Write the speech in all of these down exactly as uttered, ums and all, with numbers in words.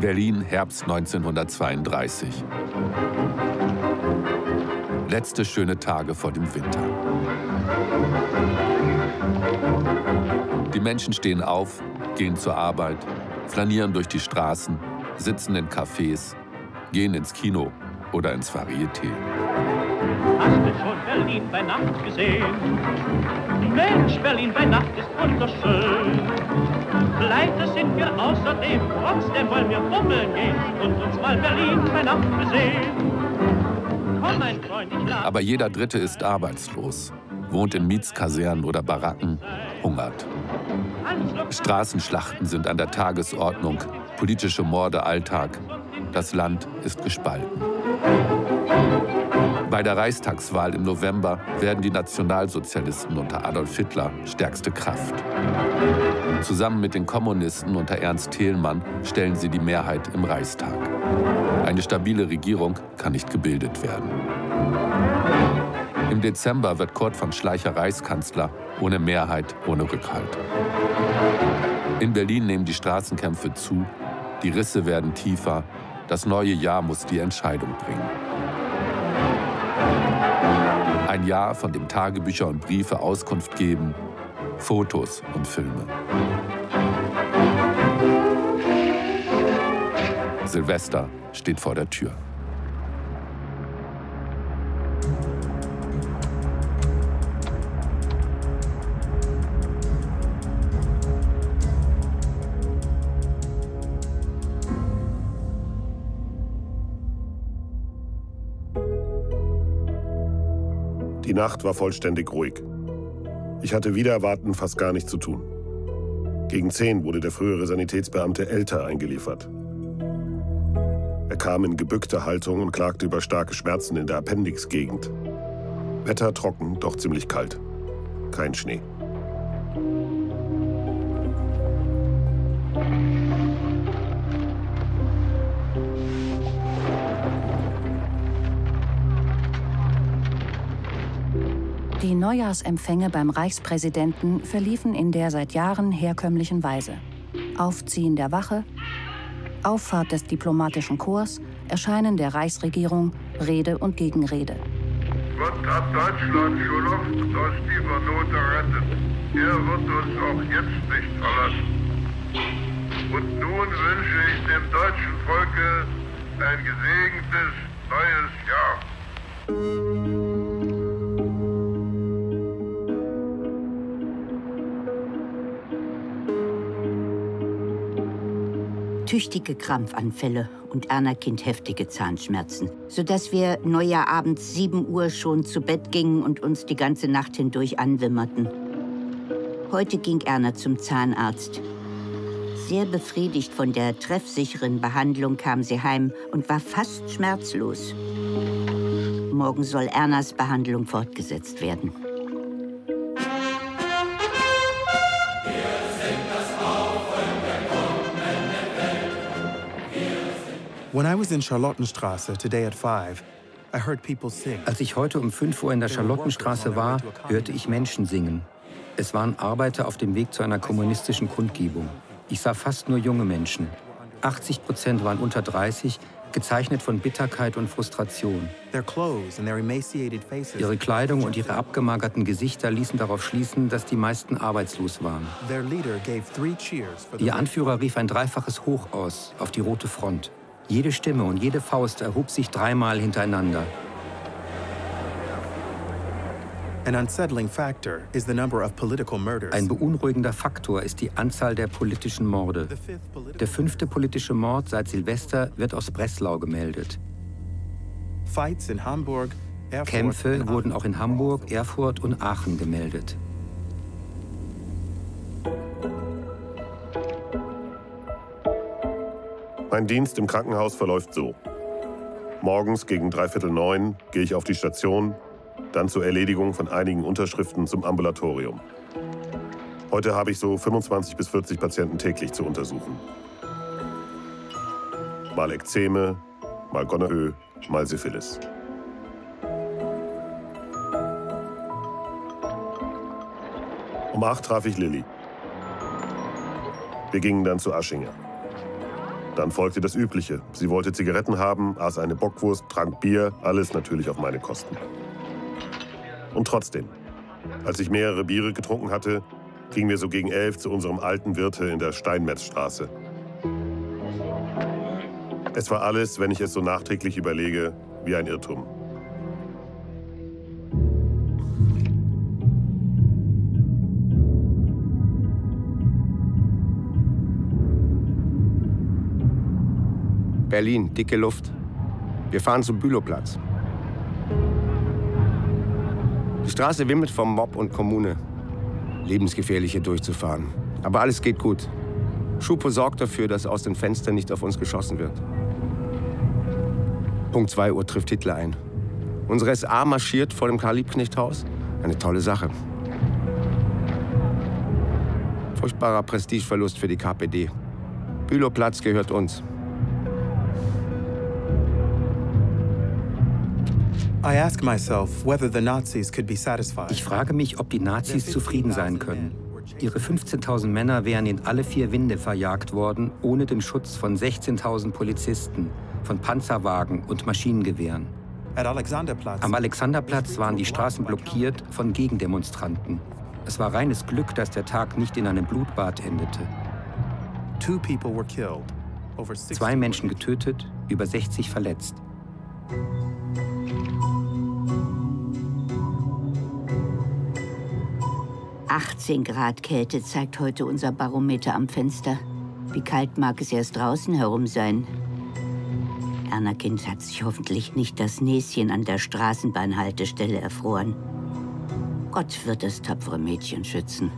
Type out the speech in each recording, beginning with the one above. Berlin, Herbst neunzehnhundertzweiunddreißig. Letzte schöne Tage vor dem Winter. Die Menschen stehen auf, gehen zur Arbeit, flanieren durch die Straßen, sitzen in Cafés, gehen ins Kino oder ins Varieté. Hast du schon Berlin bei Nacht gesehen? Mensch, Berlin bei Nacht ist wunderschön. Leider sind wir außerdem, trotzdem wollen wir bummeln gehen und uns mal Berlin bei Nacht besehen. Komm, mein Freund, ich lade. Aber jeder Dritte ist arbeitslos, wohnt in Mietskasernen oder Baracken, hungert. Straßenschlachten sind an der Tagesordnung, politische Morde Alltag. Das Land ist gespalten. Bei der Reichstagswahl im November werden die Nationalsozialisten unter Adolf Hitler stärkste Kraft. Zusammen mit den Kommunisten unter Ernst Thälmann stellen sie die Mehrheit im Reichstag. Eine stabile Regierung kann nicht gebildet werden. Im Dezember wird Kurt von Schleicher Reichskanzler, ohne Mehrheit, ohne Rückhalt. In Berlin nehmen die Straßenkämpfe zu, die Risse werden tiefer, das neue Jahr muss die Entscheidung bringen. Ein Jahr, von dem Tagebücher und Briefe Auskunft geben, Fotos und Filme. Silvester steht vor der Tür. Die Nacht war vollständig ruhig. Ich hatte wider Erwarten fast gar nichts zu tun. Gegen zehn wurde der frühere Sanitätsbeamte Elter eingeliefert. Er kam in gebückter Haltung und klagte über starke Schmerzen in der Appendixgegend. Wetter trocken, doch ziemlich kalt. Kein Schnee. Die Neujahrsempfänge beim Reichspräsidenten verliefen in der seit Jahren herkömmlichen Weise. Aufziehen der Wache, Auffahrt des diplomatischen Korps, Erscheinen der Reichsregierung, Rede und Gegenrede. Gott hat Deutschland schon oft aus tiefer Not errettet. Er wird uns auch jetzt nicht verlassen. Und nun wünsche ich dem deutschen Volke ein gesegnetes neues Jahr. Tüchtige Krampfanfälle und Erna Kind heftige Zahnschmerzen, sodass wir Neujahrabends sieben Uhr schon zu Bett gingen und uns die ganze Nacht hindurch anwimmerten. Heute ging Erna zum Zahnarzt. Sehr befriedigt von der treffsicheren Behandlung kam sie heim und war fast schmerzlos. Morgen soll Ernas Behandlung fortgesetzt werden. Als ich heute um fünf Uhr in der Charlottenstraße war, hörte ich Menschen singen. Es waren Arbeiter auf dem Weg zu einer kommunistischen Kundgebung. Ich sah fast nur junge Menschen. achtzig Prozent waren unter dreißig, gezeichnet von Bitterkeit und Frustration. Ihre Kleidung und ihre abgemagerten Gesichter ließen darauf schließen, dass die meisten arbeitslos waren. Ihr Anführer rief ein dreifaches Hoch aus auf die Rote Front. Jede Stimme und jede Faust erhob sich dreimal hintereinander. Ein beunruhigender Faktor ist die Anzahl der politischen Morde. Der fünfte politische Mord seit Silvester wird aus Breslau gemeldet. Kämpfe wurden auch in Hamburg, Erfurt und Aachen gemeldet. Mein Dienst im Krankenhaus verläuft so. Morgens gegen dreiviertel neun gehe ich auf die Station, dann zur Erledigung von einigen Unterschriften zum Ambulatorium. Heute habe ich so fünfundzwanzig bis vierzig Patienten täglich zu untersuchen. Mal Ekzeme, mal Gonorrhoe, mal Syphilis. Um acht traf ich Lilly. Wir gingen dann zu Aschinger. Dann folgte das Übliche. Sie wollte Zigaretten haben, aß eine Bockwurst, trank Bier, alles natürlich auf meine Kosten. Und trotzdem, als ich mehrere Biere getrunken hatte, gingen wir so gegen elf zu unserem alten Wirte in der Steinmetzstraße. Es war alles, wenn ich es so nachträglich überlege, wie ein Irrtum. Berlin, dicke Luft. Wir fahren zum Bülowplatz. Die Straße wimmelt vom Mob und Kommune. Lebensgefährlich hier durchzufahren. Aber alles geht gut. Schupo sorgt dafür, dass aus den Fenstern nicht auf uns geschossen wird. Punkt zwei Uhr trifft Hitler ein. Unsere S A marschiert vor dem Karl-Liebknecht-Haus. Eine tolle Sache. Furchtbarer Prestigeverlust für die K P D. Bülowplatz gehört uns. Ich frage mich, ob die Nazis zufrieden sein können. Ihre fünfzehntausend Männer wären in alle vier Winde verjagt worden, ohne den Schutz von sechzehntausend Polizisten, von Panzerwagen und Maschinengewehren. Am Alexanderplatz waren die Straßen blockiert von Gegendemonstranten. Es war reines Glück, dass der Tag nicht in einem Blutbad endete. Zwei Menschen getötet, über sechzig verletzt. achtzehn Grad Kälte zeigt heute unser Barometer am Fenster. Wie kalt mag es erst draußen herum sein? Ernakind hat sich hoffentlich nicht das Näschen an der Straßenbahnhaltestelle erfroren. Gott wird das tapfere Mädchen schützen.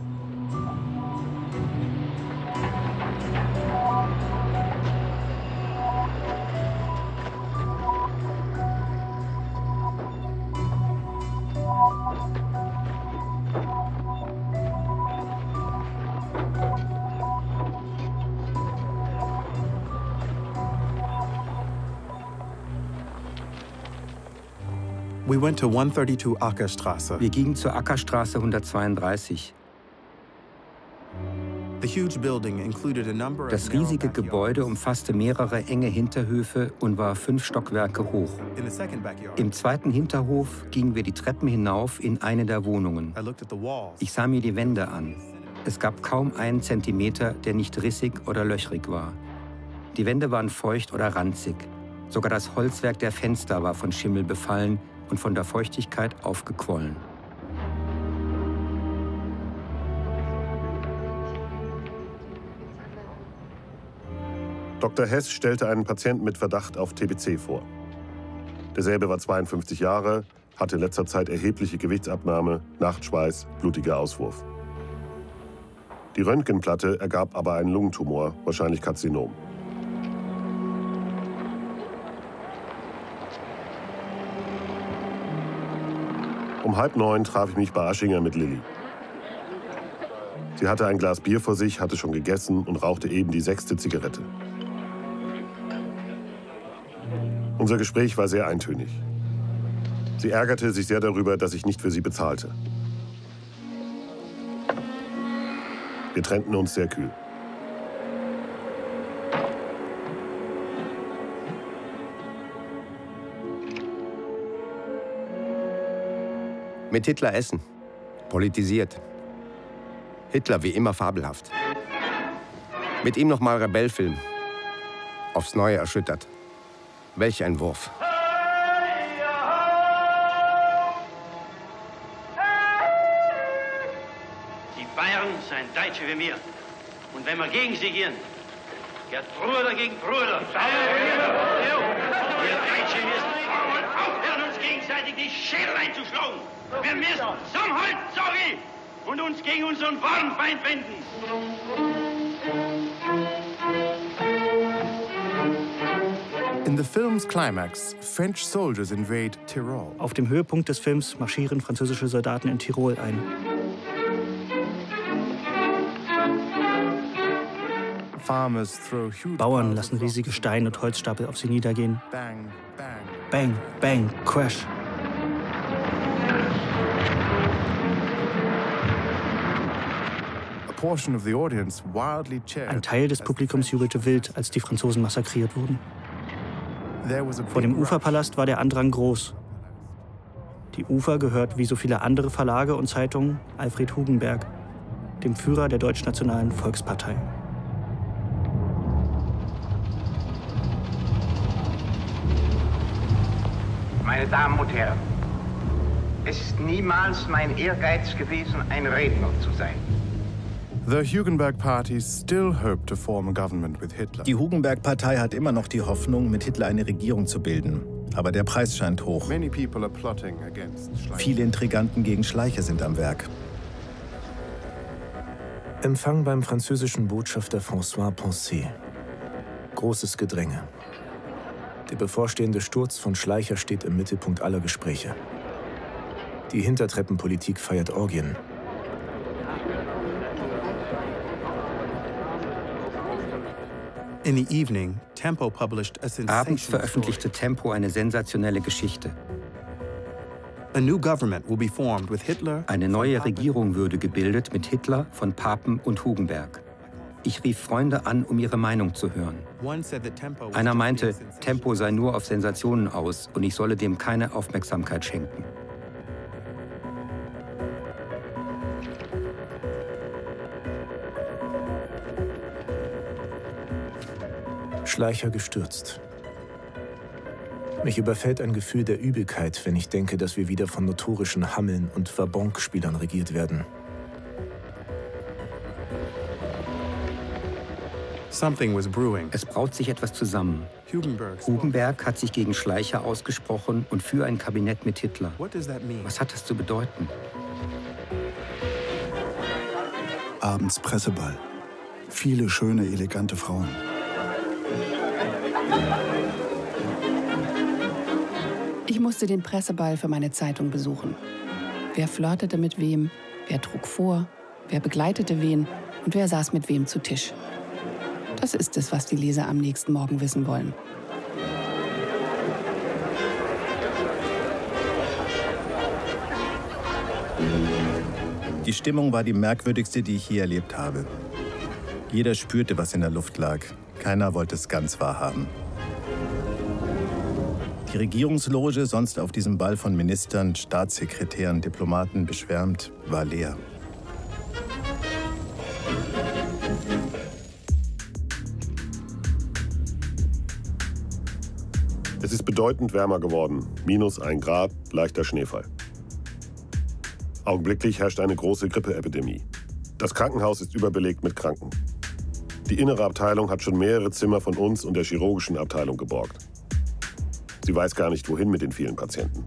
Wir gingen zur Ackerstraße hundertzweiunddreißig. Das riesige Gebäude umfasste mehrere enge Hinterhöfe und war fünf Stockwerke hoch. Im zweiten Hinterhof gingen wir die Treppen hinauf in eine der Wohnungen. Ich sah mir die Wände an. Es gab kaum einen Zentimeter, der nicht rissig oder löchrig war. Die Wände waren feucht oder ranzig. Sogar das Holzwerk der Fenster war von Schimmel befallen und von der Feuchtigkeit aufgequollen. Doktor Hess stellte einen Patienten mit Verdacht auf T B C vor. Derselbe war zweiundfünfzig Jahre, hatte in letzter Zeit erhebliche Gewichtsabnahme, Nachtschweiß, blutiger Auswurf. Die Röntgenplatte ergab aber einen Lungentumor, wahrscheinlich Karzinom. Um halb neun traf ich mich bei Aschinger mit Lilly. Sie hatte ein Glas Bier vor sich, hatte schon gegessen und rauchte eben die sechste Zigarette. Unser Gespräch war sehr eintönig. Sie ärgerte sich sehr darüber, dass ich nicht für sie bezahlte. Wir trennten uns sehr kühl. Mit Hitler essen. Politisiert. Hitler wie immer fabelhaft. Mit ihm nochmal Rebellfilm. Aufs Neue erschüttert. Welch ein Wurf. Die Bayern sind Deutsche wie wir. Und wenn wir gegen sie gehen, geht Bruder gegen Bruder. Wir Deutsche müssen aufhören, uns gegenseitig die Schädel einzuschlagen. Wir müssen zusammenhalten, sorry, und uns gegen unseren wahren Feind wenden. In the film's climax, French soldiers invade Tirol. Auf dem Höhepunkt des Films marschieren französische Soldaten in Tirol ein. Bauern lassen riesige Steine und Holzstapel auf sie niedergehen. Bang, bang, bang, crash. Ein Teil des Publikums jubelte wild, als die Franzosen massakriert wurden. Vor dem Uferpalast war der Andrang groß. Die Ufer gehört wie so viele andere Verlage und Zeitungen Alfred Hugenberg, dem Führer der Deutschnationalen Volkspartei. Meine Damen und Herren, es ist niemals mein Ehrgeiz gewesen, ein Redner zu sein. The Hugenberg Party still hoped to form a government with Hitler. Die Hugenberg-Partei hat immer noch die Hoffnung, mit Hitler eine Regierung zu bilden. Aber der Preis scheint hoch. Many people are plotting against Schleicher. Viele Intriganten gegen Schleicher sind am Werk. Empfang beim französischen Botschafter François Poncet. Großes Gedränge. Der bevorstehende Sturz von Schleicher steht im Mittelpunkt aller Gespräche. Die Hintertreppenpolitik feiert Orgien. Abends veröffentlichte Tempo eine sensationelle Geschichte. Eine neue Regierung würde gebildet mit Hitler, von Papen und Hugenberg. Ich rief Freunde an, um ihre Meinung zu hören. Einer meinte, Tempo sei nur auf Sensationen aus und ich solle dem keine Aufmerksamkeit schenken. Schleicher gestürzt. Mich überfällt ein Gefühl der Übelkeit, wenn ich denke, dass wir wieder von notorischen Hammeln und Vabonk-Spielern regiert werden. Es braut sich etwas zusammen. Hugenberg hat sich gegen Schleicher ausgesprochen und für ein Kabinett mit Hitler. Was hat das zu bedeuten? Abends Presseball. Viele schöne, elegante Frauen. Ich musste den Presseball für meine Zeitung besuchen. Wer flirtete mit wem, wer trug vor, wer begleitete wen und wer saß mit wem zu Tisch. Das ist es, was die Leser am nächsten Morgen wissen wollen. Die Stimmung war die merkwürdigste, die ich je erlebt habe. Jeder spürte, was in der Luft lag. Keiner wollte es ganz wahrhaben. Die Regierungsloge, sonst auf diesem Ball von Ministern, Staatssekretären, Diplomaten beschwärmt, war leer. Es ist bedeutend wärmer geworden. Minus ein Grad, leichter Schneefall. Augenblicklich herrscht eine große Grippeepidemie. Das Krankenhaus ist überbelegt mit Kranken. Die innere Abteilung hat schon mehrere Zimmer von uns und der chirurgischen Abteilung geborgt. Sie weiß gar nicht, wohin mit den vielen Patienten.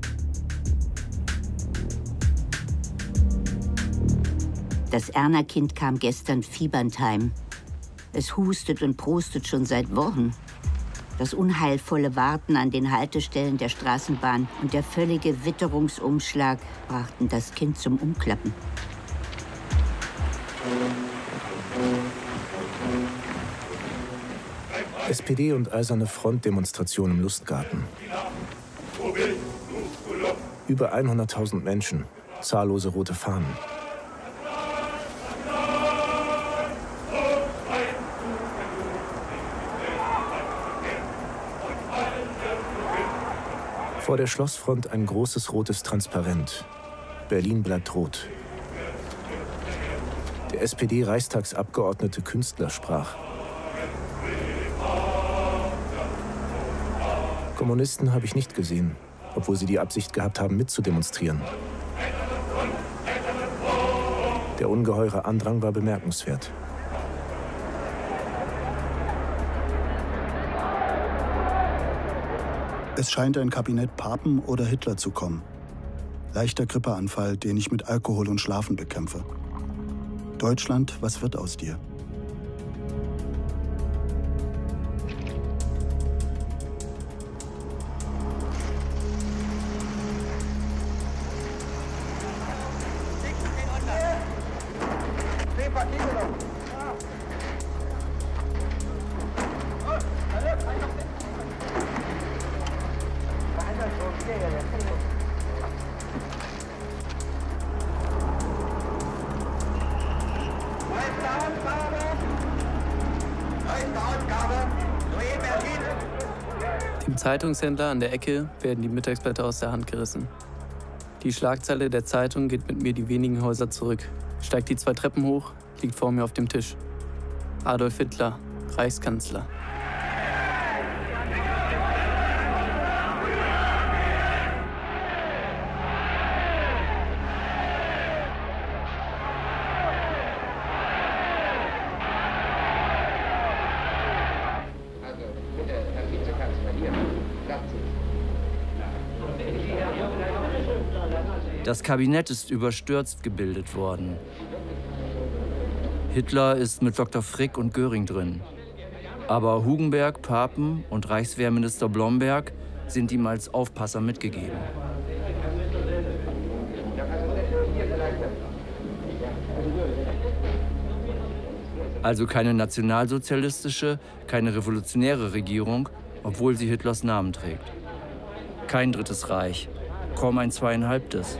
Das Erna-Kind kam gestern fiebernd heim. Es hustet und prostet schon seit Wochen. Das unheilvolle Warten an den Haltestellen der Straßenbahn und der völlige Witterungsumschlag brachten das Kind zum Umklappen. S P D und Eiserne Front-Demonstration im Lustgarten. Über hunderttausend Menschen, zahllose rote Fahnen. Vor der Schlossfront ein großes rotes Transparent. Berlin bleibt rot. Der S P D-Reichstagsabgeordnete Künstler sprach. Kommunisten habe ich nicht gesehen, obwohl sie die Absicht gehabt haben, mitzudemonstrieren. Der ungeheure Andrang war bemerkenswert. Es scheint ein Kabinett Papen oder Hitler zu kommen. Leichter Grippeanfall, den ich mit Alkohol und Schlafen bekämpfe. Deutschland, was wird aus dir? Dem Zeitungshändler an der Ecke werden die Mittagsblätter aus der Hand gerissen. Die Schlagzeile der Zeitung geht mit mir die wenigen Häuser zurück, steigt die zwei Treppen hoch, liegt vor mir auf dem Tisch. Adolf Hitler, Reichskanzler. Das Kabinett ist überstürzt gebildet worden. Hitler ist mit Doktor Frick und Göring drin. Aber Hugenberg, Papen und Reichswehrminister Blomberg sind ihm als Aufpasser mitgegeben. Also keine nationalsozialistische, keine revolutionäre Regierung, obwohl sie Hitlers Namen trägt. Kein drittes Reich, kaum ein zweieinhalbtes.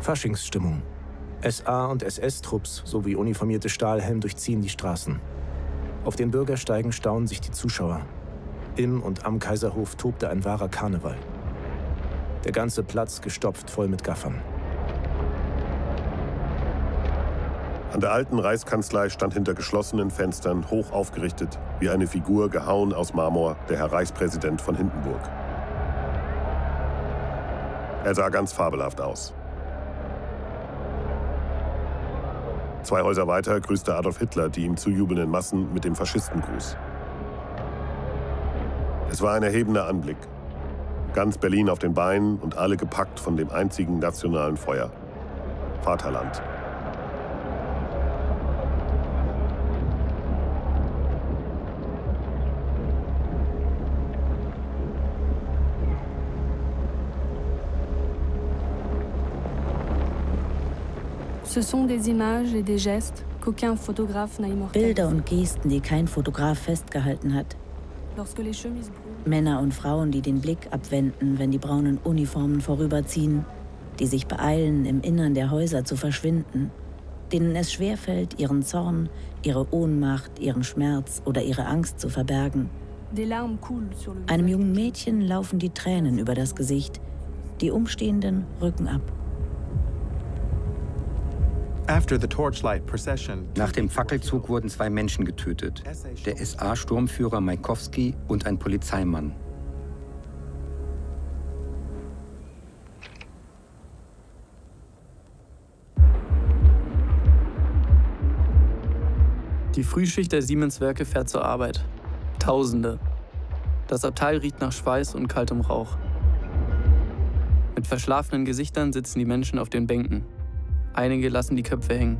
Faschingsstimmung. S A- und S S-Trupps sowie uniformierte Stahlhelme durchziehen die Straßen. Auf den Bürgersteigen staunen sich die Zuschauer. Im und am Kaiserhof tobte ein wahrer Karneval. Der ganze Platz gestopft voll mit Gaffern. An der alten Reichskanzlei stand hinter geschlossenen Fenstern hoch aufgerichtet, wie eine Figur gehauen aus Marmor, der Herr Reichspräsident von Hindenburg. Er sah ganz fabelhaft aus. Zwei Häuser weiter grüßte Adolf Hitler die ihm zujubelnden Massen mit dem Faschistengruß. Es war ein erhebender Anblick. Ganz Berlin auf den Beinen und alle gepackt von dem einzigen nationalen Feuer. Vaterland. Bilder und Gesten, die kein Fotograf festgehalten hat. Männer und Frauen, die den Blick abwenden, wenn die braunen Uniformen vorüberziehen, die sich beeilen, im Innern der Häuser zu verschwinden, denen es schwerfällt, ihren Zorn, ihre Ohnmacht, ihren Schmerz oder ihre Angst zu verbergen. Einem jungen Mädchen laufen die Tränen über das Gesicht, die Umstehenden rücken ab. Nach dem Fackelzug wurden zwei Menschen getötet, der S A-Sturmführer Maikowski und ein Polizeimann. Die Frühschicht der Siemens-Werke fährt zur Arbeit. Tausende. Das Abteil riecht nach Schweiß und kaltem Rauch. Mit verschlafenen Gesichtern sitzen die Menschen auf den Bänken. Einige lassen die Köpfe hängen.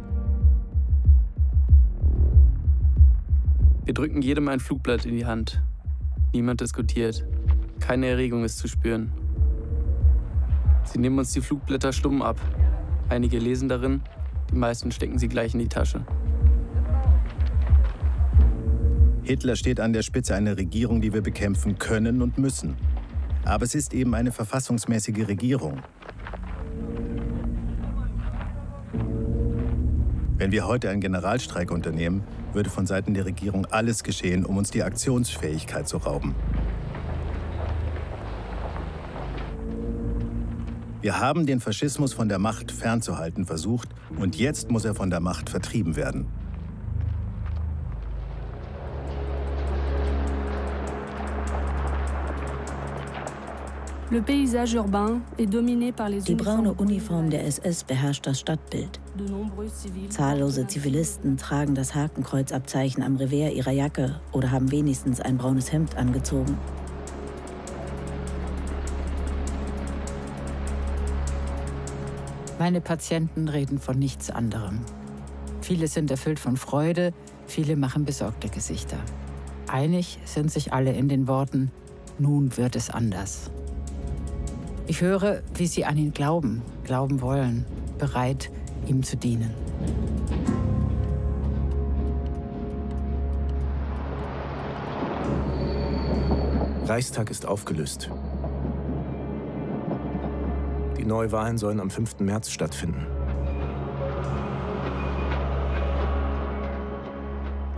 Wir drücken jedem ein Flugblatt in die Hand. Niemand diskutiert. Keine Erregung ist zu spüren. Sie nehmen uns die Flugblätter stumm ab. Einige lesen darin, die meisten stecken sie gleich in die Tasche. Hitler steht an der Spitze einer Regierung, die wir bekämpfen können und müssen. Aber es ist eben eine verfassungsmäßige Regierung. Wenn wir heute einen Generalstreik unternehmen, würde von Seiten der Regierung alles geschehen, um uns die Aktionsfähigkeit zu rauben. Wir haben den Faschismus von der Macht fernzuhalten versucht, und jetzt muss er von der Macht vertrieben werden. Die braune Uniform der S S beherrscht das Stadtbild. Zahllose Zivilisten tragen das Hakenkreuzabzeichen am Revers ihrer Jacke oder haben wenigstens ein braunes Hemd angezogen. Meine Patienten reden von nichts anderem. Viele sind erfüllt von Freude, viele machen besorgte Gesichter. Einig sind sich alle in den Worten, nun wird es anders. Ich höre, wie sie an ihn glauben, glauben wollen, bereit, ihm zu dienen. Reichstag ist aufgelöst. Die Neuwahlen sollen am fünften März stattfinden.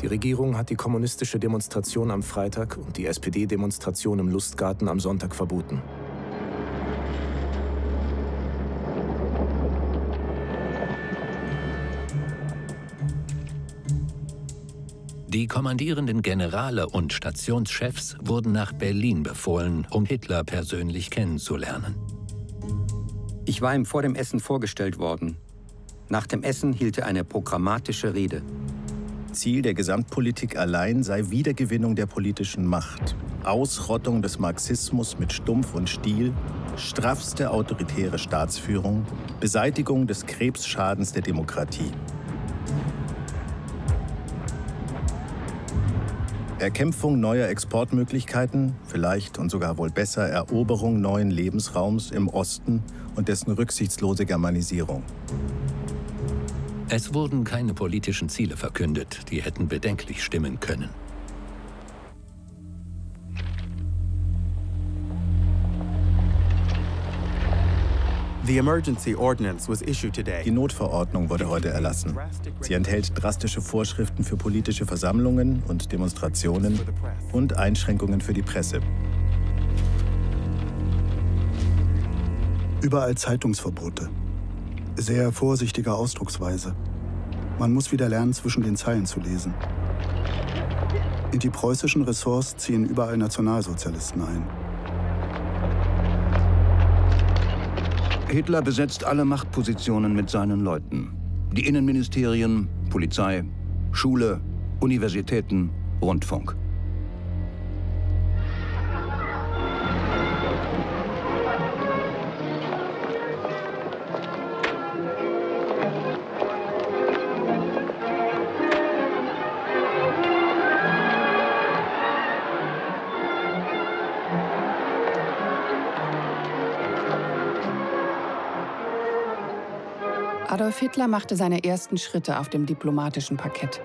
Die Regierung hat die kommunistische Demonstration am Freitag und die S P D-Demonstration im Lustgarten am Sonntag verboten. Die kommandierenden Generale und Stationschefs wurden nach Berlin befohlen, um Hitler persönlich kennenzulernen. Ich war ihm vor dem Essen vorgestellt worden. Nach dem Essen hielt er eine programmatische Rede. Ziel der Gesamtpolitik allein sei Wiedergewinnung der politischen Macht, Ausrottung des Marxismus mit Stumpf und Stiel, straffste autoritäre Staatsführung, Beseitigung des Krebsschadens der Demokratie. Erkämpfung neuer Exportmöglichkeiten, vielleicht und sogar wohl besser Eroberung neuen Lebensraums im Osten und dessen rücksichtslose Germanisierung. Es wurden keine politischen Ziele verkündet, die hätten bedenklich stimmen können. Die Notverordnung wurde heute erlassen. Sie enthält drastische Vorschriften für politische Versammlungen und Demonstrationen und Einschränkungen für die Presse. Überall Zeitungsverbote. Sehr vorsichtige Ausdrucksweise. Man muss wieder lernen, zwischen den Zeilen zu lesen. In die preußischen Ressorts ziehen überall Nationalsozialisten ein. Hitler besetzt alle Machtpositionen mit seinen Leuten. Die Innenministerien, Polizei, Schule, Universitäten, Rundfunk. Adolf Hitler machte seine ersten Schritte auf dem diplomatischen Parkett.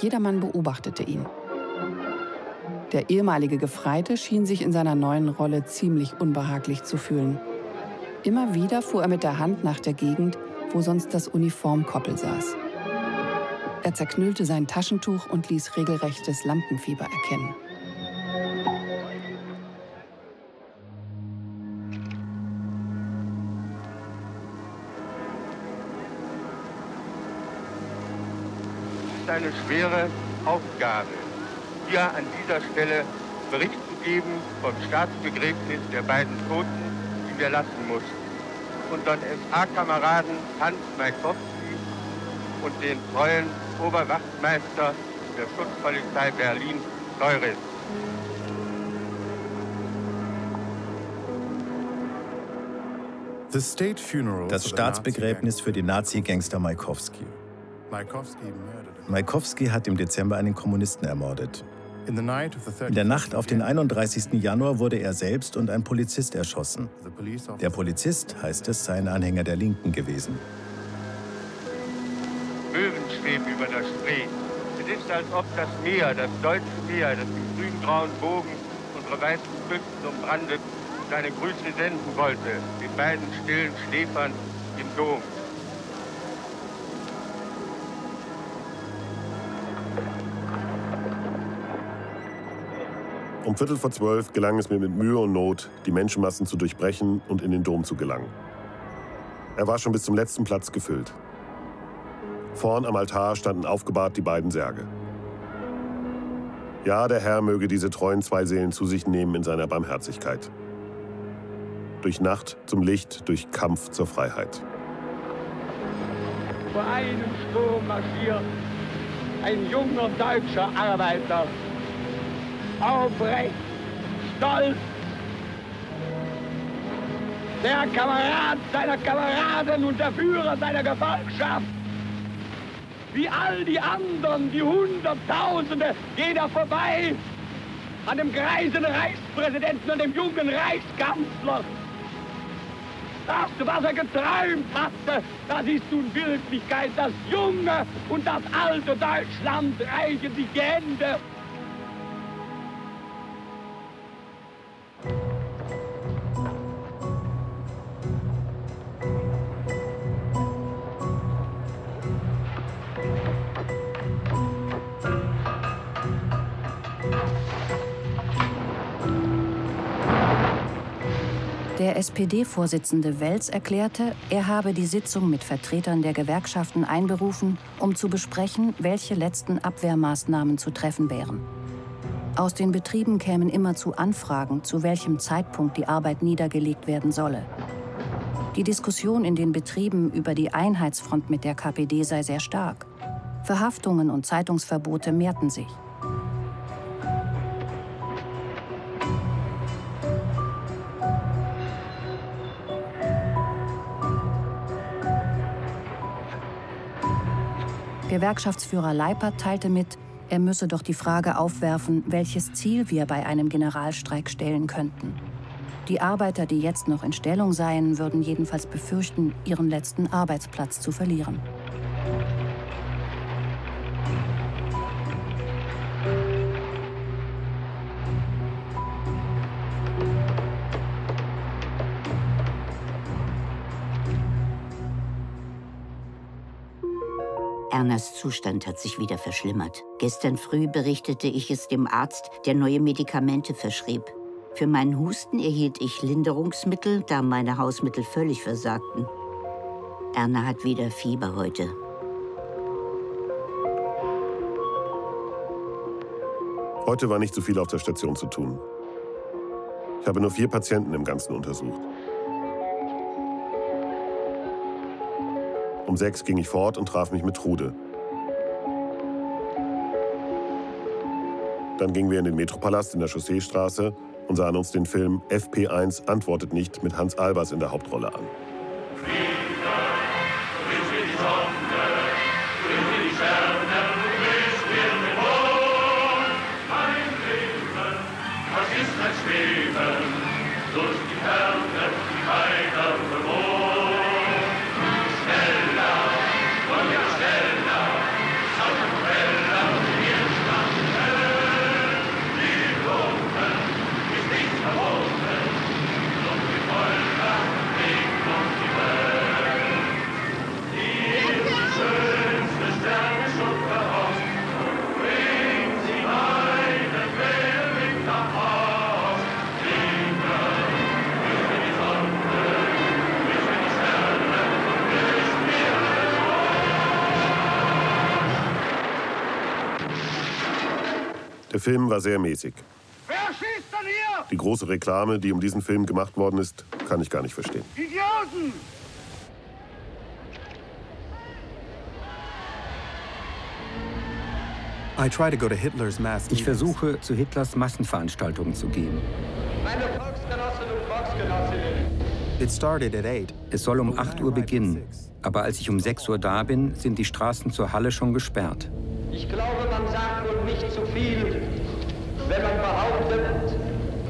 Jedermann beobachtete ihn. Der ehemalige Gefreite schien sich in seiner neuen Rolle ziemlich unbehaglich zu fühlen. Immer wieder fuhr er mit der Hand nach der Gegend, wo sonst das Uniformkoppel saß. Er zerknüllte sein Taschentuch und ließ regelrechtes Lampenfieber erkennen. Eine schwere Aufgabe, hier an dieser Stelle Bericht zu geben vom Staatsbegräbnis der beiden Toten, die wir lassen mussten. Unseren S A-Kameraden Hans Maykowski und den treuen Oberwachtmeister der Schutzpolizei Berlin, Leuritz. Das Staatsbegräbnis für den Nazi-Gangster Maykowski. Maykowski hat im Dezember einen Kommunisten ermordet. In der Nacht auf den einunddreißigsten Januar wurde er selbst und ein Polizist erschossen. Der Polizist, heißt es, sei ein Anhänger der Linken gewesen. Möwen schweben über der Spree. Es ist, als ob das Meer, das deutsche Meer, das im grün-grauen Bogen unsere weißen Küsten umbrandet, seine Grüße senden wollte, den beiden stillen Schläfern im Dom. Um Viertel vor zwölf gelang es mir mit Mühe und Not, die Menschenmassen zu durchbrechen und in den Dom zu gelangen. Er war schon bis zum letzten Platz gefüllt. Vorn am Altar standen aufgebahrt die beiden Särge. Ja, der Herr möge diese treuen zwei Seelen zu sich nehmen in seiner Barmherzigkeit. Durch Nacht zum Licht, durch Kampf zur Freiheit. Vor einem Sturm marschiert ein junger deutscher Arbeiter. Aufrecht, stolz, der Kamerad seiner Kameraden und der Führer seiner Gefolgschaft. Wie all die anderen, die Hunderttausende, jeder vorbei an dem greisen Reichspräsidenten und dem jungen Reichskanzler. Das, was er geträumt hatte, das ist nun Wirklichkeit. Das junge und das alte Deutschland reichen sich die Hände. Der S P D-Vorsitzende Wels erklärte, er habe die Sitzung mit Vertretern der Gewerkschaften einberufen, um zu besprechen, welche letzten Abwehrmaßnahmen zu treffen wären. Aus den Betrieben kämen immerzu Anfragen, zu welchem Zeitpunkt die Arbeit niedergelegt werden solle. Die Diskussion in den Betrieben über die Einheitsfront mit der K P D sei sehr stark. Verhaftungen und Zeitungsverbote mehrten sich. Gewerkschaftsführer Leipert teilte mit, er müsse doch die Frage aufwerfen, welches Ziel wir bei einem Generalstreik stellen könnten. Die Arbeiter, die jetzt noch in Stellung seien, würden jedenfalls befürchten, ihren letzten Arbeitsplatz zu verlieren. Ernas Zustand hat sich wieder verschlimmert. Gestern früh berichtete ich es dem Arzt, der neue Medikamente verschrieb. Für meinen Husten erhielt ich Linderungsmittel, da meine Hausmittel völlig versagten. Erna hat wieder Fieber heute. Heute war nicht so viel auf der Station zu tun. Ich habe nur vier Patienten im Ganzen untersucht. Um sechs ging ich fort und traf mich mit Trude. Dann gingen wir in den Metropalast in der Chausseestraße und sahen uns den Film F P eins antwortet nicht mit Hans Albers in der Hauptrolle an. Der Film war sehr mäßig. Wer schießt denn hier? Die große Reklame, die um diesen Film gemacht worden ist, kann ich gar nicht verstehen. Idioten! Ich versuche, zu Hitlers Massenveranstaltungen zu gehen. Meine Volksgenossinnen und Volksgenossinnen. Es soll um acht Uhr beginnen, aber als ich um sechs Uhr da bin, sind die Straßen zur Halle schon gesperrt. Ich glaube, man sagt nun nicht zu viel, wenn man behauptet,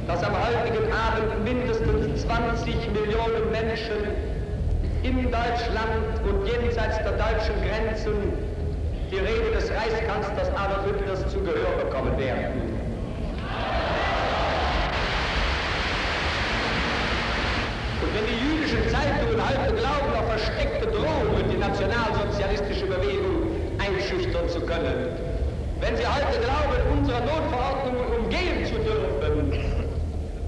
dass am heutigen Abend mindestens zwanzig Millionen Menschen in Deutschland und jenseits der deutschen Grenzen die Rede des Reichskanzlers Adolf Hitlers zu Gehör bekommen werden. Und wenn die jüdischen Zeitungen heute glauben, auf versteckte Drohungen die nationalsozialistische Bewegung einschüchtern zu können. Wenn Sie heute glauben, unsere Notverordnungen umgehen zu dürfen,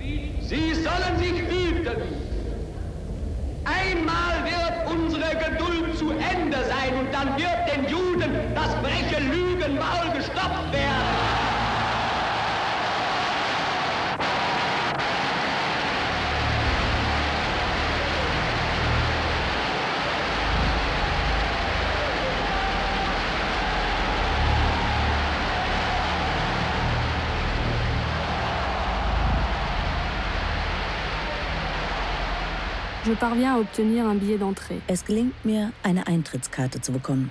Sie sollen sich hüten. Einmal wird unsere Geduld zu Ende sein und dann wird den Juden das freche Lügenmaul gestopft werden. Es gelingt mir, eine Eintrittskarte zu bekommen.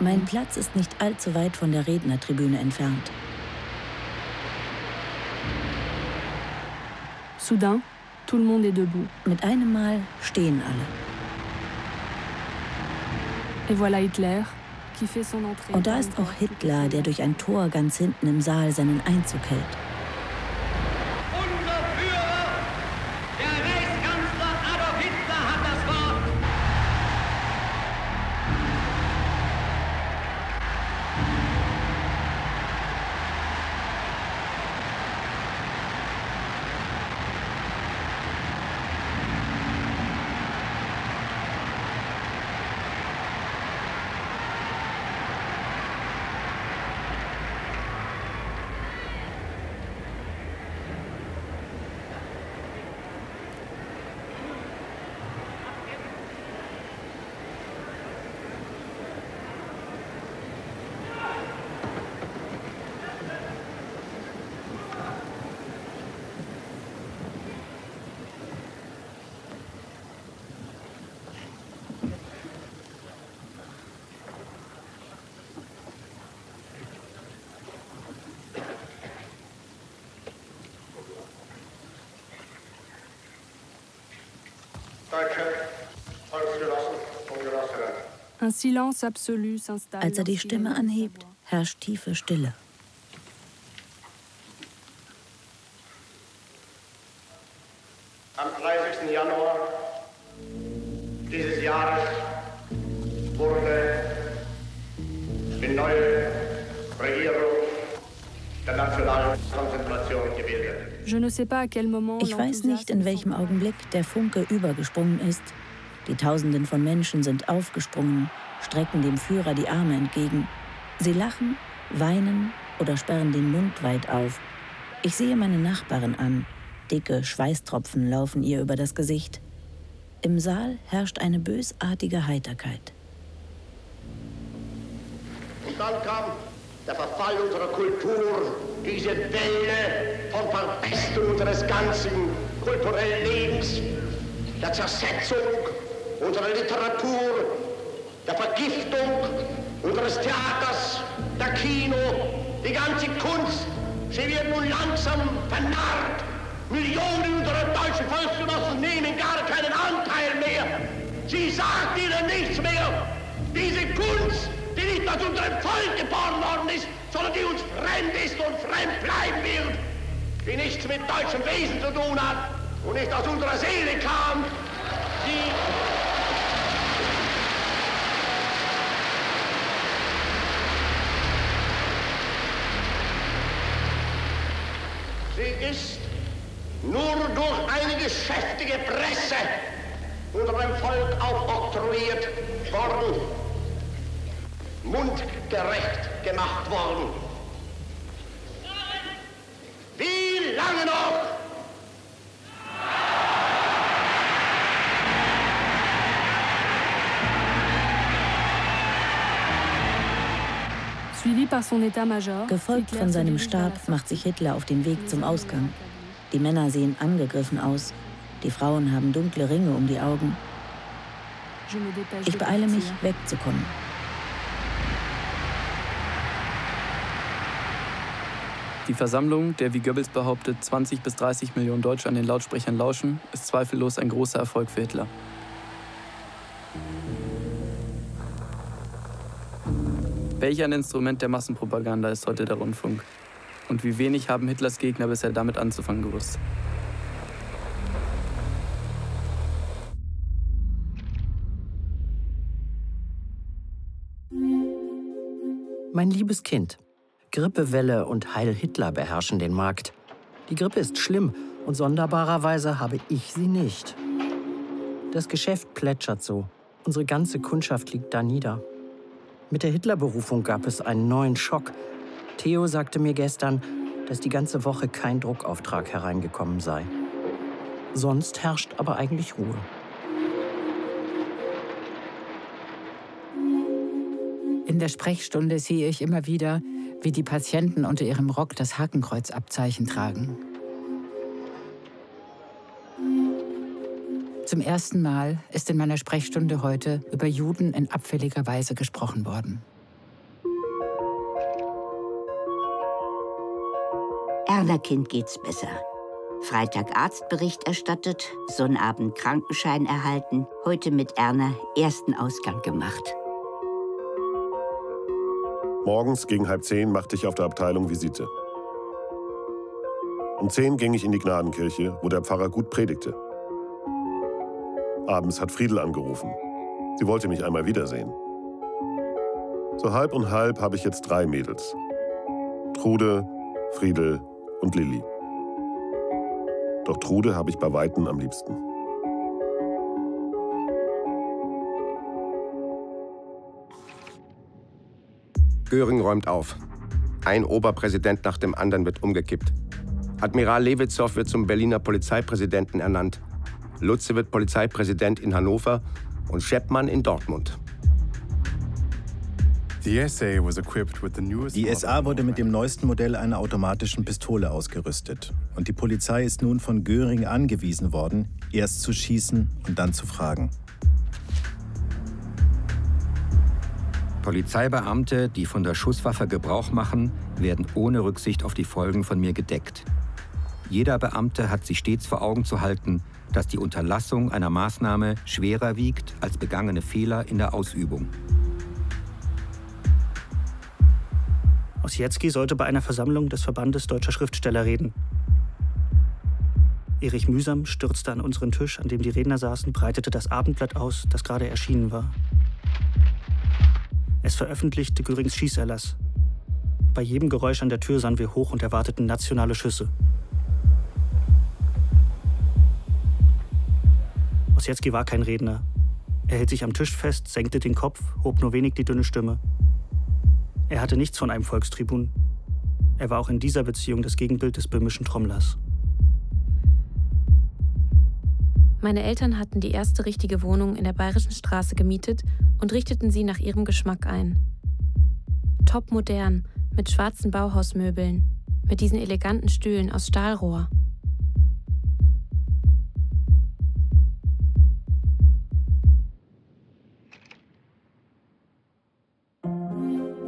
Mein Platz ist nicht allzu weit von der Rednertribüne entfernt. Soudain, tout le monde est debout. Mit einem Mal stehen alle. Et voilà Hitler, qui fait son entrée. Und da ist auch Hitler, der durch ein Tor ganz hinten im Saal seinen Einzug hält. Als er die Stimme anhebt, herrscht tiefe Stille. Am dreißigsten Januar dieses Jahres wurde die neue Regierung der nationalen Konzentration gebildet. Ich weiß nicht, in welchem Augenblick der Funke übergesprungen ist. Die Tausenden von Menschen sind aufgesprungen, strecken dem Führer die Arme entgegen. Sie lachen, weinen oder sperren den Mund weit auf. Ich sehe meine Nachbarin an. Dicke Schweißtropfen laufen ihr über das Gesicht. Im Saal herrscht eine bösartige Heiterkeit. Und dann kam der Verfall unserer Kultur, diese Welle von Verpestung unseres ganzen kulturellen Lebens, der Zersetzung unserer Literatur, der Vergiftung unseres Theaters, der Kino, die ganze Kunst, sie wird nun langsam vernarrt. Millionen unserer deutschen Volksgenossen nehmen gar keinen Anteil mehr. Sie sagt ihnen nichts mehr. Diese Kunst, die nicht aus unserem Volk geboren worden ist, sondern die uns fremd ist und fremd bleiben wird, die nichts mit deutschem Wesen zu tun hat und nicht aus unserer Seele kam, die... Sie ist nur durch eine geschäftige Presse unserem Volk aufoktroyiert worden, mundgerecht gemacht worden. Wie lange noch? Gefolgt von seinem Stab macht sich Hitler auf den Weg zum Ausgang. Die Männer sehen angegriffen aus. Die Frauen haben dunkle Ringe um die Augen. Ich beeile mich, wegzukommen. Die Versammlung, der, wie Goebbels behauptet, zwanzig bis dreißig Millionen Deutsche an den Lautsprechern lauschen, ist zweifellos ein großer Erfolg für Hitler. Welch ein Instrument der Massenpropaganda ist heute der Rundfunk? Und wie wenig haben Hitlers Gegner bisher damit anzufangen gewusst? Mein liebes Kind, Grippewelle und Heil Hitler beherrschen den Markt. Die Grippe ist schlimm und sonderbarerweise habe ich sie nicht. Das Geschäft plätschert so. Unsere ganze Kundschaft liegt da nieder. Mit der Hitlerberufung gab es einen neuen Schock. Theo sagte mir gestern, dass die ganze Woche kein Druckauftrag hereingekommen sei. Sonst herrscht aber eigentlich Ruhe. In der Sprechstunde sehe ich immer wieder, wie die Patienten unter ihrem Rock das Hakenkreuzabzeichen tragen. Zum ersten Mal ist in meiner Sprechstunde heute über Juden in abfälliger Weise gesprochen worden. Erlerkind geht's besser. Freitag Arztbericht erstattet, Sonnabend Krankenschein erhalten, heute mit Erna ersten Ausgang gemacht. Morgens gegen halb zehn machte ich auf der Abteilung Visite. Um zehn ging ich in die Gnadenkirche, wo der Pfarrer gut predigte. Abends hat Friedel angerufen. Sie wollte mich einmal wiedersehen. So halb und halb habe ich jetzt drei Mädels. Trude, Friedel und Lilly. Doch Trude habe ich bei Weitem am liebsten. Göring räumt auf. Ein Oberpräsident nach dem anderen wird umgekippt. Admiral Lewitzow wird zum Berliner Polizeipräsidenten ernannt. Lutze wird Polizeipräsident in Hannover und Scheppmann in Dortmund. Die S A wurde mit dem neuesten Modell einer automatischen Pistole ausgerüstet. Und die Polizei ist nun von Göring angewiesen worden, erst zu schießen und dann zu fragen. Polizeibeamte, die von der Schusswaffe Gebrauch machen, werden ohne Rücksicht auf die Folgen von mir gedeckt. Jeder Beamte hat sich stets vor Augen zu halten, dass die Unterlassung einer Maßnahme schwerer wiegt als begangene Fehler in der Ausübung. Ossietzky sollte bei einer Versammlung des Verbandes Deutscher Schriftsteller reden. Erich Mühsam stürzte an unseren Tisch, an dem die Redner saßen, breitete das Abendblatt aus, das gerade erschienen war. Es veröffentlichte Görings Schießerlass. Bei jedem Geräusch an der Tür sahen wir hoch und erwarteten nationale Schüsse. Ossietzky war kein Redner. Er hielt sich am Tisch fest, senkte den Kopf, hob nur wenig die dünne Stimme. Er hatte nichts von einem Volkstribun. Er war auch in dieser Beziehung das Gegenbild des böhmischen Trommlers. Meine Eltern hatten die erste richtige Wohnung in der Bayerischen Straße gemietet und richteten sie nach ihrem Geschmack ein. Topmodern, mit schwarzen Bauhausmöbeln, mit diesen eleganten Stühlen aus Stahlrohr.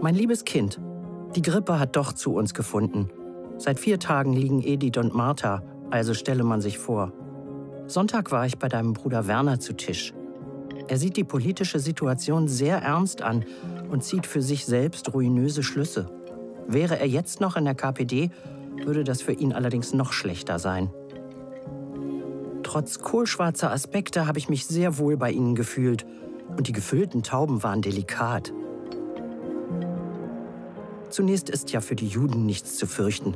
Mein liebes Kind, die Grippe hat doch zu uns gefunden. Seit vier Tagen liegen Edith und Martha, also stelle man sich vor. Sonntag war ich bei deinem Bruder Werner zu Tisch. Er sieht die politische Situation sehr ernst an und zieht für sich selbst ruinöse Schlüsse. Wäre er jetzt noch in der K P D, würde das für ihn allerdings noch schlechter sein. Trotz kohlschwarzer Aspekte habe ich mich sehr wohl bei ihnen gefühlt und die gefüllten Tauben waren delikat. Zunächst ist ja für die Juden nichts zu fürchten.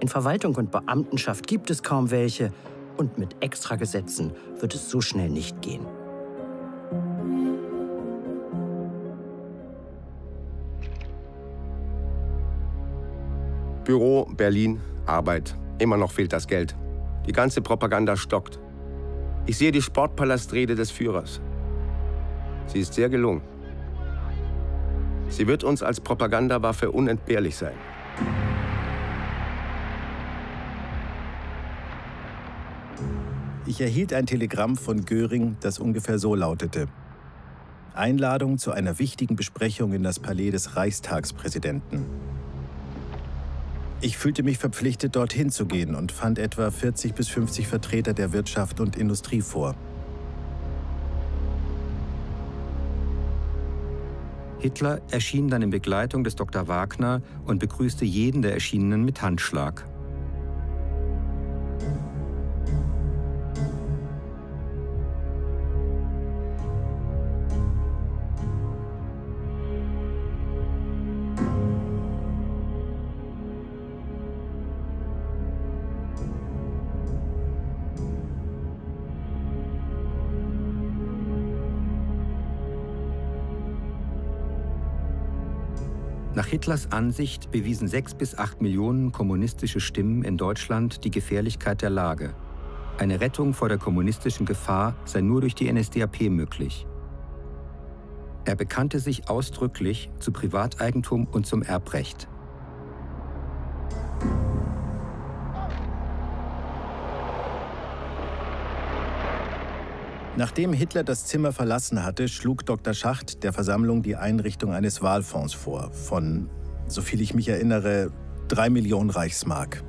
In Verwaltung und Beamtenschaft gibt es kaum welche. Und mit Extragesetzen wird es so schnell nicht gehen. Büro, Berlin, Arbeit. Immer noch fehlt das Geld. Die ganze Propaganda stockt. Ich sehe die Sportpalastrede des Führers. Sie ist sehr gelungen. Sie wird uns als Propagandawaffe unentbehrlich sein. Ich erhielt ein Telegramm von Göring, das ungefähr so lautete: Einladung zu einer wichtigen Besprechung in das Palais des Reichstagspräsidenten. Ich fühlte mich verpflichtet, dorthin zu gehen und fand etwa vierzig bis fünfzig Vertreter der Wirtschaft und Industrie vor. Hitler erschien dann in Begleitung des Doktor Wagner und begrüßte jeden der Erschienenen mit Handschlag. Nach Hitlers Ansicht bewiesen sechs bis acht Millionen kommunistische Stimmen in Deutschland die Gefährlichkeit der Lage. Eine Rettung vor der kommunistischen Gefahr sei nur durch die N S D A P möglich. Er bekannte sich ausdrücklich zu Privateigentum und zum Erbrecht. Nachdem Hitler das Zimmer verlassen hatte, schlug Doktor Schacht der Versammlung die Einrichtung eines Wahlfonds vor, von, soviel ich mich erinnere, drei Millionen Reichsmark.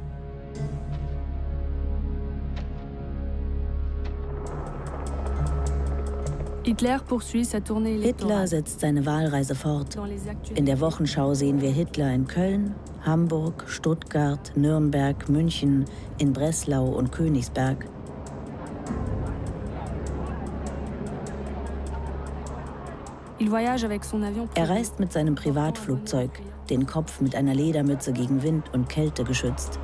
Hitler setzt seine Wahlreise fort. In der Wochenschau sehen wir Hitler in Köln, Hamburg, Stuttgart, Nürnberg, München, in Breslau und Königsberg. Er reist mit seinem Privatflugzeug, den Kopf mit einer Ledermütze gegen Wind und Kälte geschützt.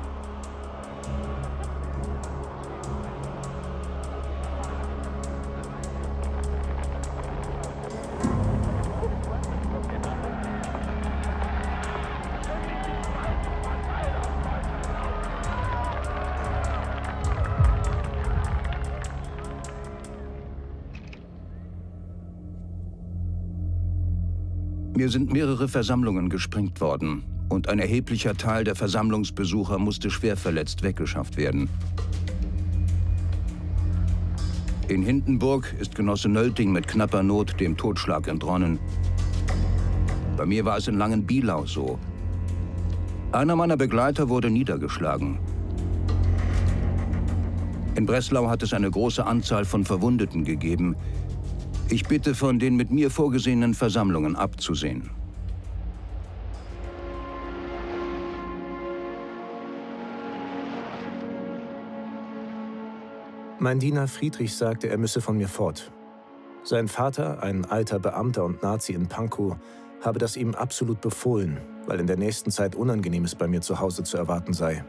Mir sind mehrere Versammlungen gesprengt worden und ein erheblicher Teil der Versammlungsbesucher musste schwer verletzt weggeschafft werden. In Hindenburg ist Genosse Nölting mit knapper Not dem Totschlag entronnen. Bei mir war es in Langenbielau so. Einer meiner Begleiter wurde niedergeschlagen. In Breslau hat es eine große Anzahl von Verwundeten gegeben. Ich bitte, von den mit mir vorgesehenen Versammlungen abzusehen. Mein Diener Friedrich sagte, er müsse von mir fort. Sein Vater, ein alter Beamter und Nazi in Pankow, habe das ihm absolut befohlen, weil in der nächsten Zeit Unangenehmes bei mir zu Hause zu erwarten sei.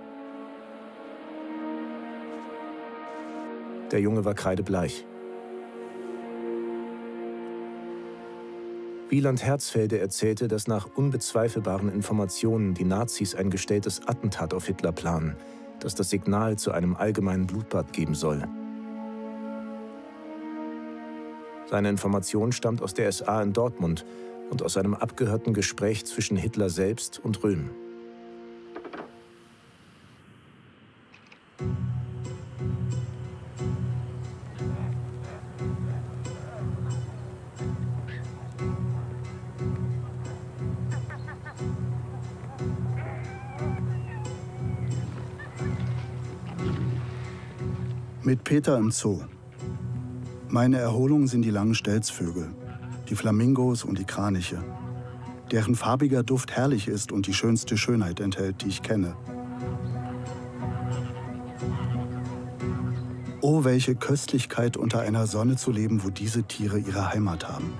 Der Junge war kreidebleich. Wieland Herzfelde erzählte, dass nach unbezweifelbaren Informationen die Nazis ein gestelltes Attentat auf Hitler planen, das das Signal zu einem allgemeinen Blutbad geben soll. Seine Information stammt aus der S A in Dortmund und aus einem abgehörten Gespräch zwischen Hitler selbst und Röhm. Mit Peter im Zoo. Meine Erholung sind die langen Stelzvögel, die Flamingos und die Kraniche, deren farbiger Duft herrlich ist und die schönste Schönheit enthält, die ich kenne. Oh, welche Köstlichkeit, unter einer Sonne zu leben, wo diese Tiere ihre Heimat haben.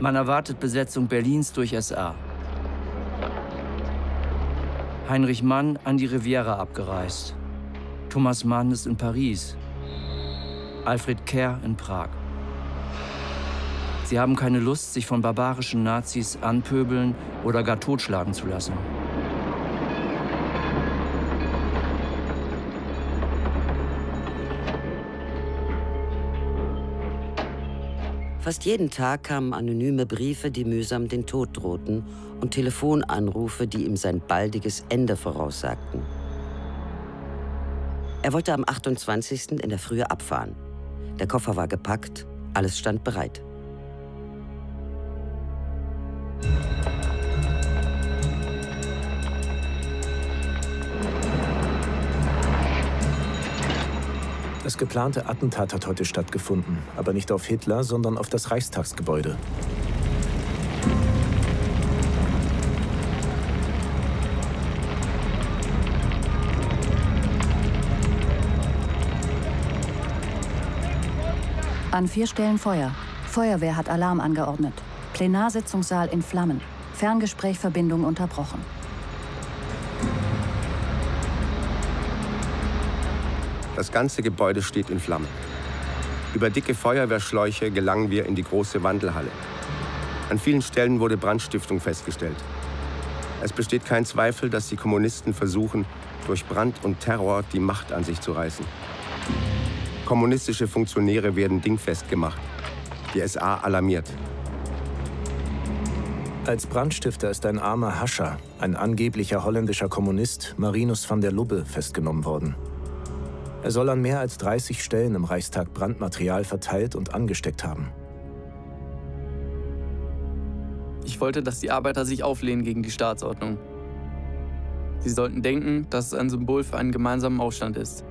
Man erwartet Besetzung Berlins durch S A. Heinrich Mann an die Riviera abgereist. Thomas Mann ist in Paris. Alfred Kerr in Prag. Sie haben keine Lust, sich von barbarischen Nazis anpöbeln oder gar totschlagen zu lassen. Fast jeden Tag kamen anonyme Briefe, die mühsam den Tod drohten, und Telefonanrufe, die ihm sein baldiges Ende voraussagten. Er wollte am achtundzwanzigsten in der Frühe abfahren. Der Koffer war gepackt, alles stand bereit. Das geplante Attentat hat heute stattgefunden, aber nicht auf Hitler, sondern auf das Reichstagsgebäude. An vier Stellen Feuer. Feuerwehr hat Alarm angeordnet. Plenarsitzungssaal in Flammen. Ferngesprächverbindung unterbrochen. Das ganze Gebäude steht in Flammen. Über dicke Feuerwehrschläuche gelangen wir in die große Wandelhalle. An vielen Stellen wurde Brandstiftung festgestellt. Es besteht kein Zweifel, dass die Kommunisten versuchen, durch Brand und Terror die Macht an sich zu reißen. Kommunistische Funktionäre werden dingfest gemacht. Die S A alarmiert. Als Brandstifter ist ein armer Hascher, ein angeblicher holländischer Kommunist, Marinus van der Lubbe, festgenommen worden. Er soll an mehr als dreißig Stellen im Reichstag Brandmaterial verteilt und angesteckt haben. Ich wollte, dass die Arbeiter sich auflehnen gegen die Staatsordnung. Sie sollten denken, dass es ein Symbol für einen gemeinsamen Aufstand ist.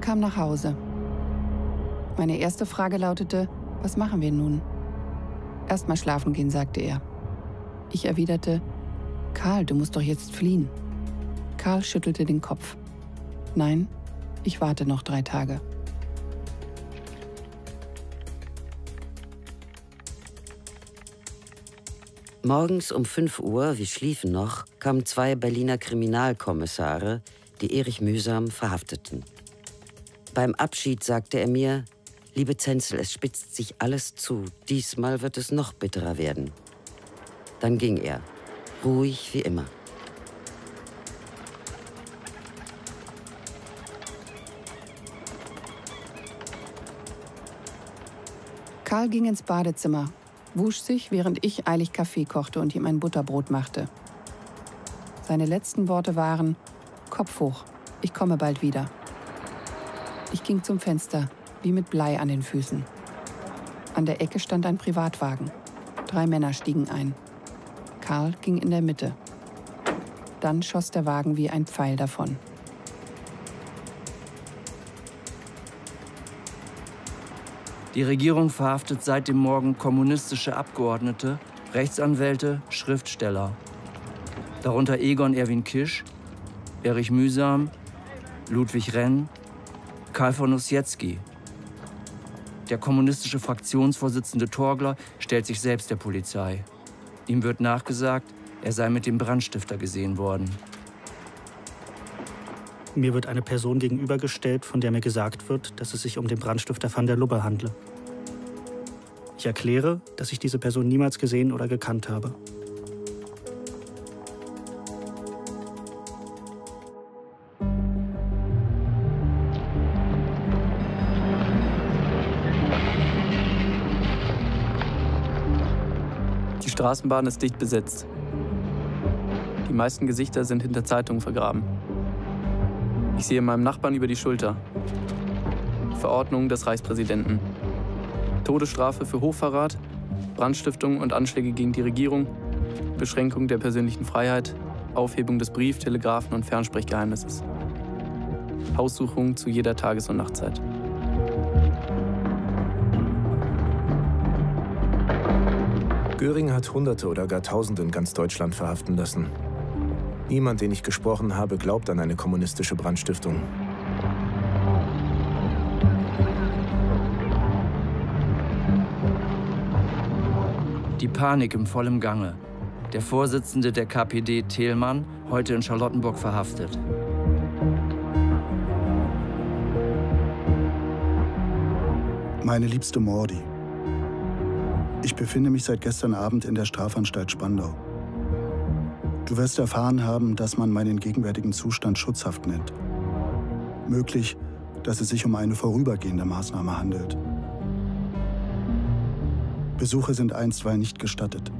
Kam nach Hause. Meine erste Frage lautete, was machen wir nun? Erstmal schlafen gehen, sagte er. Ich erwiderte, Karl, du musst doch jetzt fliehen. Karl schüttelte den Kopf. Nein, ich warte noch drei Tage. Morgens um fünf Uhr, wir schliefen noch, kamen zwei Berliner Kriminalkommissare, die Erich mühsam verhafteten. Beim Abschied sagte er mir, Liebe Zenzel, es spitzt sich alles zu. Diesmal wird es noch bitterer werden. Dann ging er, ruhig wie immer. Karl ging ins Badezimmer, wusch sich, während ich eilig Kaffee kochte und ihm ein Butterbrot machte. Seine letzten Worte waren: Kopf hoch, ich komme bald wieder. Ich ging zum Fenster, wie mit Blei an den Füßen. An der Ecke stand ein Privatwagen. Drei Männer stiegen ein. Karl ging in der Mitte. Dann schoss der Wagen wie ein Pfeil davon. Die Regierung verhaftet seit dem Morgen kommunistische Abgeordnete, Rechtsanwälte, Schriftsteller. Darunter Egon Erwin Kisch, Erich Mühsam, Ludwig Renn, Karl von Ossietzky. Der kommunistische Fraktionsvorsitzende Torgler stellt sich selbst der Polizei. Ihm wird nachgesagt, er sei mit dem Brandstifter gesehen worden. Mir wird eine Person gegenübergestellt, von der mir gesagt wird, dass es sich um den Brandstifter van der Lubbe handle. Ich erkläre, dass ich diese Person niemals gesehen oder gekannt habe. Die Straßenbahn ist dicht besetzt. Die meisten Gesichter sind hinter Zeitungen vergraben. Ich sehe meinem Nachbarn über die Schulter. Verordnung des Reichspräsidenten. Todesstrafe für Hochverrat, Brandstiftung und Anschläge gegen die Regierung, Beschränkung der persönlichen Freiheit, Aufhebung des Brief-, Telegrafen- und Fernsprechgeheimnisses. Haussuchung zu jeder Tages- und Nachtzeit. Göring hat Hunderte oder gar Tausende in ganz Deutschland verhaften lassen. Niemand, den ich gesprochen habe, glaubt an eine kommunistische Brandstiftung. Die Panik im vollen Gange. Der Vorsitzende der K P D, Thälmann, heute in Charlottenburg verhaftet. Meine liebste Mordi. Ich befinde mich seit gestern Abend in der Strafanstalt Spandau. Du wirst erfahren haben, dass man meinen gegenwärtigen Zustand schutzhaft nennt. Möglich, dass es sich um eine vorübergehende Maßnahme handelt. Besuche sind einstweilen nicht gestattet.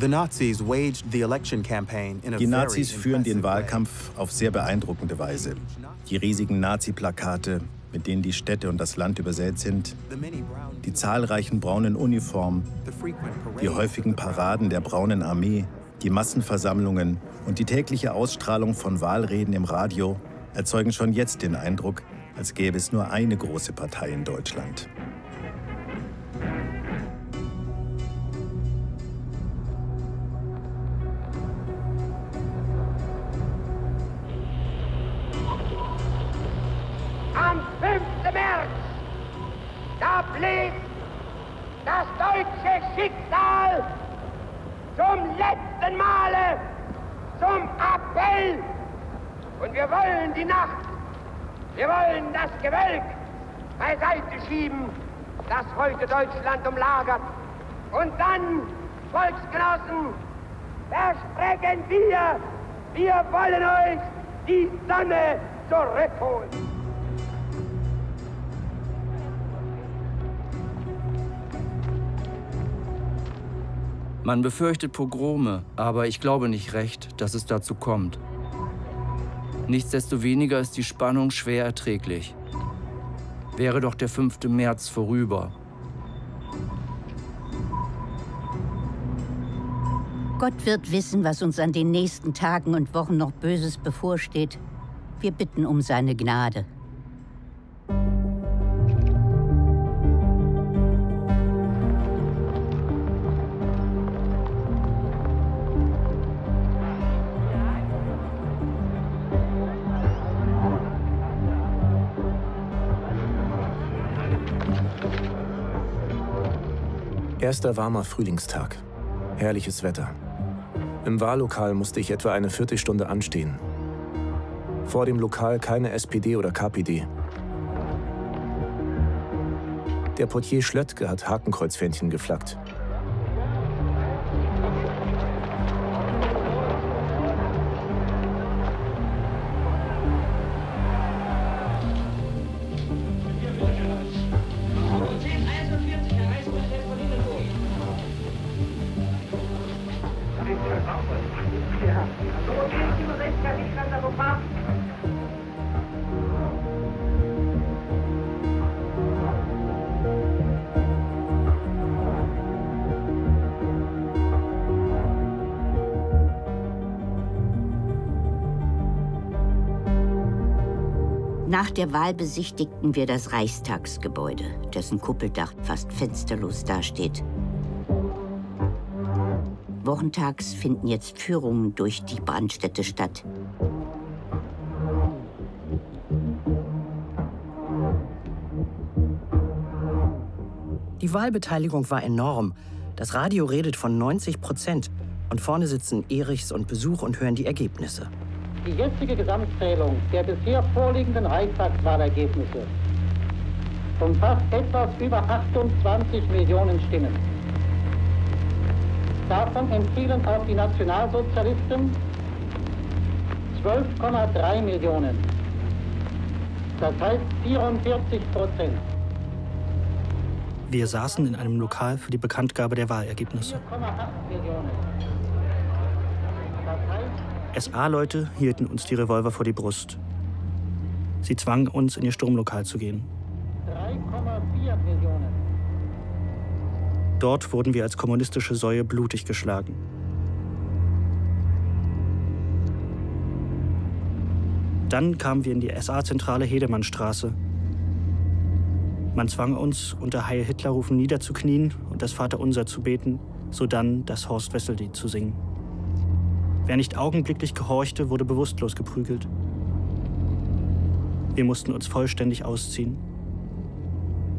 Die Nazis führen den Wahlkampf auf sehr beeindruckende Weise. Die riesigen Nazi-Plakate, mit denen die Städte und das Land übersät sind, die zahlreichen braunen Uniformen, die häufigen Paraden der braunen Armee, die Massenversammlungen und die tägliche Ausstrahlung von Wahlreden im Radio erzeugen schon jetzt den Eindruck, als gäbe es nur eine große Partei in Deutschland. Deutschland umlagert. Und dann, Volksgenossen, versprechen wir, wir wollen euch die Sonne zurückholen. Man befürchtet Pogrome, aber ich glaube nicht recht, dass es dazu kommt. Nichtsdestoweniger ist die Spannung schwer erträglich. Wäre doch der fünfte März vorüber. Gott wird wissen, was uns an den nächsten Tagen und Wochen noch Böses bevorsteht. Wir bitten um seine Gnade. Erster warmer Frühlingstag. Herrliches Wetter. Im Wahllokal musste ich etwa eine Viertelstunde anstehen. Vor dem Lokal keine S P D oder K P D. Der Portier Schlöttke hat Hakenkreuzfähnchen geflaggt. Nach der Wahl besichtigten wir das Reichstagsgebäude, dessen Kuppeldach fast fensterlos dasteht. Wochentags finden jetzt Führungen durch die Brandstätte statt. Die Wahlbeteiligung war enorm. Das Radio redet von neunzig Prozent. Und vorne sitzen Erichs und Besuch und hören die Ergebnisse. Die jetzige Gesamtzählung der bisher vorliegenden Reichstagswahlergebnisse umfasst etwas über achtundzwanzig Millionen Stimmen. Davon empfiehlen auch die Nationalsozialisten zwölf Komma drei Millionen. Das heißt vierundvierzig Prozent. Wir saßen in einem Lokal für die Bekanntgabe der Wahlergebnisse. vier Komma acht Millionen. Das heißt, S A-Leute hielten uns die Revolver vor die Brust. Sie zwangen uns, in ihr Sturmlokal zu gehen. drei Komma vier Millionen. Dort wurden wir als kommunistische Säue blutig geschlagen. Dann kamen wir in die S A-Zentrale Hedemannstraße. Man zwang uns, unter Heil Hitler rufen niederzuknien und das Vaterunser zu beten, sodann das Horst-Wessel-Lied zu singen. Wer nicht augenblicklich gehorchte, wurde bewusstlos geprügelt. Wir mussten uns vollständig ausziehen.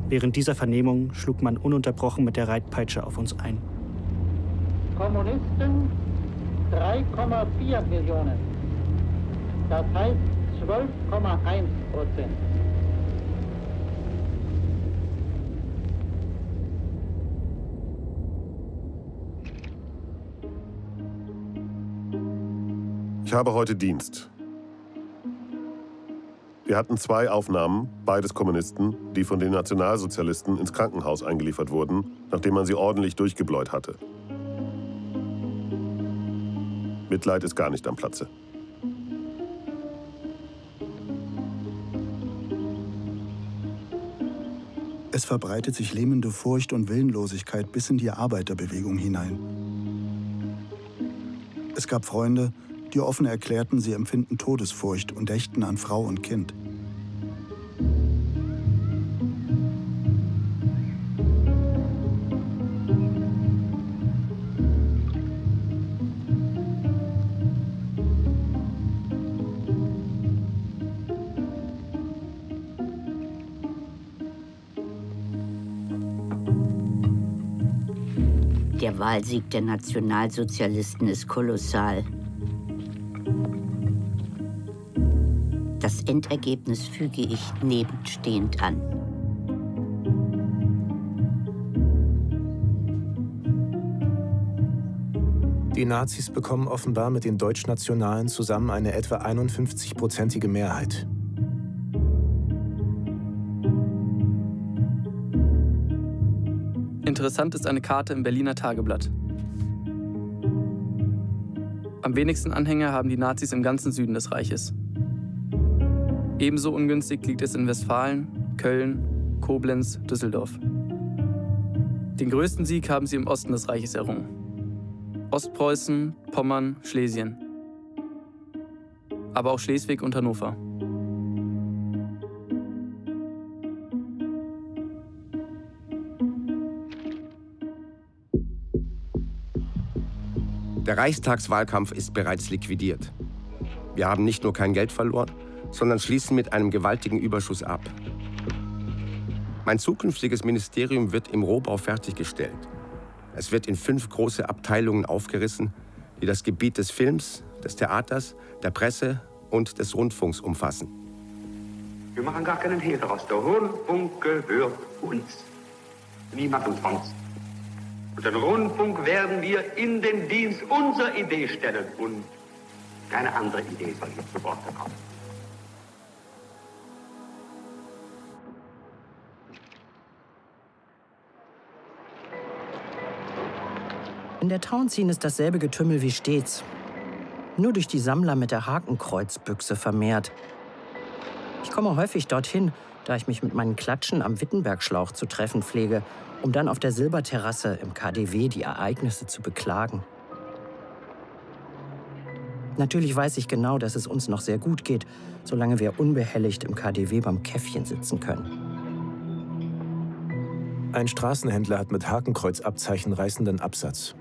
Während dieser Vernehmung schlug man ununterbrochen mit der Reitpeitsche auf uns ein. Kommunisten drei Komma vier Millionen. Das heißt zwölf Komma eins Prozent. Ich habe heute Dienst. Wir hatten zwei Aufnahmen, beides Kommunisten, die von den Nationalsozialisten ins Krankenhaus eingeliefert wurden, nachdem man sie ordentlich durchgebläut hatte. Mitleid ist gar nicht am Platze. Es verbreitet sich lähmende Furcht und Willenlosigkeit bis in die Arbeiterbewegung hinein. Es gab Freunde, die offen erklärten, sie empfinden Todesfurcht und dächten an Frau und Kind. Der Wahlsieg der Nationalsozialisten ist kolossal. Das Endergebnis füge ich nebenstehend an. Die Nazis bekommen offenbar mit den Deutschnationalen zusammen eine etwa einundfünfzig-prozentige Mehrheit. Interessant ist eine Karte im Berliner Tageblatt. Am wenigsten Anhänger haben die Nazis im ganzen Süden des Reiches. Ebenso ungünstig liegt es in Westfalen, Köln, Koblenz, Düsseldorf. Den größten Sieg haben sie im Osten des Reiches errungen. Ostpreußen, Pommern, Schlesien. Aber auch Schleswig und Hannover. Der Reichstagswahlkampf ist bereits liquidiert. Wir haben nicht nur kein Geld verloren, sondern schließen mit einem gewaltigen Überschuss ab. Mein zukünftiges Ministerium wird im Rohbau fertiggestellt. Es wird in fünf große Abteilungen aufgerissen, die das Gebiet des Films, des Theaters, der Presse und des Rundfunks umfassen. Wir machen gar keinen Hehl daraus. Der Rundfunk gehört uns. Niemand sonst. Und den Rundfunk werden wir in den Dienst unserer Idee stellen. Und keine andere Idee soll hier zu Wort kommen. In der Townscene ist dasselbe Getümmel wie stets. Nur durch die Sammler mit der Hakenkreuzbüchse vermehrt. Ich komme häufig dorthin, da ich mich mit meinen Klatschen am Wittenbergschlauch zu treffen pflege, um dann auf der Silberterrasse im K D W die Ereignisse zu beklagen. Natürlich weiß ich genau, dass es uns noch sehr gut geht, solange wir unbehelligt im K D W beim Käffchen sitzen können. Ein Straßenhändler hat mit Hakenkreuzabzeichen reißenden Absatz.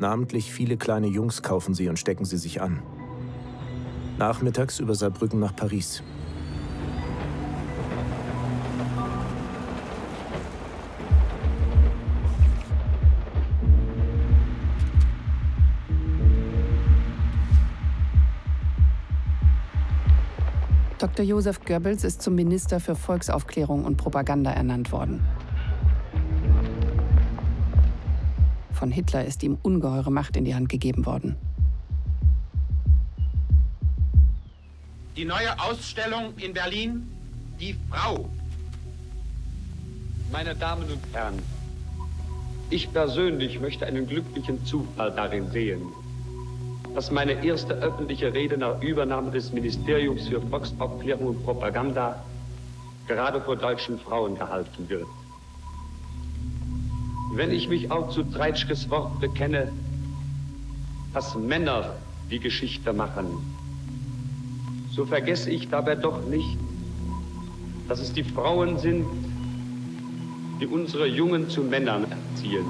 Namentlich viele kleine Jungs kaufen sie und stecken sie sich an. Nachmittags über Saarbrücken nach Paris. Doktor Joseph Goebbels ist zum Minister für Volksaufklärung und Propaganda ernannt worden. Von Hitler ist ihm ungeheure Macht in die Hand gegeben worden. Die neue Ausstellung in Berlin, die Frau. Meine Damen und Herren, ich persönlich möchte einen glücklichen Zufall darin sehen, dass meine erste öffentliche Rede nach Übernahme des Ministeriums für Volksaufklärung und Propaganda gerade vor deutschen Frauen gehalten wird. Wenn ich mich auch zu Treitschkes Wort bekenne, dass Männer die Geschichte machen, so vergesse ich dabei doch nicht, dass es die Frauen sind, die unsere Jungen zu Männern erziehen.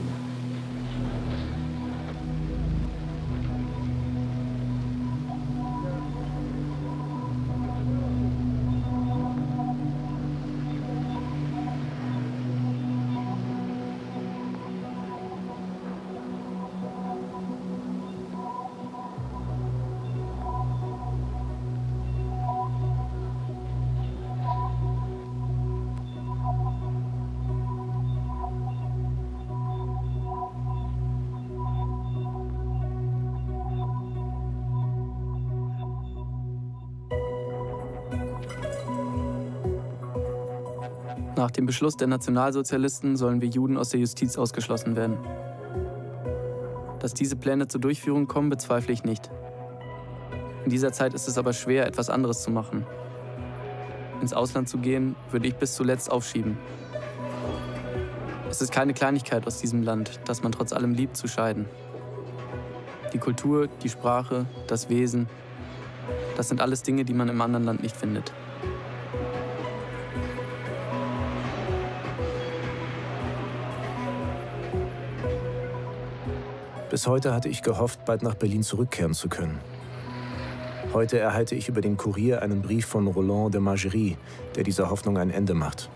Nach dem Beschluss der Nationalsozialisten sollen wir Juden aus der Justiz ausgeschlossen werden. Dass diese Pläne zur Durchführung kommen, bezweifle ich nicht. In dieser Zeit ist es aber schwer, etwas anderes zu machen. Ins Ausland zu gehen, würde ich bis zuletzt aufschieben. Es ist keine Kleinigkeit aus diesem Land, das man trotz allem liebt, zu scheiden. Die Kultur, die Sprache, das Wesen, das sind alles Dinge, die man im anderen Land nicht findet. Bis heute hatte ich gehofft, bald nach Berlin zurückkehren zu können. Heute erhalte ich über den Kurier einen Brief von Roland de Margerie, der dieser Hoffnung ein Ende macht.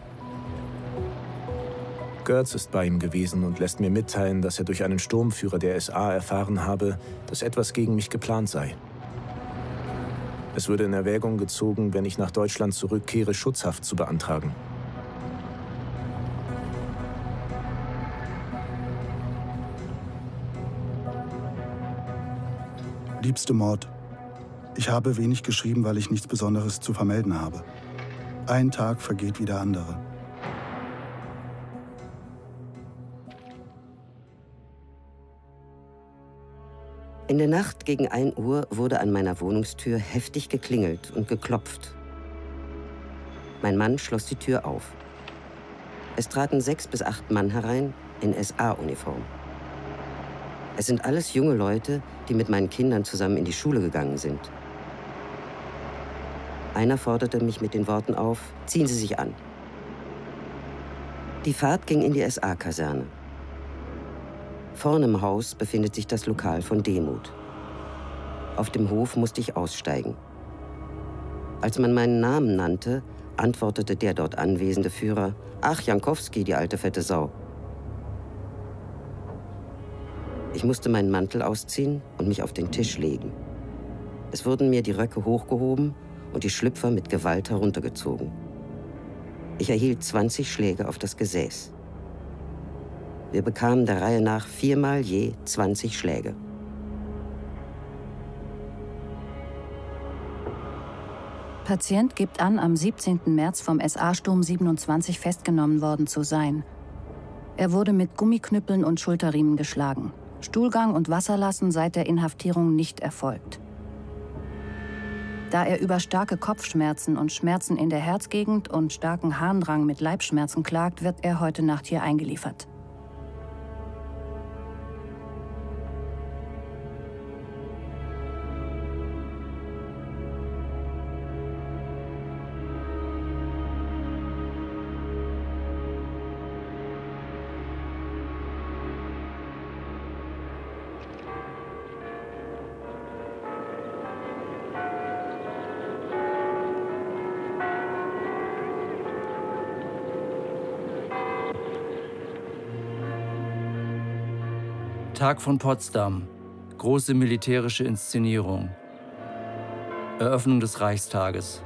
Goertz ist bei ihm gewesen und lässt mir mitteilen, dass er durch einen Sturmführer der S A erfahren habe, dass etwas gegen mich geplant sei. Es würde in Erwägung gezogen, wenn ich nach Deutschland zurückkehre, Schutzhaft zu beantragen. Liebste Maud, ich habe wenig geschrieben, weil ich nichts Besonderes zu vermelden habe. Ein Tag vergeht wie der andere. In der Nacht gegen ein Uhr wurde an meiner Wohnungstür heftig geklingelt und geklopft. Mein Mann schloss die Tür auf. Es traten sechs bis acht Mann herein in S A-Uniform. Es sind alles junge Leute, die mit meinen Kindern zusammen in die Schule gegangen sind. Einer forderte mich mit den Worten auf, ziehen Sie sich an. Die Fahrt ging in die S A-Kaserne. Vorne im Haus befindet sich das Lokal von Demuth. Auf dem Hof musste ich aussteigen. Als man meinen Namen nannte, antwortete der dort anwesende Führer, ach, Jankowski, die alte fette Sau. Ich musste meinen Mantel ausziehen und mich auf den Tisch legen. Es wurden mir die Röcke hochgehoben und die Schlüpfer mit Gewalt heruntergezogen. Ich erhielt zwanzig Schläge auf das Gesäß. Wir bekamen der Reihe nach viermal je zwanzig Schläge. Patient gibt an, am siebzehnten März vom S A-Sturm siebenundzwanzig festgenommen worden zu sein. Er wurde mit Gummiknüppeln und Schulterriemen geschlagen. Stuhlgang und Wasserlassen seit der Inhaftierung nicht erfolgt. Da er über starke Kopfschmerzen und Schmerzen in der Herzgegend und starken Harndrang mit Leibschmerzen klagt, wird er heute Nacht hier eingeliefert. Tag von Potsdam. Große militärische Inszenierung. Eröffnung des Reichstages.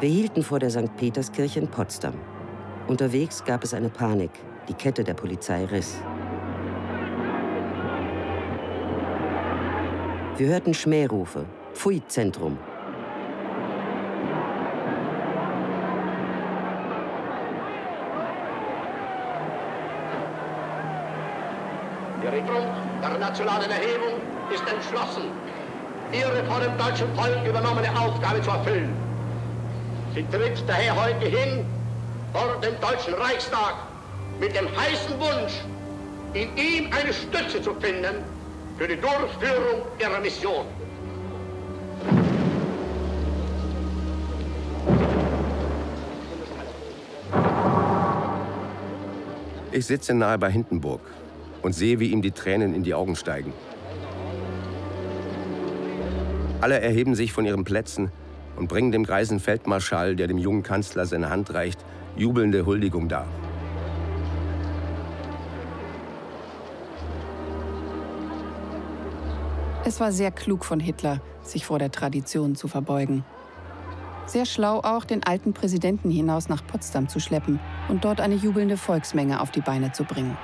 Wir hielten vor der Sankt Peterskirche in Potsdam. Unterwegs gab es eine Panik. Die Kette der Polizei riss. Wir hörten Schmährufe. Pfui, Zentrum. Die Regierung der nationalen Erhebung ist entschlossen, ihre von dem deutschen Volk übernommene Aufgabe zu erfüllen. Sie tritt daher heute hin vor den Deutschen Reichstag mit dem heißen Wunsch, in ihm eine Stütze zu finden für die Durchführung ihrer Mission. Ich sitze nahe bei Hindenburg und sehe, wie ihm die Tränen in die Augen steigen. Alle erheben sich von ihren Plätzen und bringen dem greisen Feldmarschall, der dem jungen Kanzler seine Hand reicht, jubelnde Huldigung dar. Es war sehr klug von Hitler, sich vor der Tradition zu verbeugen. Sehr schlau auch, den alten Präsidenten hinaus nach Potsdam zu schleppen und dort eine jubelnde Volksmenge auf die Beine zu bringen.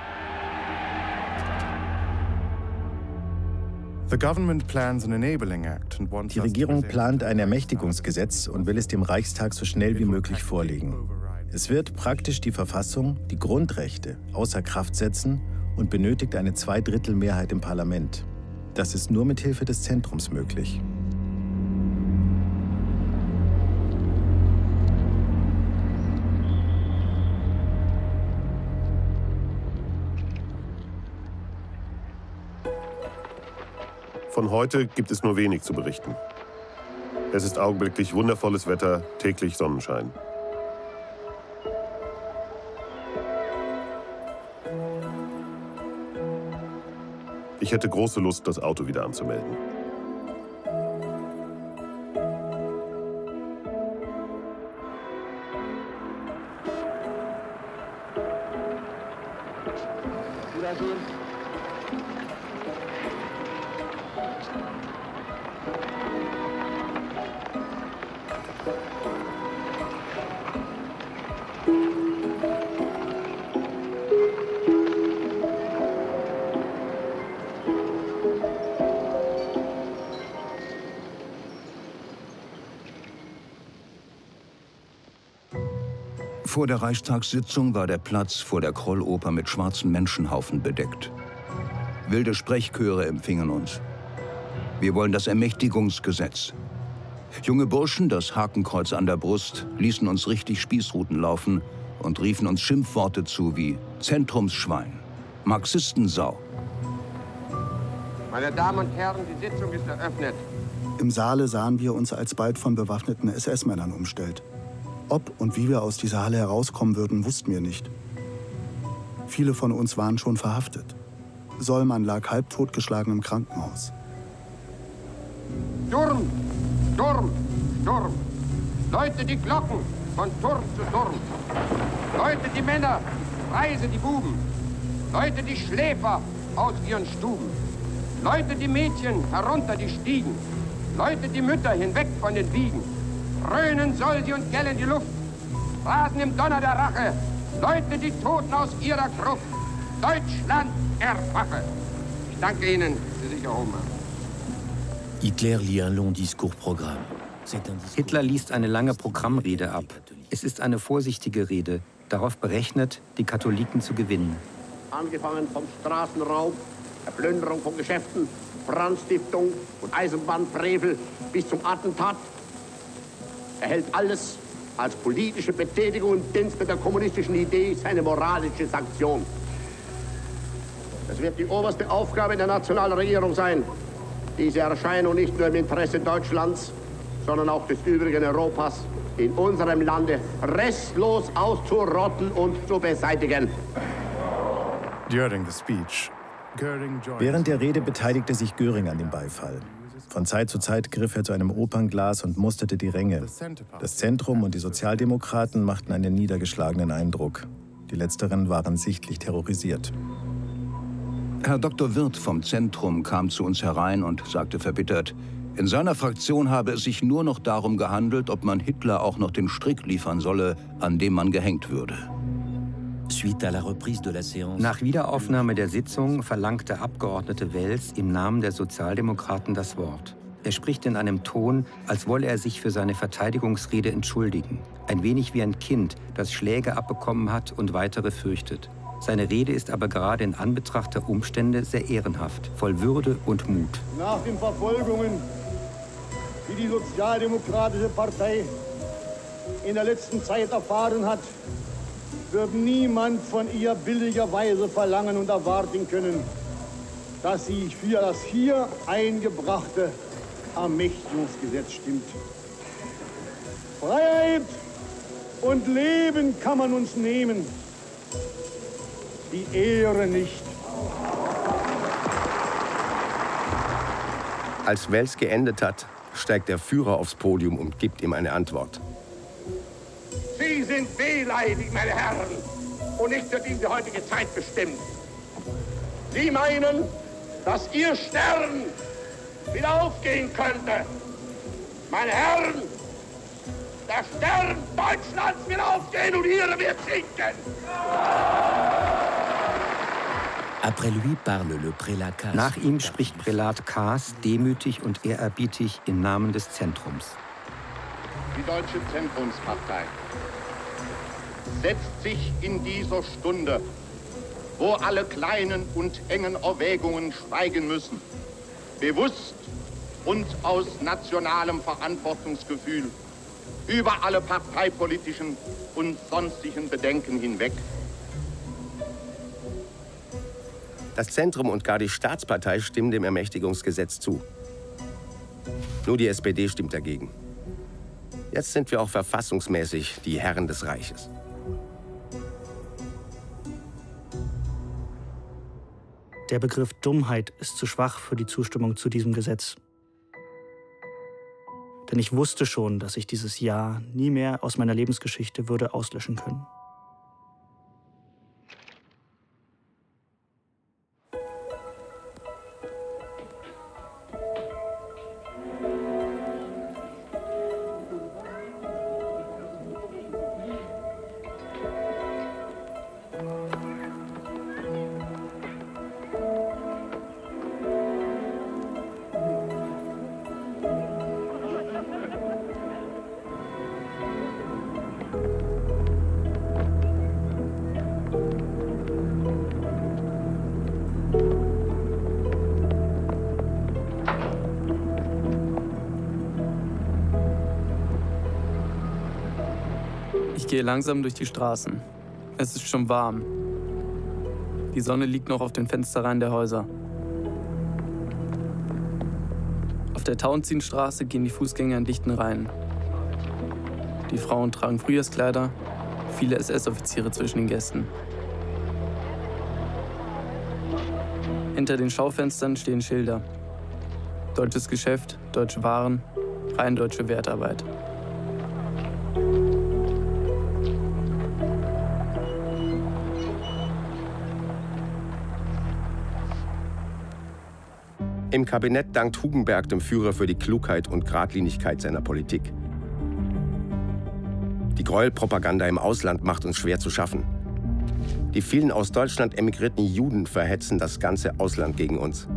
Die Regierung plant ein Ermächtigungsgesetz und will es dem Reichstag so schnell wie möglich vorlegen. Es wird praktisch die Verfassung, die Grundrechte, außer Kraft setzen und benötigt eine Zweidrittelmehrheit im Parlament. Das ist nur mit Hilfe des Zentrums möglich. Von heute gibt es nur wenig zu berichten. Es ist augenblicklich wundervolles Wetter, täglich Sonnenschein. Ich hätte große Lust, das Auto wieder anzumelden. Vor der Reichstagssitzung war der Platz vor der Krolloper mit schwarzen Menschenhaufen bedeckt. Wilde Sprechchöre empfingen uns. Wir wollen das Ermächtigungsgesetz. Junge Burschen, das Hakenkreuz an der Brust, ließen uns richtig Spießruten laufen und riefen uns Schimpfworte zu wie Zentrumsschwein, Marxistensau. Meine Damen und Herren, die Sitzung ist eröffnet. Im Saale sahen wir uns alsbald von bewaffneten S S-Männern umstellt. Ob und wie wir aus dieser Halle herauskommen würden, wussten wir nicht. Viele von uns waren schon verhaftet. Sollmann lag halb totgeschlagen im Krankenhaus. Sturm, Sturm, Sturm. Läutet die Glocken von Turm zu Turm. Läutet die Männer, reise die Buben. Läutet die Schläfer aus ihren Stuben. Läutet die Mädchen herunter die Stiegen. Läutet die Mütter hinweg von den Wiegen. Dröhnen soll sie und gellen die Luft. Rasen im Donner der Rache. Läutet die Toten aus ihrer Gruft. Deutschland erwache. Ich danke Ihnen, dass Sie sich erhoben haben. Hitler liest ein langes Discours-Programm. Hitler liest eine lange Programmrede ab. Es ist eine vorsichtige Rede, darauf berechnet, die Katholiken zu gewinnen. Angefangen vom Straßenraub, der Plünderung von Geschäften, Brandstiftung und Eisenbahnfrevel bis zum Attentat. Er hält alles als politische Betätigung im Dienst der kommunistischen Idee seine moralische Sanktion. Es wird die oberste Aufgabe der nationalen Regierung sein, diese Erscheinung nicht nur im Interesse Deutschlands, sondern auch des übrigen Europas in unserem Lande restlos auszurotten und zu beseitigen. During the speech, Göring joined... Während der Rede beteiligte sich Göring an dem Beifall. Von Zeit zu Zeit griff er zu einem Opernglas und musterte die Ränge. Das Zentrum und die Sozialdemokraten machten einen niedergeschlagenen Eindruck. Die Letzteren waren sichtlich terrorisiert. Herr Doktor Wirth vom Zentrum kam zu uns herein und sagte verbittert, in seiner Fraktion habe es sich nur noch darum gehandelt, ob man Hitler auch noch den Strick liefern solle, an dem man gehängt würde. Nach Wiederaufnahme der Sitzung verlangte Abgeordnete Wels im Namen der Sozialdemokraten das Wort. Er spricht in einem Ton, als wolle er sich für seine Verteidigungsrede entschuldigen. Ein wenig wie ein Kind, das Schläge abbekommen hat und weitere fürchtet. Seine Rede ist aber gerade in Anbetracht der Umstände sehr ehrenhaft, voll Würde und Mut. Nach den Verfolgungen, die die Sozialdemokratische Partei in der letzten Zeit erfahren hat, wird niemand von ihr billigerweise verlangen und erwarten können, dass sie für das hier eingebrachte Ermächtigungsgesetz stimmt. Freiheit und Leben kann man uns nehmen, die Ehre nicht. Als Wels geendet hat, steigt der Führer aufs Podium und gibt ihm eine Antwort. Sie sind wehleidig, meine Herren, und nicht für diese heutige Zeit bestimmt. Sie meinen, dass Ihr Stern wieder aufgehen könnte. Meine Herren, der Stern Deutschlands wird aufgehen und Ihre wird sinken. Nach ihm spricht Prälat Kaas demütig und ehrerbietig im Namen des Zentrums. Die Deutsche Zentrumspartei setzt sich in dieser Stunde, wo alle kleinen und engen Erwägungen schweigen müssen, bewusst und aus nationalem Verantwortungsgefühl über alle parteipolitischen und sonstigen Bedenken hinweg. Das Zentrum und gar die Staatspartei stimmen dem Ermächtigungsgesetz zu. Nur die S P D stimmt dagegen. Jetzt sind wir auch verfassungsmäßig die Herren des Reiches. Der Begriff Dummheit ist zu schwach für die Zustimmung zu diesem Gesetz. Denn ich wusste schon, dass ich dieses Ja nie mehr aus meiner Lebensgeschichte würde auslöschen können. Ich gehe langsam durch die Straßen. Es ist schon warm. Die Sonne liegt noch auf den Fensterreihen der Häuser. Auf der Tauentzienstraße gehen die Fußgänger in dichten Reihen. Die Frauen tragen Frühjahrskleider, viele S S-Offiziere zwischen den Gästen. Hinter den Schaufenstern stehen Schilder. Deutsches Geschäft, deutsche Waren, rein deutsche Wertarbeit. Im Kabinett dankt Hugenberg dem Führer für die Klugheit und Gradlinigkeit seiner Politik. Die Gräuelpropaganda im Ausland macht uns schwer zu schaffen. Die vielen aus Deutschland emigrierten Juden verhetzen das ganze Ausland gegen uns.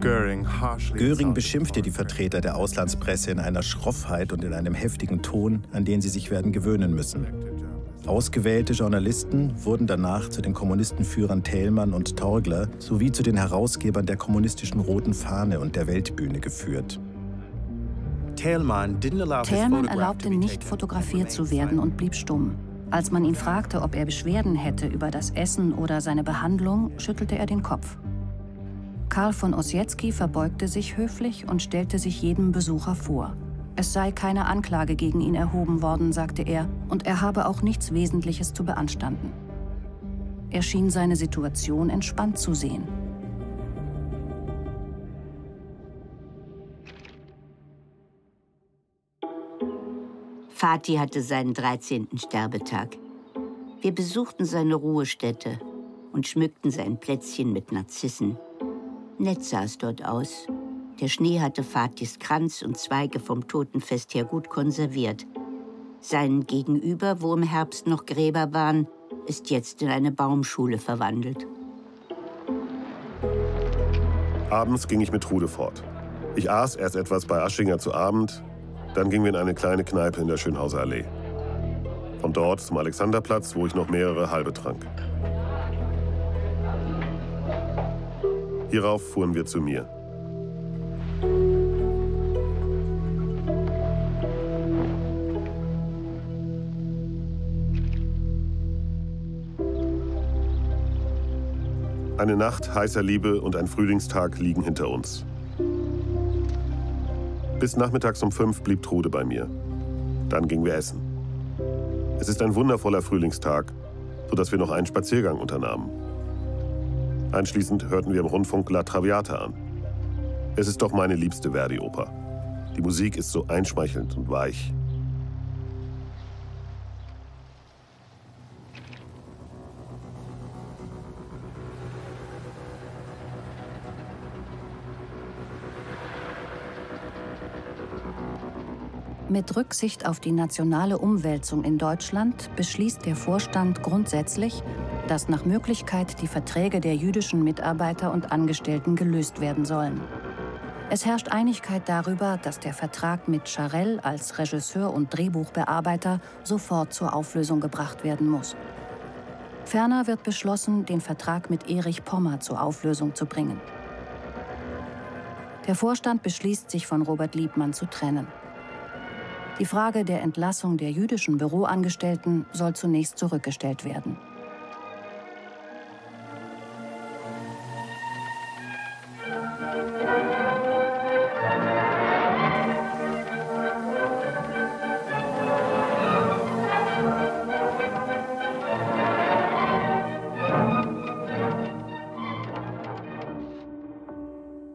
Göring beschimpfte die Vertreter der Auslandspresse in einer Schroffheit und in einem heftigen Ton, an den sie sich werden gewöhnen müssen. Ausgewählte Journalisten wurden danach zu den Kommunistenführern Thälmann und Torgler sowie zu den Herausgebern der kommunistischen Roten Fahne und der Weltbühne geführt. Thälmann erlaubte nicht, fotografiert zu werden und blieb stumm. Als man ihn fragte, ob er Beschwerden hätte über das Essen oder seine Behandlung, schüttelte er den Kopf. Karl von Ossietzky verbeugte sich höflich und stellte sich jedem Besucher vor. Es sei keine Anklage gegen ihn erhoben worden, sagte er, und er habe auch nichts Wesentliches zu beanstanden. Er schien seine Situation entspannt zu sehen. Fatih hatte seinen dreizehnten Sterbetag. Wir besuchten seine Ruhestätte und schmückten sein Plätzchen mit Narzissen. Nett sah es dort aus. Der Schnee hatte Fatihs Kranz und Zweige vom Totenfest her gut konserviert. Seinen Gegenüber, wo im Herbst noch Gräber waren, ist jetzt in eine Baumschule verwandelt. Abends ging ich mit Trude fort. Ich aß erst etwas bei Aschinger zu Abend, dann gingen wir in eine kleine Kneipe in der Schönhauser Allee. Von dort zum Alexanderplatz, wo ich noch mehrere halbe trank. Hierauf fuhren wir zu mir. Eine Nacht heißer Liebe und ein Frühlingstag liegen hinter uns. Bis nachmittags um fünf blieb Trude bei mir. Dann gingen wir essen. Es ist ein wundervoller Frühlingstag, sodass wir noch einen Spaziergang unternahmen. Anschließend hörten wir im Rundfunk La Traviata an. Es ist doch meine liebste Verdi-Oper. Die Musik ist so einschmeichelnd und weich. Mit Rücksicht auf die nationale Umwälzung in Deutschland beschließt der Vorstand grundsätzlich, dass nach Möglichkeit die Verträge der jüdischen Mitarbeiter und Angestellten gelöst werden sollen. Es herrscht Einigkeit darüber, dass der Vertrag mit Scharell als Regisseur und Drehbuchbearbeiter sofort zur Auflösung gebracht werden muss. Ferner wird beschlossen, den Vertrag mit Erich Pommer zur Auflösung zu bringen. Der Vorstand beschließt, sich von Robert Liebmann zu trennen. Die Frage der Entlassung der jüdischen Büroangestellten soll zunächst zurückgestellt werden.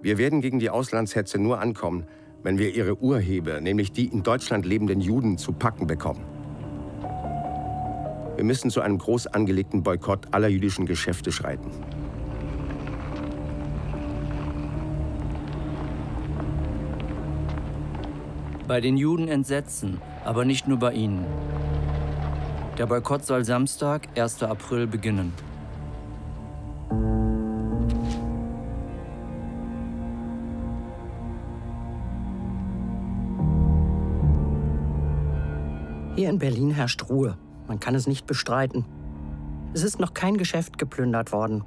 Wir werden gegen die Auslandshetze nur ankommen, wenn wir ihre Urheber, nämlich die in Deutschland lebenden Juden, zu packen bekommen. Wir müssen zu einem groß angelegten Boykott aller jüdischen Geschäfte schreiten. Bei den Juden Entsetzen, aber nicht nur bei ihnen. Der Boykott soll Samstag, ersten April, beginnen. Hier in Berlin herrscht Ruhe. Man kann es nicht bestreiten. Es ist noch kein Geschäft geplündert worden.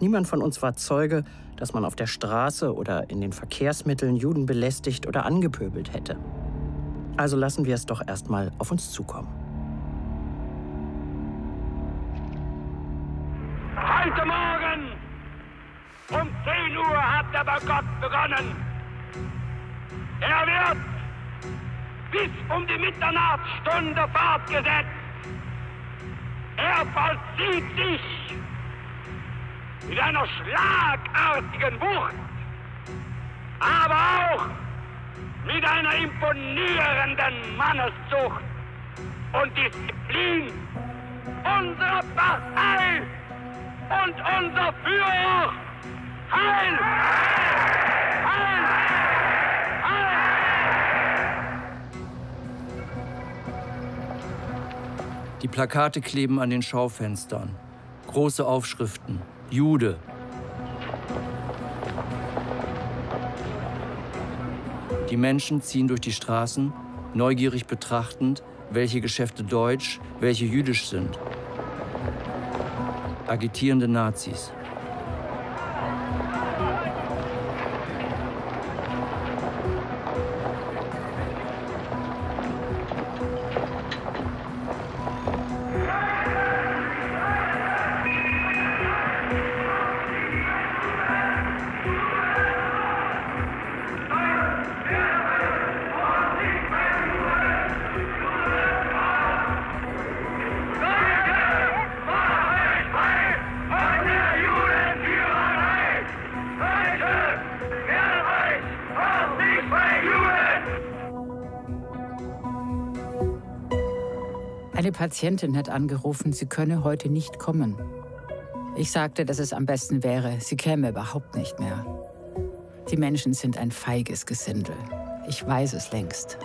Niemand von uns war Zeuge, dass man auf der Straße oder in den Verkehrsmitteln Juden belästigt oder angepöbelt hätte. Also lassen wir es doch erstmal auf uns zukommen. Heute Morgen um zehn Uhr hat der Boykott begonnen. Er wird bis um die Mitternachtsstunde fortgesetzt. Er vollzieht sich mit einer schlagartigen Wucht, aber auch mit einer imponierenden Manneszucht und Disziplin unserer Partei und unser Führer. Heil! Heil! Heil! Die Plakate kleben an den Schaufenstern. Große Aufschriften. Jude. Die Menschen ziehen durch die Straßen, neugierig betrachtend, welche Geschäfte deutsch, welche jüdisch sind. Agitierende Nazis. Eine Patientin hat angerufen, sie könne heute nicht kommen. Ich sagte, dass es am besten wäre, sie käme überhaupt nicht mehr. Die Menschen sind ein feiges Gesindel. Ich weiß es längst.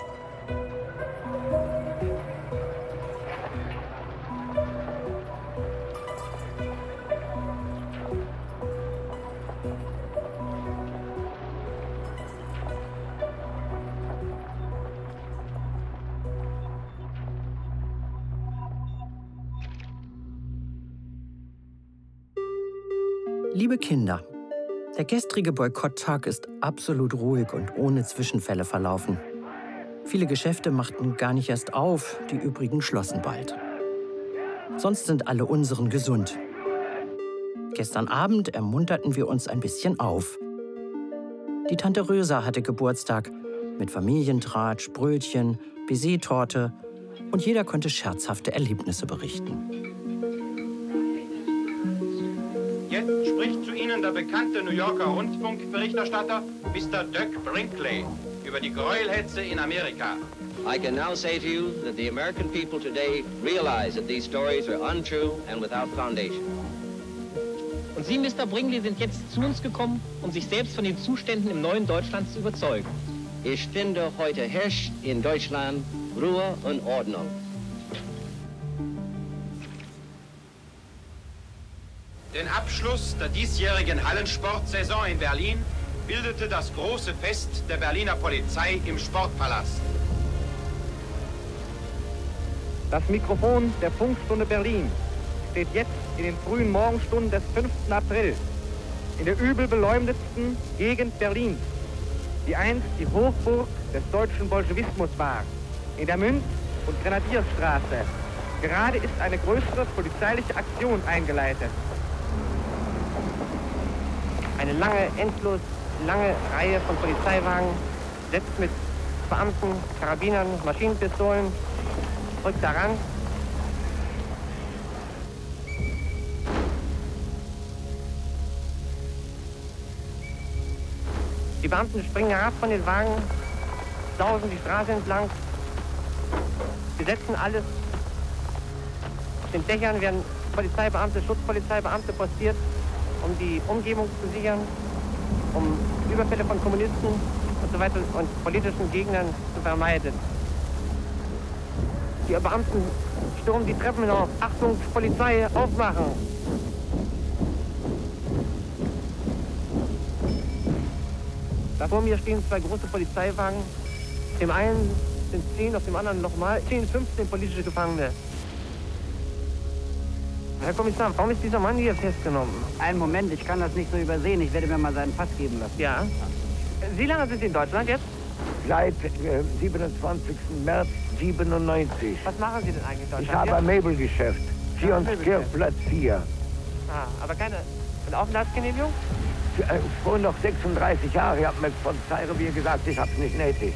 Liebe Kinder, der gestrige Boykotttag ist absolut ruhig und ohne Zwischenfälle verlaufen. Viele Geschäfte machten gar nicht erst auf, die übrigen schlossen bald. Sonst sind alle unseren gesund. Gestern Abend ermunterten wir uns ein bisschen auf. Die Tante Rösa hatte Geburtstag mit Familientratsch, Brötchen, Baiser-Torte und jeder konnte scherzhafte Erlebnisse berichten. Jetzt spricht zu Ihnen der bekannte New Yorker Rundfunkberichterstatter Mister Doug Brinkley über die Gräuelhetze in Amerika. I can now say to you that the American people today realize that these stories are untrue and without foundation. Und Sie, Mister Brinkley, sind jetzt zu uns gekommen, um sich selbst von den Zuständen im neuen Deutschland zu überzeugen. Ich finde, heute herrscht in Deutschland Ruhe und Ordnung. Den Abschluss der diesjährigen Hallensportsaison in Berlin bildete das große Fest der Berliner Polizei im Sportpalast. Das Mikrofon der Funkstunde Berlin steht jetzt in den frühen Morgenstunden des fünften April in der übel beleumdetsten Gegend Berlins, die einst die Hochburg des deutschen Bolschewismus war, in der Münz- und Grenadierstraße. Gerade ist eine größere polizeiliche Aktion eingeleitet. Eine lange, endlos lange Reihe von Polizeiwagen, besetzt mit Beamten, Karabinern, Maschinenpistolen, rückt daran. Die Beamten springen herab von den Wagen, sausen die Straße entlang, besetzen alles. Auf den Dächern werden Polizeibeamte, Schutzpolizeibeamte postiert, um die Umgebung zu sichern, um Überfälle von Kommunisten und so weiter und politischen Gegnern zu vermeiden. Die Beamten stürmen die Treppen hinauf. Achtung, Polizei, aufmachen! Da vor mir stehen zwei große Polizeiwagen. Auf dem einen sind zehn, auf dem anderen nochmal zehn, fünfzehn politische Gefangene. Herr Kommissar, warum ist dieser Mann hier festgenommen? Einen Moment, ich kann das nicht so übersehen. Ich werde mir mal seinen Pass geben lassen. Ja. Wie lange sind Sie in Deutschland jetzt? Seit äh, siebenundzwanzigsten März siebenundneunzig. Was machen Sie denn eigentlich in Deutschland? Ich habe ein Möbelgeschäft. Platz vier. Ah, aber keine Aufenthaltsgenehmigung? Ich wohne noch sechsunddreißig Jahre. Ich habe mir von Polizeirevier gesagt, ich habe es nicht nötig.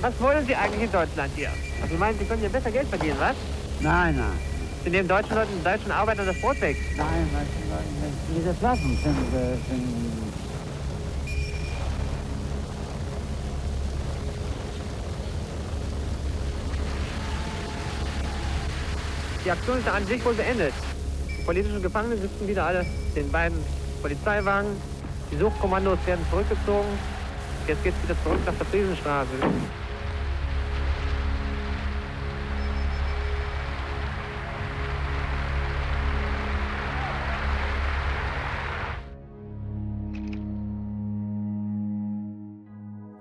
Was wollen Sie eigentlich in Deutschland hier? Also meinen Sie, können hier besser Geld verdienen, was? Nein, nein. Sie nehmen deutschen Leuten, deutschen Arbeitern das Brot weg. Nein, nein, nein, diese Flaschen sind, sind die Aktion ist an sich wohl beendet. Die politischen Gefangenen sitzen wieder alle in beiden Polizeiwagen. Die Suchkommandos werden zurückgezogen. Jetzt geht's wieder zurück nach der Friesenstraße.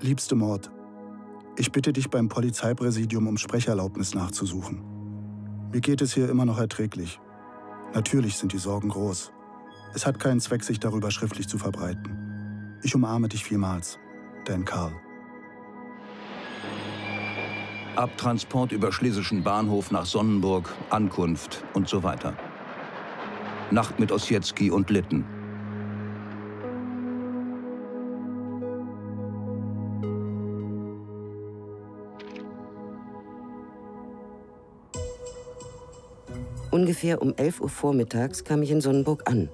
Liebste Mord, ich bitte dich beim Polizeipräsidium um Sprecherlaubnis nachzusuchen. Mir geht es hier immer noch erträglich. Natürlich sind die Sorgen groß. Es hat keinen Zweck, sich darüber schriftlich zu verbreiten. Ich umarme dich vielmals. Dein Karl. Abtransport über Schlesischen Bahnhof nach Sonnenburg, Ankunft und so weiter. Nacht mit Ossietzky und Litten. Ungefähr um elf Uhr vormittags kam ich in Sonnenburg an.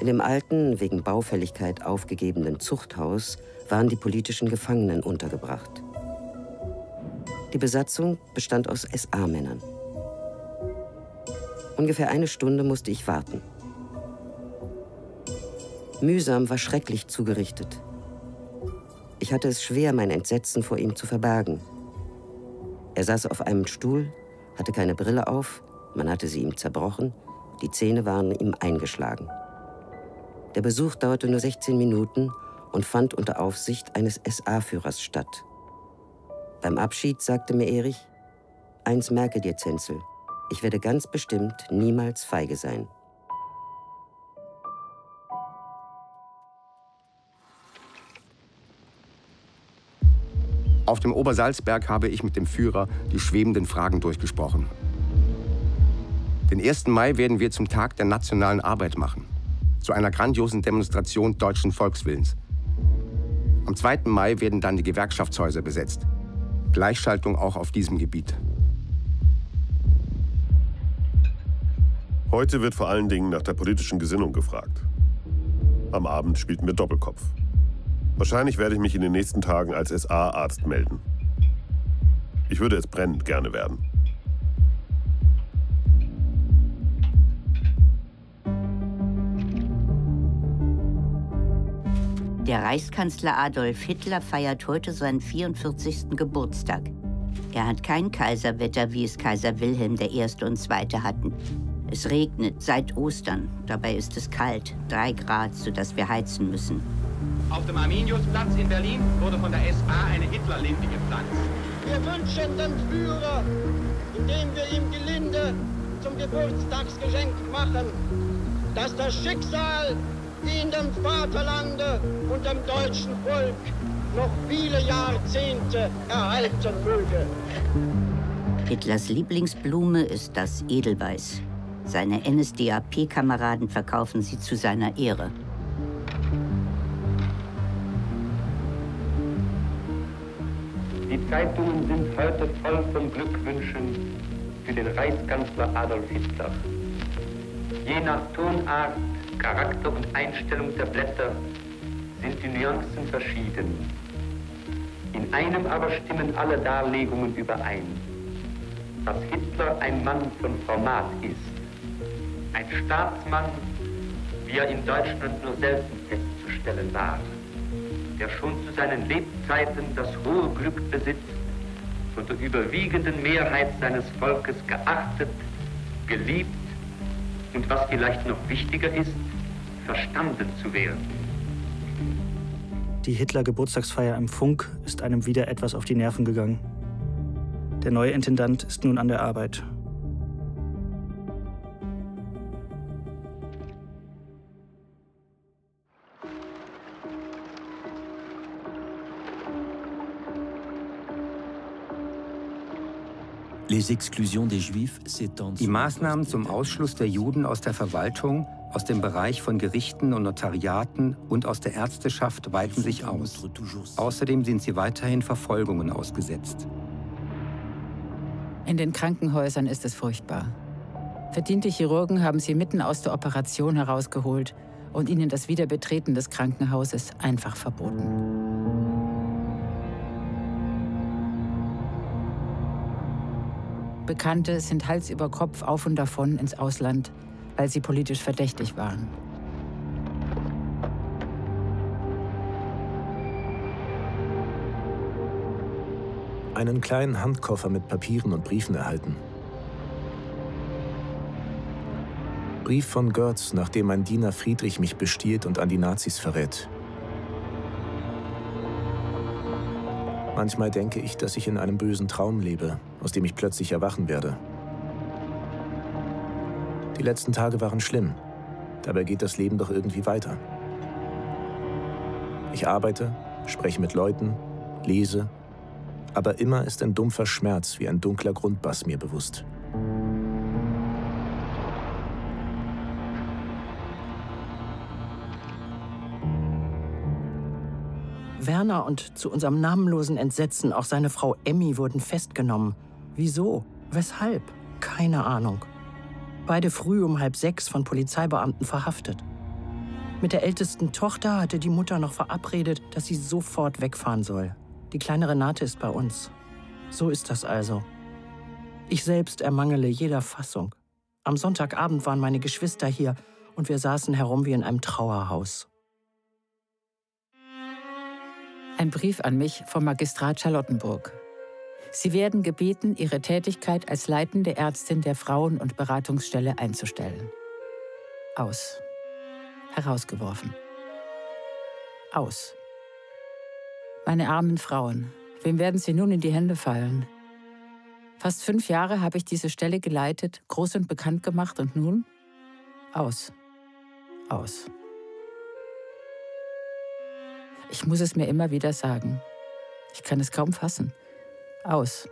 In dem alten, wegen Baufälligkeit aufgegebenen Zuchthaus waren die politischen Gefangenen untergebracht. Die Besatzung bestand aus S A-Männern. Ungefähr eine Stunde musste ich warten. Mühsam war schrecklich zugerichtet. Ich hatte es schwer, mein Entsetzen vor ihm zu verbergen. Er saß auf einem Stuhl, hatte keine Brille auf, man hatte sie ihm zerbrochen, die Zähne waren ihm eingeschlagen. Der Besuch dauerte nur sechzehn Minuten und fand unter Aufsicht eines S A-Führers statt. Beim Abschied sagte mir Erich: Eins merke dir, Zenzel, ich werde ganz bestimmt niemals feige sein. Auf dem Obersalzberg habe ich mit dem Führer die schwebenden Fragen durchgesprochen. Den ersten Mai werden wir zum Tag der nationalen Arbeit machen, zu einer grandiosen Demonstration deutschen Volkswillens. Am zweiten Mai werden dann die Gewerkschaftshäuser besetzt. Gleichschaltung auch auf diesem Gebiet. Heute wird vor allen Dingen nach der politischen Gesinnung gefragt. Am Abend spielten wir Doppelkopf. Wahrscheinlich werde ich mich in den nächsten Tagen als S A-Arzt melden. Ich würde es brennend gerne werden. Der Reichskanzler Adolf Hitler feiert heute seinen vierundvierzigsten Geburtstag. Er hat kein Kaiserwetter, wie es Kaiser Wilhelm I. und der Zweite hatten. Es regnet seit Ostern. Dabei ist es kalt, drei Grad, sodass wir heizen müssen. Auf dem Arminiusplatz in Berlin wurde von der S A eine Hitlerlinde gepflanzt. Wir wünschen dem Führer, indem wir ihm die Linde zum Geburtstagsgeschenk machen, dass das Schicksal ihn dem Vaterlande und dem deutschen Volk noch viele Jahrzehnte erhalten möge. Hitlers Lieblingsblume ist das Edelweiß. Seine N S D A P-Kameraden verkaufen sie zu seiner Ehre. Die Zeitungen sind heute voll von Glückwünschen für den Reichskanzler Adolf Hitler. Je nach Tonart, Charakter und Einstellung der Blätter sind die Nuancen verschieden. In einem aber stimmen alle Darlegungen überein, dass Hitler ein Mann von Format ist, ein Staatsmann, wie er in Deutschland nur selten festzustellen war, der schon zu seinen Lebzeiten das hohe Glück besitzt, von der überwiegenden Mehrheit seines Volkes geachtet, geliebt und, was vielleicht noch wichtiger ist, verstanden zu werden. Die Hitler-Geburtstagsfeier im Funk ist einem wieder etwas auf die Nerven gegangen. Der neue Intendant ist nun an der Arbeit. Die Maßnahmen zum Ausschluss der Juden aus der Verwaltung, aus dem Bereich von Gerichten und Notariaten und aus der Ärzteschaft weiten sich aus. Außerdem sind sie weiterhin Verfolgungen ausgesetzt. In den Krankenhäusern ist es furchtbar. Verdiente Chirurgen haben sie mitten aus der Operation herausgeholt und ihnen das Wiederbetreten des Krankenhauses einfach verboten. Bekannte sind Hals über Kopf auf und davon ins Ausland, weil sie politisch verdächtig waren. Einen kleinen Handkoffer mit Papieren und Briefen erhalten. Brief von Götz, nachdem mein Diener Friedrich mich bestiehlt und an die Nazis verrät. Manchmal denke ich, dass ich in einem bösen Traum lebe, aus dem ich plötzlich erwachen werde. Die letzten Tage waren schlimm. Dabei geht das Leben doch irgendwie weiter. Ich arbeite, spreche mit Leuten, lese, aber immer ist ein dumpfer Schmerz wie ein dunkler Grundbass mir bewusst. Werner und zu unserem namenlosen Entsetzen auch seine Frau Emmy wurden festgenommen. Wieso? Weshalb? Keine Ahnung. Beide früh um halb sechs von Polizeibeamten verhaftet. Mit der ältesten Tochter hatte die Mutter noch verabredet, dass sie sofort wegfahren soll. Die kleine Renate ist bei uns. So ist das also. Ich selbst ermangele jeder Fassung. Am Sonntagabend waren meine Geschwister hier und wir saßen herum wie in einem Trauerhaus. Ein Brief an mich vom Magistrat Charlottenburg. Sie werden gebeten, Ihre Tätigkeit als leitende Ärztin der Frauen- und Beratungsstelle einzustellen. Aus. Herausgeworfen. Aus. Meine armen Frauen, wem werden Sie nun in die Hände fallen? Fast fünf Jahre habe ich diese Stelle geleitet, groß und bekannt gemacht und nun? Aus. Aus. Ich muss es mir immer wieder sagen. Ich kann es kaum fassen. Aus.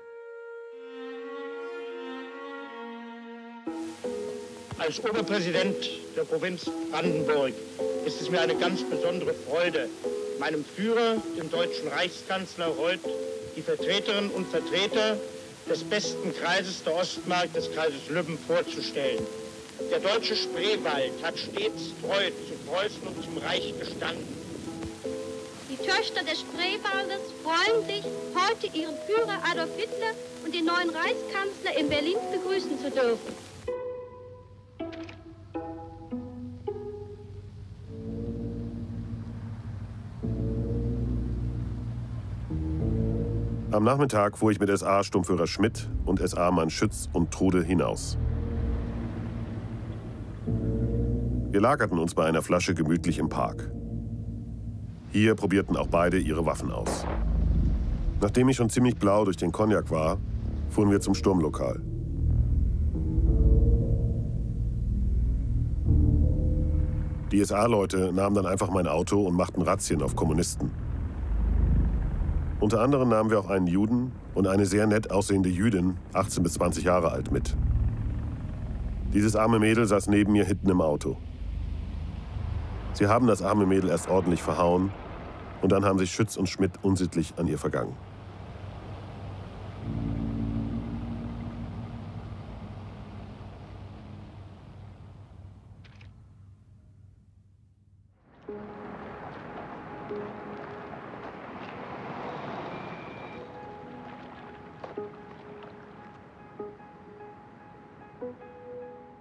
Als Oberpräsident der Provinz Brandenburg ist es mir eine ganz besondere Freude, meinem Führer, dem deutschen Reichskanzler Reuth, die Vertreterinnen und Vertreter des besten Kreises der Ostmark, des Kreises Lübben, vorzustellen. Der deutsche Spreewald hat stets treu zu Preußen und zum Reich gestanden. Die Töchter des Spreewaldes freuen sich, heute ihren Führer Adolf Hitler und den neuen Reichskanzler in Berlin begrüßen zu dürfen. Am Nachmittag fuhr ich mit S A-Sturmführer Schmidt und S A-Mann Schütz und Trude hinaus. Wir lagerten uns bei einer Flasche gemütlich im Park. Hier probierten auch beide ihre Waffen aus. Nachdem ich schon ziemlich blau durch den Cognac war, fuhren wir zum Sturmlokal. Die S A-Leute nahmen dann einfach mein Auto und machten Razzien auf Kommunisten. Unter anderem nahmen wir auch einen Juden und eine sehr nett aussehende Jüdin, achtzehn bis zwanzig Jahre alt, mit. Dieses arme Mädel saß neben mir hinten im Auto. Sie haben das arme Mädel erst ordentlich verhauen. Und dann haben sich Schütz und Schmidt unsittlich an ihr vergangen.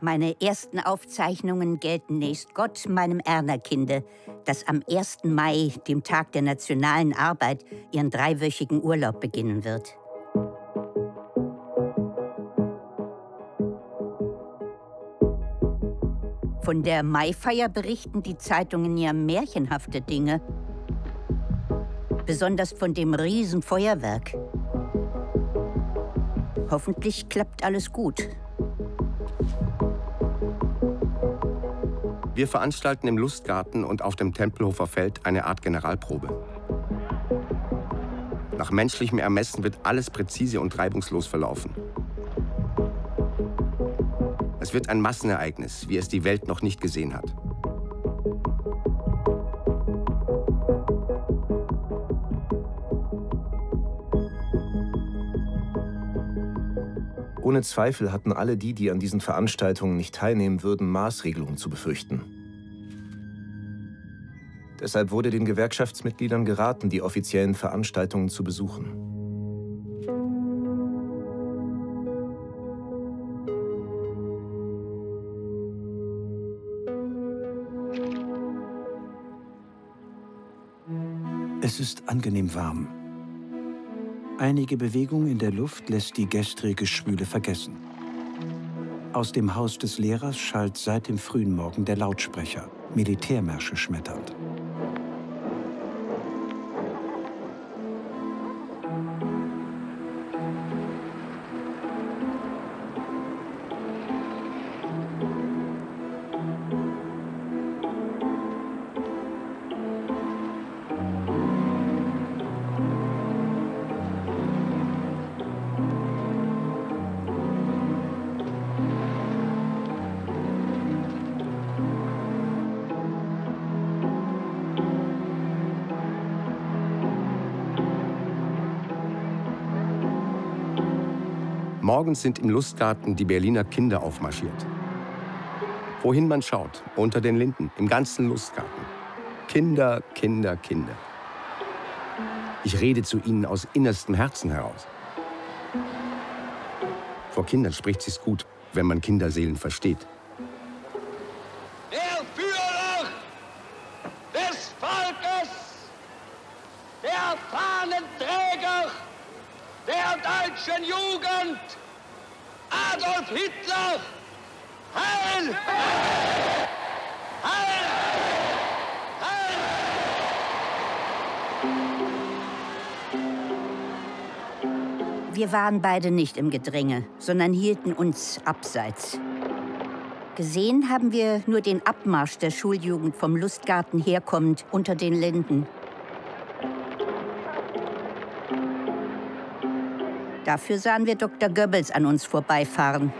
Meine ersten Aufzeichnungen gelten nächst Gott meinem Ernerkinde, das am ersten Mai, dem Tag der nationalen Arbeit, ihren dreiwöchigen Urlaub beginnen wird. Von der Maifeier berichten die Zeitungen ja märchenhafte Dinge, besonders von dem Riesenfeuerwerk. Hoffentlich klappt alles gut. Wir veranstalten im Lustgarten und auf dem Tempelhofer Feld eine Art Generalprobe. Nach menschlichem Ermessen wird alles präzise und reibungslos verlaufen. Es wird ein Massenereignis, wie es die Welt noch nicht gesehen hat. Ohne Zweifel hatten alle die, die an diesen Veranstaltungen nicht teilnehmen würden, Maßregelungen zu befürchten. Deshalb wurde den Gewerkschaftsmitgliedern geraten, die offiziellen Veranstaltungen zu besuchen. Es ist angenehm warm. Einige Bewegung in der Luft lässt die gestrige Schwüle vergessen. Aus dem Haus des Lehrers schallt seit dem frühen Morgen der Lautsprecher, Militärmärsche schmetternd. Morgens sind im Lustgarten die Berliner Kinder aufmarschiert. Wohin man schaut, unter den Linden, im ganzen Lustgarten. Kinder, Kinder, Kinder. Ich rede zu ihnen aus innerstem Herzen heraus. Vor Kindern spricht sich's gut, wenn man Kinderseelen versteht. Der Führer des Volkes, der Fahnenträger der deutschen Jugend, Adolf Hitler! Heil! Heil! Heil! Heil! Wir waren beide nicht im Gedränge, sondern hielten uns abseits. Gesehen haben wir nur den Abmarsch der Schuljugend vom Lustgarten herkommend unter den Linden. Dafür sahen wir Doktor Goebbels an uns vorbeifahren.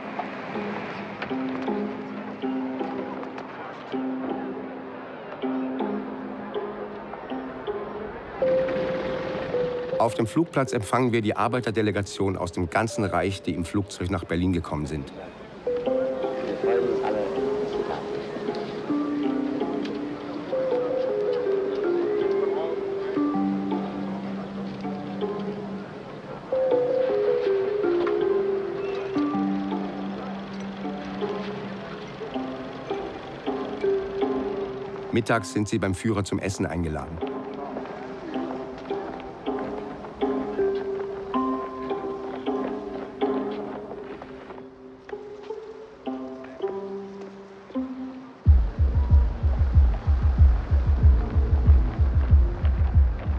Auf dem Flugplatz empfangen wir die Arbeiterdelegation aus dem ganzen Reich, die im Flugzeug nach Berlin gekommen sind. Mittags sind sie beim Führer zum Essen eingeladen.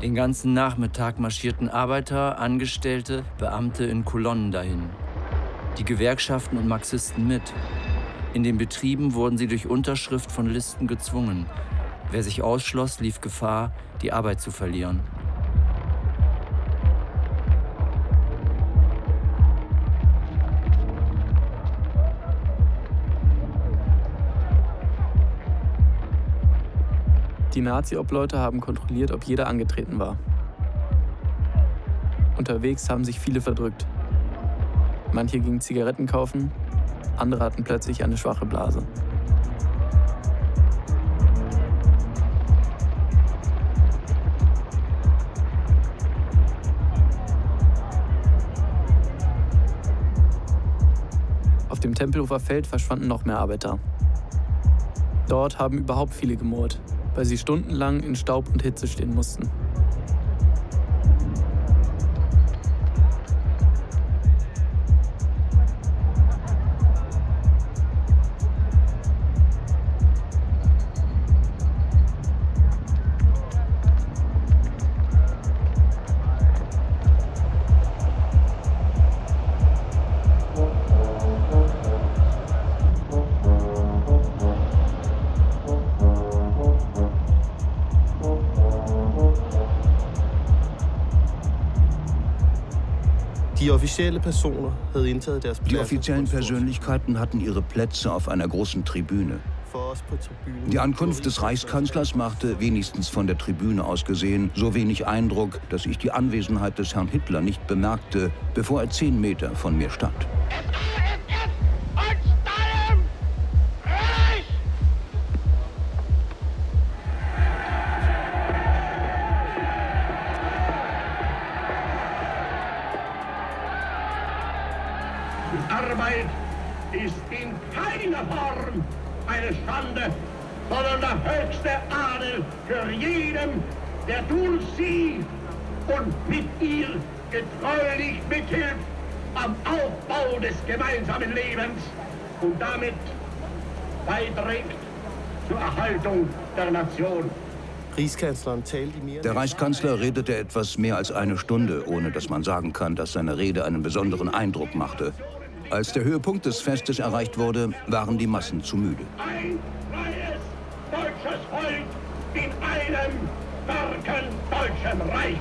Den ganzen Nachmittag marschierten Arbeiter, Angestellte, Beamte in Kolonnen dahin. Die Gewerkschaften und Marxisten mit. In den Betrieben wurden sie durch Unterschrift von Listen gezwungen. Wer sich ausschloss, lief Gefahr, die Arbeit zu verlieren. Die Nazi-Obleute haben kontrolliert, ob jeder angetreten war. Unterwegs haben sich viele verdrückt. Manche gingen Zigaretten kaufen. Andere hatten plötzlich eine schwache Blase. Auf dem Tempelhofer Feld verschwanden noch mehr Arbeiter. Dort haben überhaupt viele gemurrt, weil sie stundenlang in Staub und Hitze stehen mussten. Die offiziellen Persönlichkeiten hatten ihre Plätze auf einer großen Tribüne. Die Ankunft des Reichskanzlers machte, wenigstens von der Tribüne aus gesehen, so wenig Eindruck, dass ich die Anwesenheit des Herrn Hitler nicht bemerkte, bevor er zehn Meter von mir stand. Die Arbeit ist in keiner Form eine Schande, sondern der höchste Adel für jeden, der durch sie und mit ihr getreulich mithilft am Aufbau des gemeinsamen Lebens und damit beiträgt zur Erhaltung der Nation. Der Reichskanzler redete etwas mehr als eine Stunde, ohne dass man sagen kann, dass seine Rede einen besonderen Eindruck machte. Als der Höhepunkt des Festes erreicht wurde, waren die Massen zu müde. Ein freies deutsches Volk in einem starken deutschen Reich.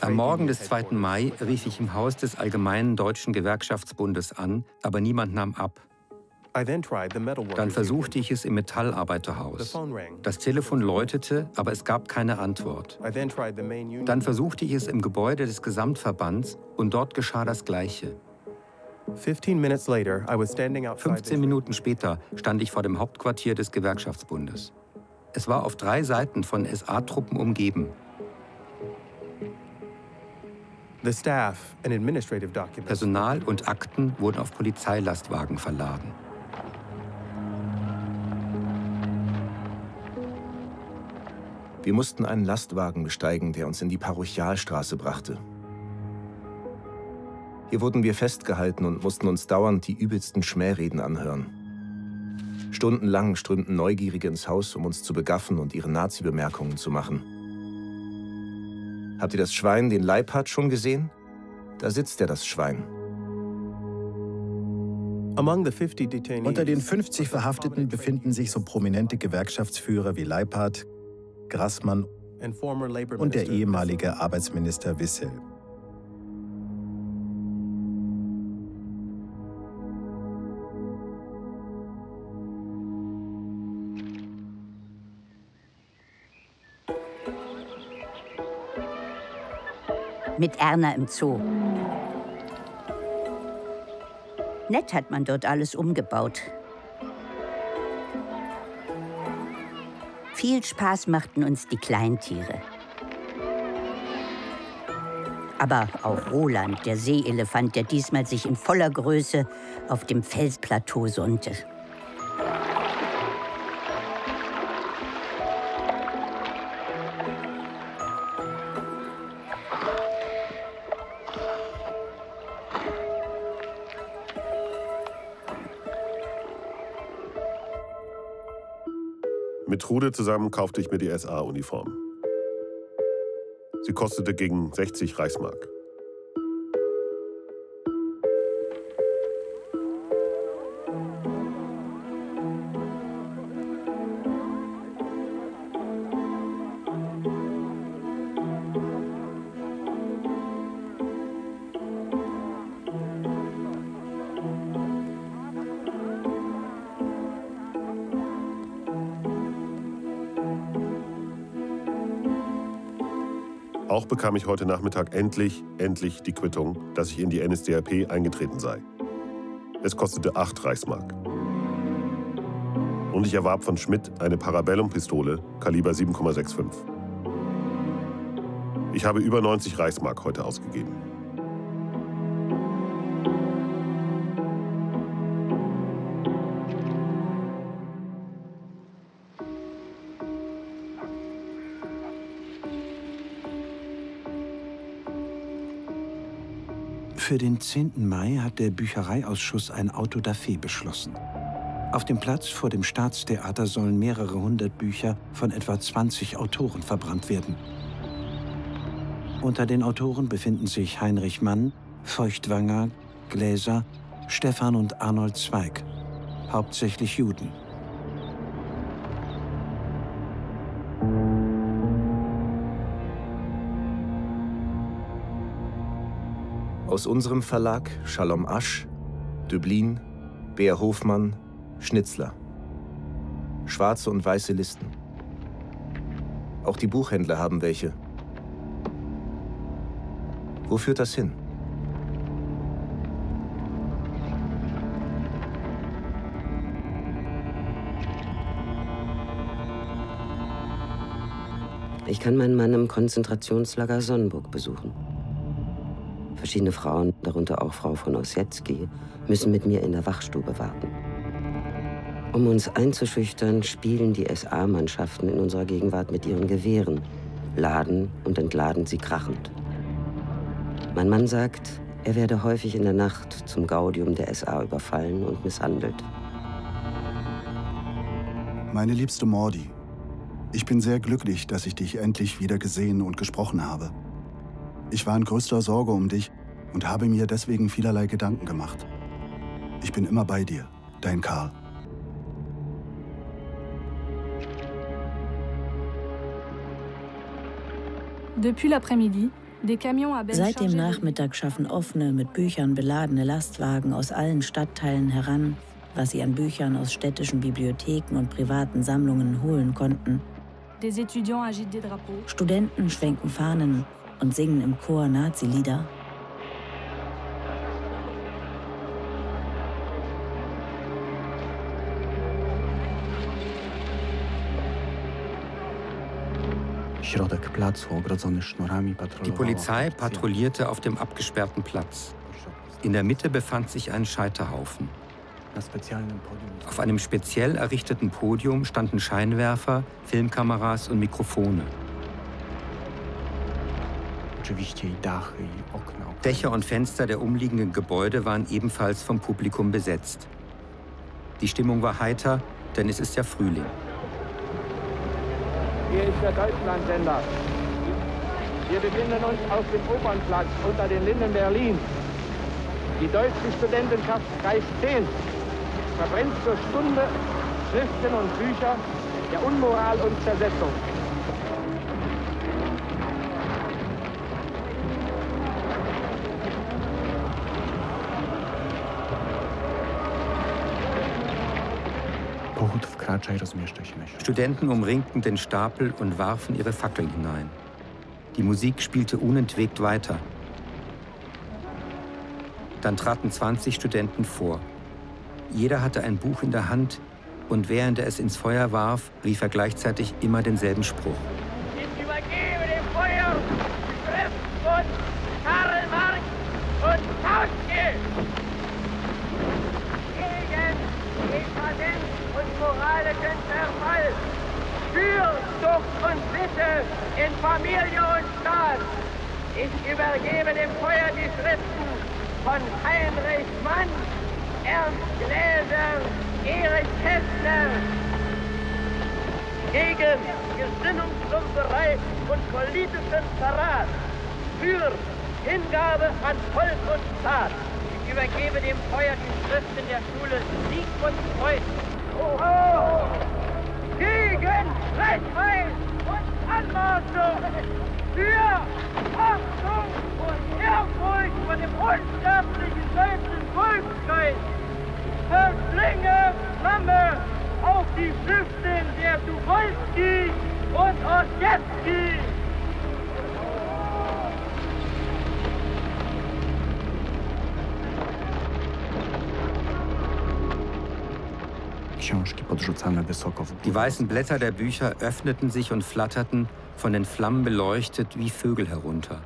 Am Morgen des zweiten Mai rief ich im Haus des Allgemeinen Deutschen Gewerkschaftsbundes an, aber niemand nahm ab. Dann versuchte ich es im Metallarbeiterhaus. Das Telefon läutete, aber es gab keine Antwort. Dann versuchte ich es im Gebäude des Gesamtverbands und dort geschah das Gleiche. fünfzehn Minuten später stand ich vor dem Hauptquartier des Gewerkschaftsbundes. Es war auf drei Seiten von S A-Truppen umgeben. Personal und Akten wurden auf Polizeilastwagen verladen. Wir mussten einen Lastwagen besteigen, der uns in die Parochialstraße brachte. Hier wurden wir festgehalten und mussten uns dauernd die übelsten Schmähreden anhören. Stundenlang strömten Neugierige ins Haus, um uns zu begaffen und ihre Nazi-Bemerkungen zu machen. Habt ihr das Schwein, den Leibhardt, schon gesehen? Da sitzt er, das Schwein. Unter den fünfzig Verhafteten befinden sich so prominente Gewerkschaftsführer wie Leibhardt, Grassmann und der ehemalige Arbeitsminister Wissel. Mit Erna im Zoo. Nett hat man dort alles umgebaut. Viel Spaß machten uns die Kleintiere. Aber auch Roland, der Seeelefant, der diesmal sich in voller Größe auf dem Felsplateau sonnte. Mit Trude zusammen kaufte ich mir die S A-Uniform. Sie kostete gegen sechzig Reichsmark. Auch bekam ich heute Nachmittag endlich, endlich die Quittung, dass ich in die N S D A P eingetreten sei. Es kostete acht Reichsmark. Und ich erwarb von Schmidt eine Parabellum-Pistole, Kaliber sieben Komma fünfundsechzig. Ich habe über neunzig Reichsmark heute ausgegeben. Für den zehnten Mai hat der Büchereiausschuss ein Auto-da-Fé beschlossen. Auf dem Platz vor dem Staatstheater sollen mehrere hundert Bücher von etwa zwanzig Autoren verbrannt werden. Unter den Autoren befinden sich Heinrich Mann, Feuchtwanger, Gläser, Stephan und Arnold Zweig, hauptsächlich Juden. Aus unserem Verlag Shalom Asch, Dublin, Bär Hofmann, Schnitzler. Schwarze und weiße Listen. Auch die Buchhändler haben welche. Wo führt das hin? Ich kann meinen Mann im Konzentrationslager Sonnenburg besuchen. Verschiedene Frauen, darunter auch Frau von Ossietzky, müssen mit mir in der Wachstube warten. Um uns einzuschüchtern, spielen die S A-Mannschaften in unserer Gegenwart mit ihren Gewehren, laden und entladen sie krachend. Mein Mann sagt, er werde häufig in der Nacht zum Gaudium der S A überfallen und misshandelt. Meine liebste Mordi, ich bin sehr glücklich, dass ich dich endlich wieder gesehen und gesprochen habe. Ich war in größter Sorge um dich und habe mir deswegen vielerlei Gedanken gemacht. Ich bin immer bei dir, dein Karl. Seit dem Nachmittag schaffen offene, mit Büchern beladene Lastwagen aus allen Stadtteilen heran, was sie an Büchern aus städtischen Bibliotheken und privaten Sammlungen holen konnten. Studenten schwenken Fahnen und singen im Chor Nazi-Lieder. Die Polizei patrouillierte auf dem abgesperrten Platz. In der Mitte befand sich ein Scheiterhaufen. Auf einem speziell errichteten Podium standen Scheinwerfer, Filmkameras und Mikrofone. Dächer und Fenster der umliegenden Gebäude waren ebenfalls vom Publikum besetzt. Die Stimmung war heiter, denn es ist ja Frühling. Hier ist der Deutschlandsender. Wir befinden uns auf dem Opernplatz unter den Linden Berlin. Die deutsche Studentenschaft Kreis zehn verbrennt zur Stunde Schriften und Bücher der Unmoral und Zersetzung. Studenten umringten den Stapel und warfen ihre Fackeln hinein. Die Musik spielte unentwegt weiter. Dann traten zwanzig Studenten vor. Jeder hatte ein Buch in der Hand und während er es ins Feuer warf, rief er gleichzeitig immer denselben Spruch. Ich übergebe dem Feuer die Schriften von Karl Marx und Kautsky gegen Dekadent und moralischen Verfall, für Zucht und Sitte in Familie und Staat. Ich übergebe dem Feuer die Schriften von Heinrich Mann, Ernst Gläser, Erich Kästner, gegen Gesinnungsloserei und politischen Verrat, für Hingabe an Volk und Staat. Ich übergebe dem Feuer die Schriften der Schule Sieg und Freud. Oh, oh. Gegen Frechheit und Anmaßung, für Achtung und Ehrfurcht vor dem unsterblichen deutschen Volksgeist. Verschlinge Flamme auf die Schriften der Tucholsky und Ossietzky. Die weißen Blätter der Bücher öffneten sich und flatterten, von den Flammen beleuchtet wie Vögel herunter.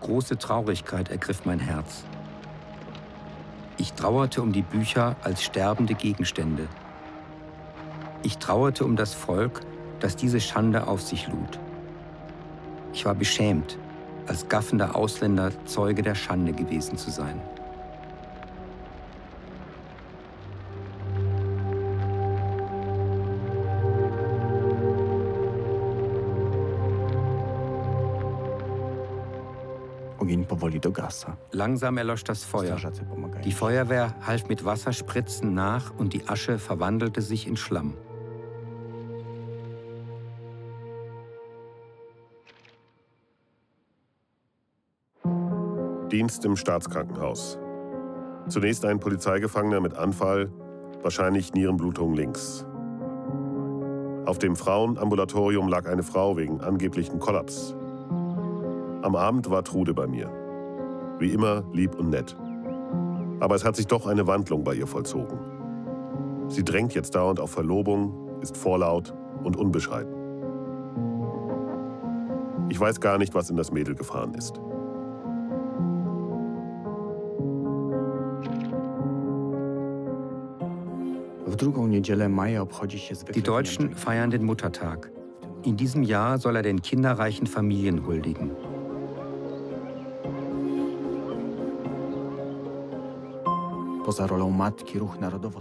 Große Traurigkeit ergriff mein Herz. Ich trauerte um die Bücher als sterbende Gegenstände. Ich trauerte um das Volk, das diese Schande auf sich lud. Ich war beschämt, als gaffender Ausländer Zeuge der Schande gewesen zu sein. Langsam erlosch das Feuer. Die Feuerwehr half mit Wasserspritzen nach und die Asche verwandelte sich in Schlamm. Dienst im Staatskrankenhaus. Zunächst ein Polizeigefangener mit Anfall, wahrscheinlich Nierenblutung links. Auf dem Frauenambulatorium lag eine Frau wegen angeblichen Kollaps. Am Abend war Trude bei mir. Wie immer lieb und nett. Aber es hat sich doch eine Wandlung bei ihr vollzogen. Sie drängt jetzt dauernd auf Verlobung, ist vorlaut und unbescheiden. Ich weiß gar nicht, was in das Mädel gefahren ist. Die Deutschen feiern den Muttertag. In diesem Jahr soll er den kinderreichen Familien huldigen.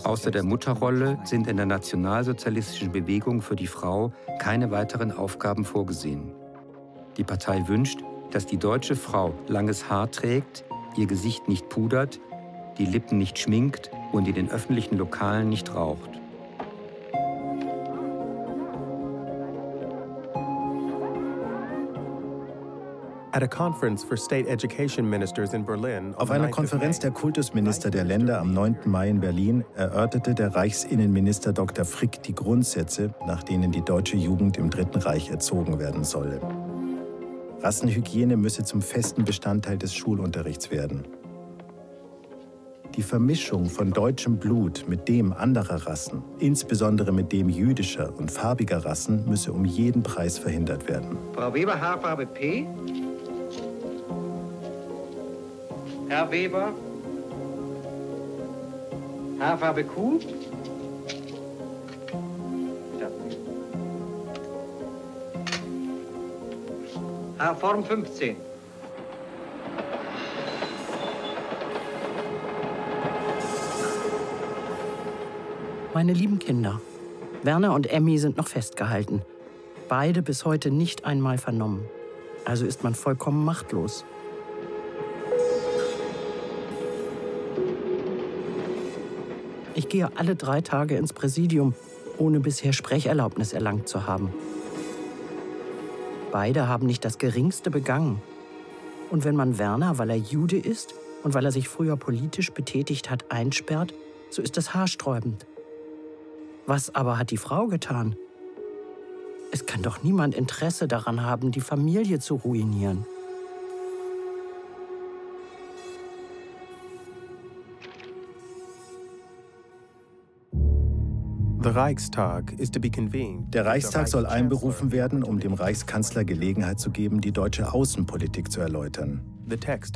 Außer der Mutterrolle sind in der nationalsozialistischen Bewegung für die Frau keine weiteren Aufgaben vorgesehen. Die Partei wünscht, dass die deutsche Frau langes Haar trägt, ihr Gesicht nicht pudert, die Lippen nicht schminkt und in den öffentlichen Lokalen nicht raucht. Auf einer Konferenz der Kultusminister der Länder am neunten Mai in Berlin erörterte der Reichsinnenminister Doktor Frick die Grundsätze, nach denen die deutsche Jugend im Dritten Reich erzogen werden solle. Rassenhygiene müsse zum festen Bestandteil des Schulunterrichts werden. Die Vermischung von deutschem Blut mit dem anderer Rassen, insbesondere mit dem jüdischer und farbiger Rassen, müsse um jeden Preis verhindert werden. Frau Weber, Haarfarbe P. Herr Weber, Haarfarbe Q. Haarform fünfzehn. Meine lieben Kinder, Werner und Emmy sind noch festgehalten. Beide bis heute nicht einmal vernommen. Also ist man vollkommen machtlos. Ich gehe alle drei Tage ins Präsidium, ohne bisher Sprecherlaubnis erlangt zu haben. Beide haben nicht das Geringste begangen. Und wenn man Werner, weil er Jude ist und weil er sich früher politisch betätigt hat, einsperrt, so ist das haarsträubend. Was aber hat die Frau getan? Es kann doch niemand Interesse daran haben, die Familie zu ruinieren. Der Reichstag soll einberufen werden, um dem Reichskanzler Gelegenheit zu geben, die deutsche Außenpolitik zu erläutern. Der Text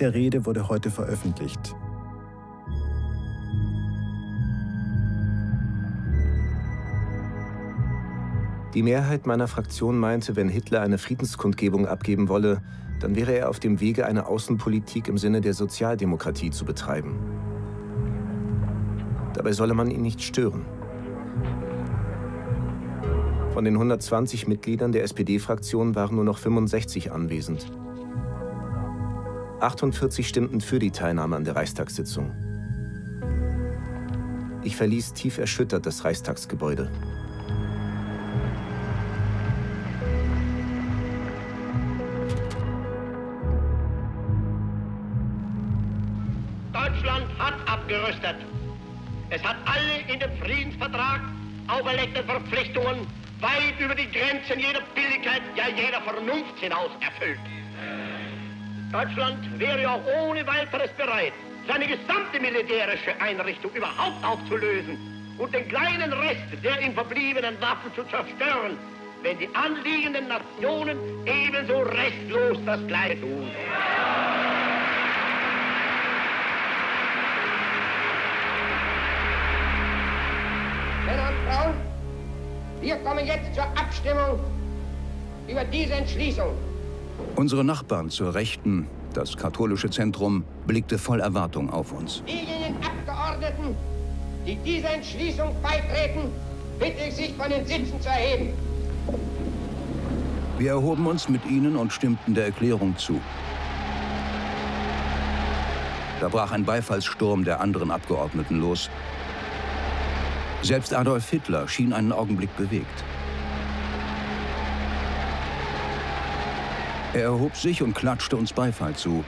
der Rede wurde heute veröffentlicht. Die Mehrheit meiner Fraktion meinte, wenn Hitler eine Friedenskundgebung abgeben wolle, dann wäre er auf dem Wege, eine Außenpolitik im Sinne der Sozialdemokratie zu betreiben. Dabei solle man ihn nicht stören. Von den hundertzwanzig Mitgliedern der S P D-Fraktion waren nur noch fünfundsechzig anwesend. achtundvierzig stimmten für die Teilnahme an der Reichstagssitzung. Ich verließ tief erschüttert das Reichstagsgebäude. Deutschland hat abgerüstet. Es hat alle in dem Friedensvertrag auferlegten Verpflichtungen weit über die Grenzen jeder Billigkeit, ja jeder Vernunft hinaus erfüllt. Deutschland wäre auch ohne weiteres bereit, seine gesamte militärische Einrichtung überhaupt aufzulösen und den kleinen Rest der ihm verbliebenen Waffen zu zerstören, wenn die anliegenden Nationen ebenso restlos das Gleiche tun. Männer und Frauen, wir kommen jetzt zur Abstimmung über diese Entschließung. Unsere Nachbarn zur Rechten, das katholische Zentrum, blickte voll Erwartung auf uns. Diejenigen Abgeordneten, die dieser Entschließung beitreten, bitte ich, sich von den Sitzen zu erheben. Wir erhoben uns mit ihnen und stimmten der Erklärung zu. Da brach ein Beifallssturm der anderen Abgeordneten los. Selbst Adolf Hitler schien einen Augenblick bewegt. Er erhob sich und klatschte uns Beifall zu.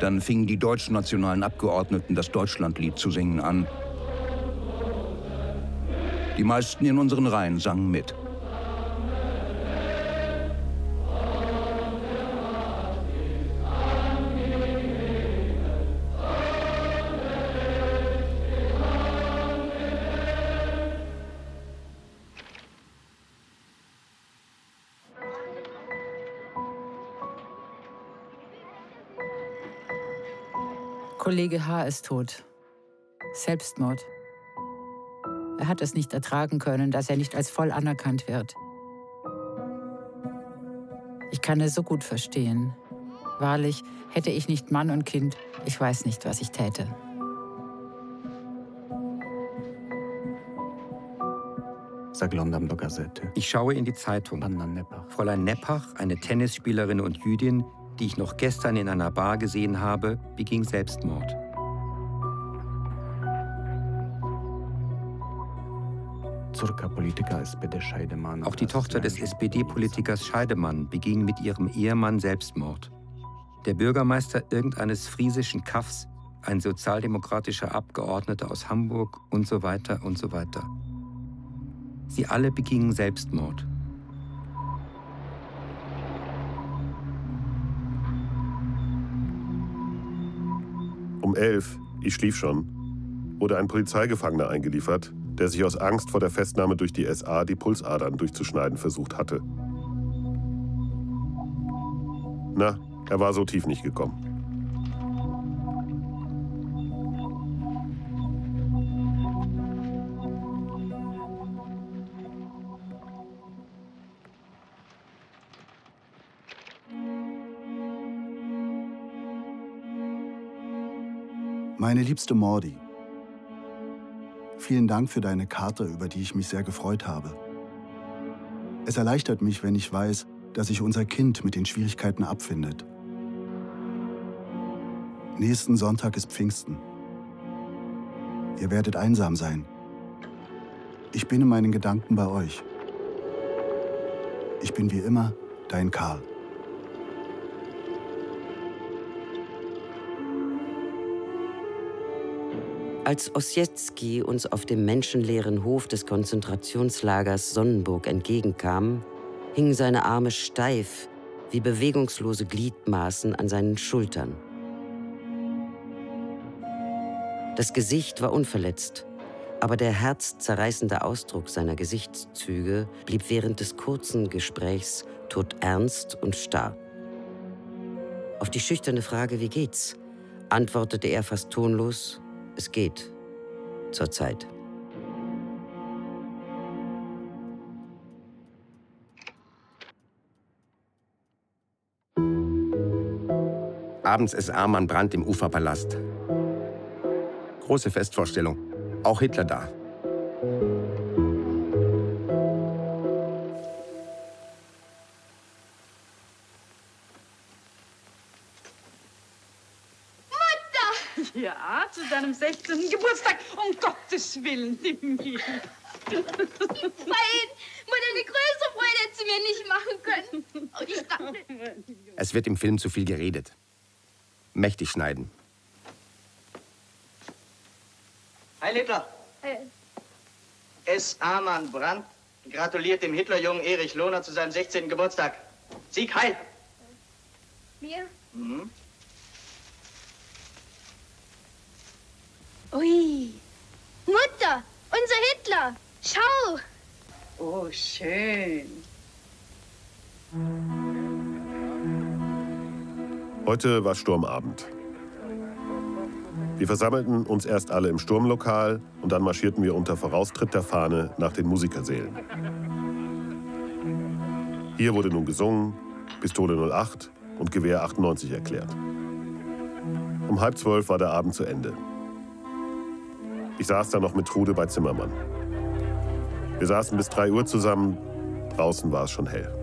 Dann fingen die deutschnationalen Abgeordneten das Deutschlandlied zu singen an. Die meisten in unseren Reihen sangen mit. Kollege H. ist tot. Selbstmord. Er hat es nicht ertragen können, dass er nicht als voll anerkannt wird. Ich kann es so gut verstehen. Wahrlich, hätte ich nicht Mann und Kind, ich weiß nicht, was ich täte. Ich schaue in die Zeitung. Fräulein Neppach, eine Tennisspielerin und Jüdin, die ich noch gestern in einer Bar gesehen habe, beging Selbstmord. Auch die Tochter des S P D-Politikers Scheidemann beging mit ihrem Ehemann Selbstmord. Der Bürgermeister irgendeines friesischen Kaffs, ein sozialdemokratischer Abgeordneter aus Hamburg und so weiter und so weiter. Sie alle begingen Selbstmord. Um elf, ich schlief schon, wurde ein Polizeigefangener eingeliefert, der sich aus Angst vor der Festnahme durch die S A die Pulsadern durchzuschneiden versucht hatte. Na, er war so tief nicht gekommen. Meine liebste Mordi, vielen Dank für deine Karte, über die ich mich sehr gefreut habe. Es erleichtert mich, wenn ich weiß, dass sich unser Kind mit den Schwierigkeiten abfindet. Nächsten Sonntag ist Pfingsten. Ihr werdet einsam sein. Ich bin in meinen Gedanken bei euch. Ich bin wie immer dein Karl. Als Ossietzky uns auf dem menschenleeren Hof des Konzentrationslagers Sonnenburg entgegenkam, hingen seine Arme steif wie bewegungslose Gliedmaßen an seinen Schultern. Das Gesicht war unverletzt, aber der herzzerreißende Ausdruck seiner Gesichtszüge blieb während des kurzen Gesprächs todernst und starr. Auf die schüchterne Frage, wie geht's, antwortete er fast tonlos: Es geht. Zurzeit. Abends S A-Mann Brand im Uferpalast. Große Festvorstellung. Auch Hitler da. Ja, zu deinem sechzehnten Geburtstag. Um Gottes Willen, nimm mich. Vorhin, Mutter, eine größere Freude hätte sie mir nicht machen können. Und ich dachte... Es wird im Film zu viel geredet. Mächtig schneiden. Hi, Hitler. Hi. S A-Mann Brandt gratuliert dem Hitlerjungen Erich Lohner zu seinem sechzehnten Geburtstag. Sieg heil. Mir? Mhm. Ui, Mutter, unser Hitler, schau! Oh, schön. Heute war Sturmabend. Wir versammelten uns erst alle im Sturmlokal und dann marschierten wir unter Voraustritt der Fahne nach den Musikersälen. Hier wurde nun gesungen, Pistole null acht und Gewehr achtundneunzig erklärt. Um halb zwölf war der Abend zu Ende. Ich saß dann noch mit Trude bei Zimmermann. Wir saßen bis drei Uhr zusammen, draußen war es schon hell.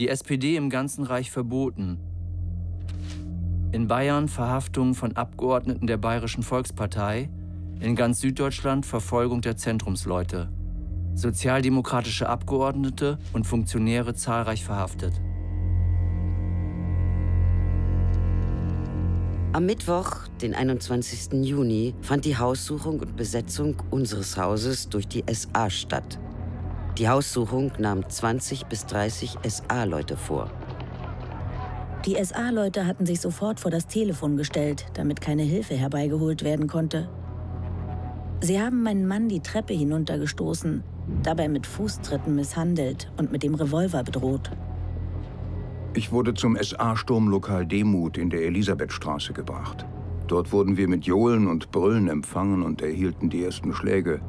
Die S P D im ganzen Reich verboten. In Bayern Verhaftung von Abgeordneten der Bayerischen Volkspartei, in ganz Süddeutschland Verfolgung der Zentrumsleute. Sozialdemokratische Abgeordnete und Funktionäre zahlreich verhaftet. Am Mittwoch, den einundzwanzigsten Juni, fand die Haussuchung und Besetzung unseres Hauses durch die S A statt. Die Haussuchung nahm zwanzig bis dreißig S A-Leute vor. Die S A-Leute hatten sich sofort vor das Telefon gestellt, damit keine Hilfe herbeigeholt werden konnte. Sie haben meinen Mann die Treppe hinuntergestoßen, dabei mit Fußtritten misshandelt und mit dem Revolver bedroht. Ich wurde zum S A-Sturmlokal Demut in der Elisabethstraße gebracht. Dort wurden wir mit Johlen und Brüllen empfangen und erhielten die ersten Schläge.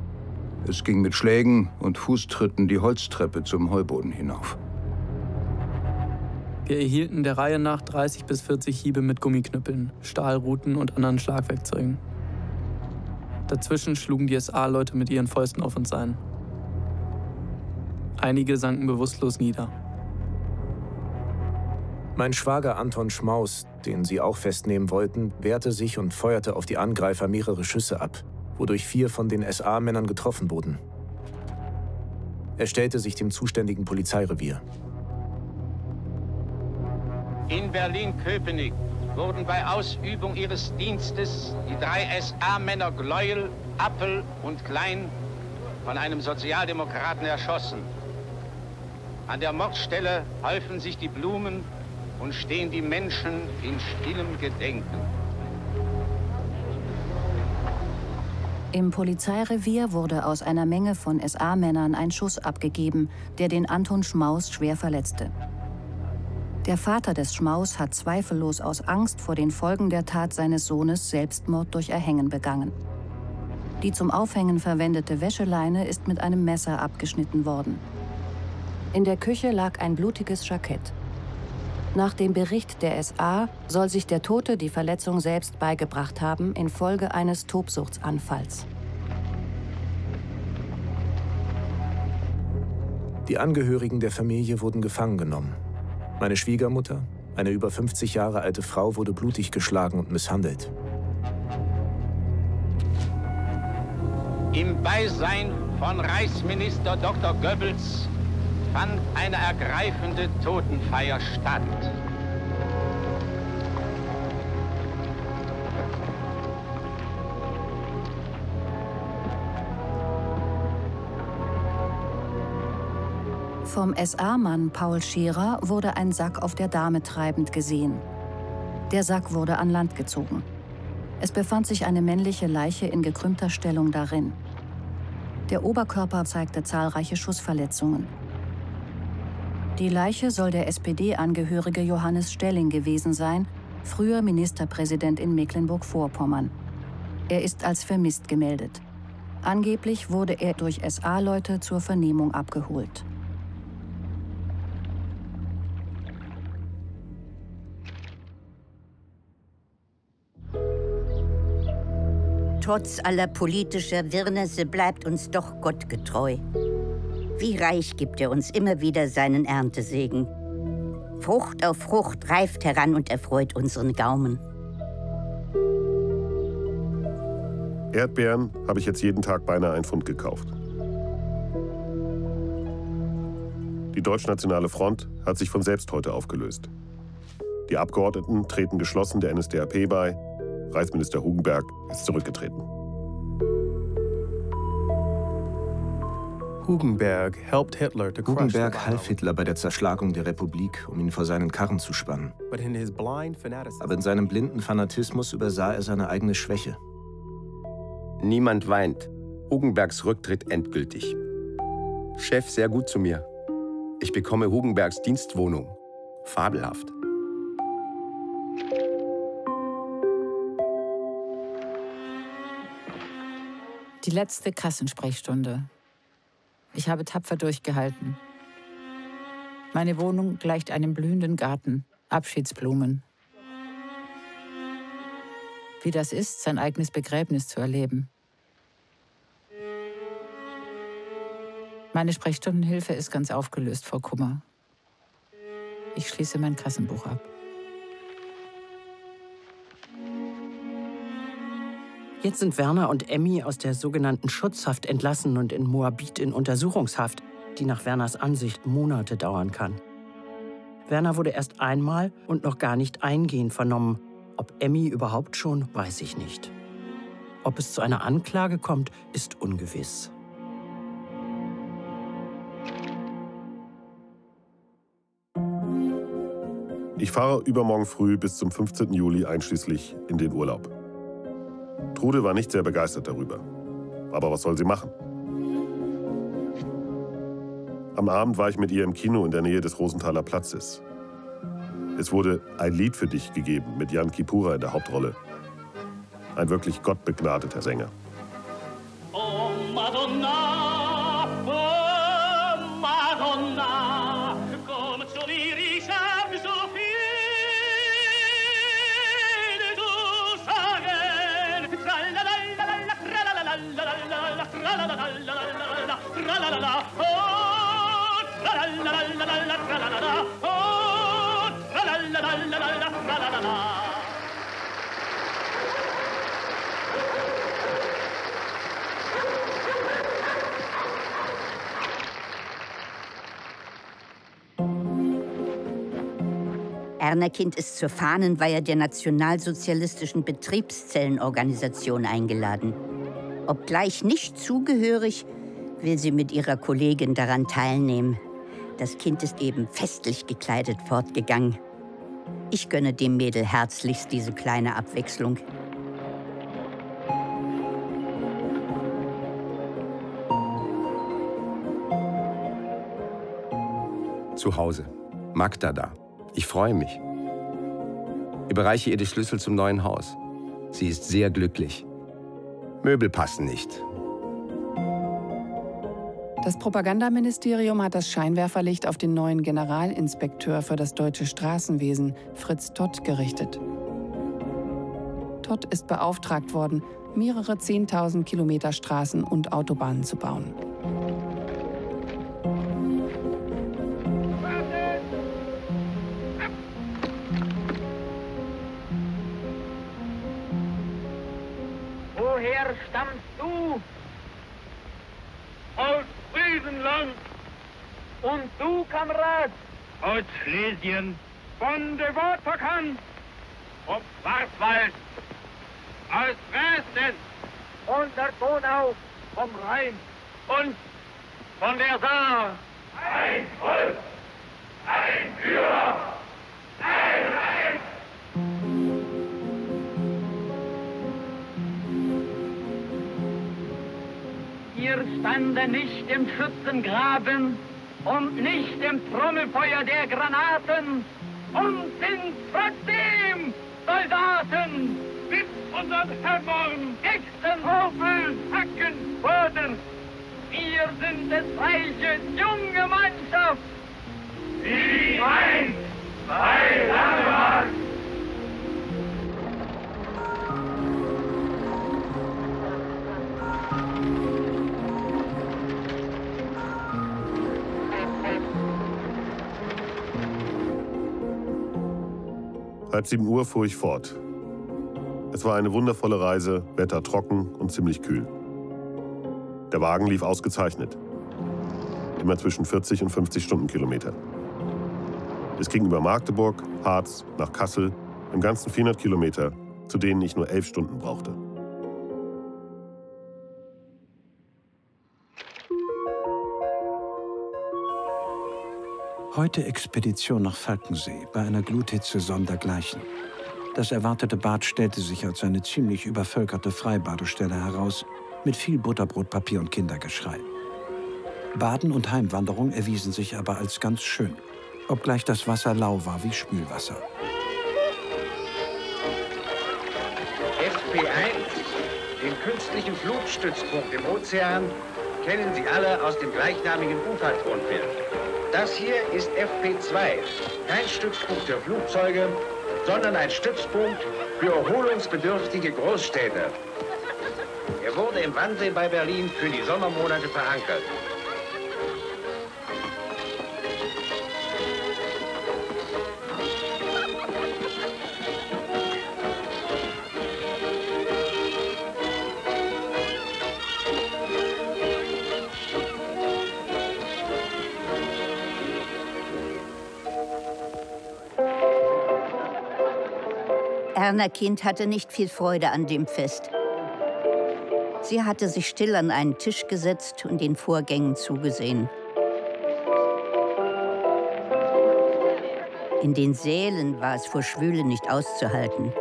Es ging mit Schlägen und Fußtritten die Holztreppe zum Heuboden hinauf. Wir erhielten der Reihe nach dreißig bis vierzig Hiebe mit Gummiknüppeln, Stahlruten und anderen Schlagwerkzeugen. Dazwischen schlugen die S A-Leute mit ihren Fäusten auf uns ein. Einige sanken bewusstlos nieder. Mein Schwager Anton Schmaus, den sie auch festnehmen wollten, wehrte sich und feuerte auf die Angreifer mehrere Schüsse ab, wodurch vier von den S A-Männern getroffen wurden. Er stellte sich dem zuständigen Polizeirevier. In Berlin-Köpenick wurden bei Ausübung ihres Dienstes die drei S A-Männer Gleuel, Appel und Klein von einem Sozialdemokraten erschossen. An der Mordstelle häufen sich die Blumen und stehen die Menschen in stillem Gedenken. Im Polizeirevier wurde aus einer Menge von S A-Männern ein Schuss abgegeben, der den Anton Schmaus schwer verletzte. Der Vater des Schmaus hat zweifellos aus Angst vor den Folgen der Tat seines Sohnes Selbstmord durch Erhängen begangen. Die zum Aufhängen verwendete Wäscheleine ist mit einem Messer abgeschnitten worden. In der Küche lag ein blutiges Jackett. Nach dem Bericht der S A soll sich der Tote die Verletzung selbst beigebracht haben infolge eines Tobsuchtsanfalls. Die Angehörigen der Familie wurden gefangen genommen. Meine Schwiegermutter, eine über fünfzig Jahre alte Frau, wurde blutig geschlagen und misshandelt. Im Beisein von Reichsminister Doktor Goebbels fand eine ergreifende Totenfeier statt. Vom S A-Mann Paul Scherer wurde ein Sack auf der Dahme treibend gesehen. Der Sack wurde an Land gezogen. Es befand sich eine männliche Leiche in gekrümmter Stellung darin. Der Oberkörper zeigte zahlreiche Schussverletzungen. Die Leiche soll der S P D-Angehörige Johannes Stelling gewesen sein, früher Ministerpräsident in Mecklenburg-Vorpommern. Er ist als vermisst gemeldet. Angeblich wurde er durch S A-Leute zur Vernehmung abgeholt. Trotz aller politischer Wirrnisse bleibt uns doch Gott getreu. Wie reich gibt er uns immer wieder seinen Erntesegen. Frucht auf Frucht reift heran und erfreut unseren Gaumen. Erdbeeren habe ich jetzt jeden Tag beinahe ein Pfund gekauft. Die Deutschnationale Front hat sich von selbst heute aufgelöst. Die Abgeordneten treten geschlossen der N S D A P bei. Reichsminister Hugenberg ist zurückgetreten. Hugenberg half Hitler bei der Zerschlagung der Republik, um ihn vor seinen Karren zu spannen. Aber in seinem blinden Fanatismus übersah er seine eigene Schwäche. Niemand weint. Hugenbergs Rücktritt endgültig. Chef, sehr gut zu mir. Ich bekomme Hugenbergs Dienstwohnung. fabelhaft. Die letzte Kassensprechstunde. Ich habe tapfer durchgehalten. Meine Wohnung gleicht einem blühenden Garten, Abschiedsblumen. Wie das ist, sein eigenes Begräbnis zu erleben. Meine Sprechstundenhilfe ist ganz aufgelöst vor Kummer. Ich schließe mein Kassenbuch ab. Jetzt sind Werner und Emmy aus der sogenannten Schutzhaft entlassen und in Moabit in Untersuchungshaft, die nach Werners Ansicht Monate dauern kann. Werner wurde erst einmal und noch gar nicht eingehend vernommen. Ob Emmy überhaupt schon, weiß ich nicht. Ob es zu einer Anklage kommt, ist ungewiss. Ich fahre übermorgen früh bis zum fünfzehnten Juli einschließlich in den Urlaub. Trude war nicht sehr begeistert darüber. Aber was soll sie machen? Am Abend war ich mit ihr im Kino in der Nähe des Rosenthaler Platzes. Es wurde Ein Lied für dich gegeben mit Jan Kipura in der Hauptrolle. Ein wirklich gottbegnadeter Sänger. Oh Madonna, oh Madonna, komm zu dir, ich hab so viel zu sagen. Tralalala, tralalala, tralalala, oh, tralalala, tralalala, oh. Ernerkind ist zur Fahnenweihe der nationalsozialistischen Betriebszellenorganisation eingeladen. Obgleich nicht zugehörig, will sie mit ihrer Kollegin daran teilnehmen. Das Kind ist eben festlich gekleidet fortgegangen. Ich gönne dem Mädel herzlichst diese kleine Abwechslung. Zu Hause. Magda da. Ich freue mich. Ich überreiche ihr die Schlüssel zum neuen Haus. Sie ist sehr glücklich. Möbel passen nicht. Das Propagandaministerium hat das Scheinwerferlicht auf den neuen Generalinspekteur für das deutsche Straßenwesen, Fritz Tott, gerichtet. Tott ist beauftragt worden, mehrere zehntausend Kilometer Straßen und Autobahnen zu bauen. Woher stammst du? Aus Friesenland. Und du, Kamerad? Aus Schlesien. Von der Wotterkant. Vom Schwarzwald. Aus Dresden. Von der Donau. Vom Rhein. Und von der Saar. Ein Volk. Ein Führer. Ein Reich. Wir standen nicht im Schützengraben und nicht im Trommelfeuer der Granaten und sind trotzdem Soldaten. Mit unseren Hämmern, Äxten, Hobeln, Hacken, Böden. Wir sind des Reiches junge Mannschaft. Die eins, zwei, lange Mann. Seit sieben Uhr fuhr ich fort. Es war eine wundervolle Reise, Wetter trocken und ziemlich kühl. Der Wagen lief ausgezeichnet. Immer zwischen vierzig und fünfzig Stundenkilometer. Es ging über Magdeburg, Harz, nach Kassel, im ganzen vierhundert Kilometer, zu denen ich nur elf Stunden brauchte. Heute Expedition nach Falkensee, bei einer Gluthitze sondergleichen. Das erwartete Bad stellte sich als eine ziemlich übervölkerte Freibadestelle heraus, mit viel Butterbrot, Papier und Kindergeschrei. Baden und Heimwanderung erwiesen sich aber als ganz schön. obgleich das Wasser lau war wie Spülwasser. S P eins, den künstlichen Flutstützpunkt im Ozean, kennen Sie alle aus dem gleichnamigen U F A-Tonfilm. Das hier ist F P zwei, kein Stützpunkt für Flugzeuge, sondern ein Stützpunkt für erholungsbedürftige Großstädte. Er wurde im Wannsee bei Berlin für die Sommermonate verankert. Ernerkind hatte nicht viel Freude an dem Fest. Sie hatte sich still an einen Tisch gesetzt und den Vorgängen zugesehen. In den Sälen war es vor Schwüle nicht auszuhalten.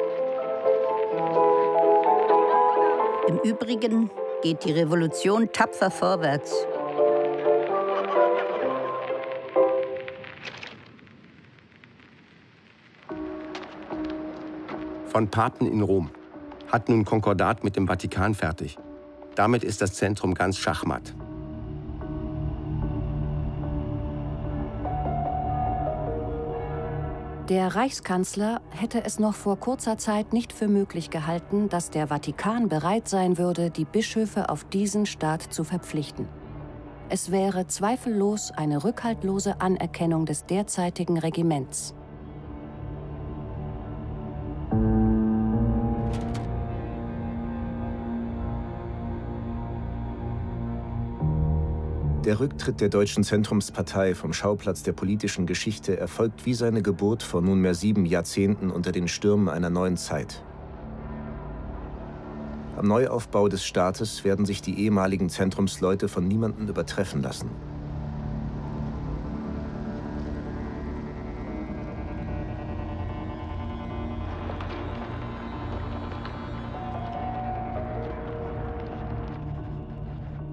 Im Übrigen geht die Revolution tapfer vorwärts. Von Papen in Rom hat nun Konkordat mit dem Vatikan fertig. Damit ist das Zentrum ganz schachmatt. Der Reichskanzler hätte es noch vor kurzer Zeit nicht für möglich gehalten, dass der Vatikan bereit sein würde, die Bischöfe auf diesen Staat zu verpflichten. Es wäre zweifellos eine rückhaltlose Anerkennung des derzeitigen Regiments. Der Rücktritt der Deutschen Zentrumspartei vom Schauplatz der politischen Geschichte erfolgt wie seine Geburt vor nunmehr sieben Jahrzehnten unter den Stürmen einer neuen Zeit. Am Neuaufbau des Staates werden sich die ehemaligen Zentrumsleute von niemandem übertreffen lassen.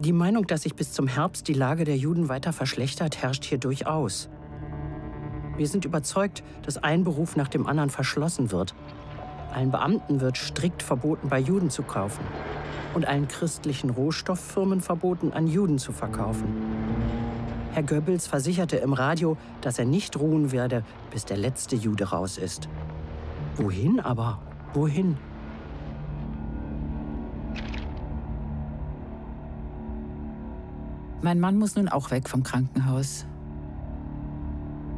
Die Meinung, dass sich bis zum Herbst die Lage der Juden weiter verschlechtert, herrscht hier durchaus. Wir sind überzeugt, dass ein Beruf nach dem anderen verschlossen wird. Allen Beamten wird strikt verboten, bei Juden zu kaufen. Und allen christlichen Rohstofffirmen verboten, an Juden zu verkaufen. Herr Goebbels versicherte im Radio, dass er nicht ruhen werde, bis der letzte Jude raus ist. Wohin aber? Wohin? Mein Mann muss nun auch weg vom Krankenhaus.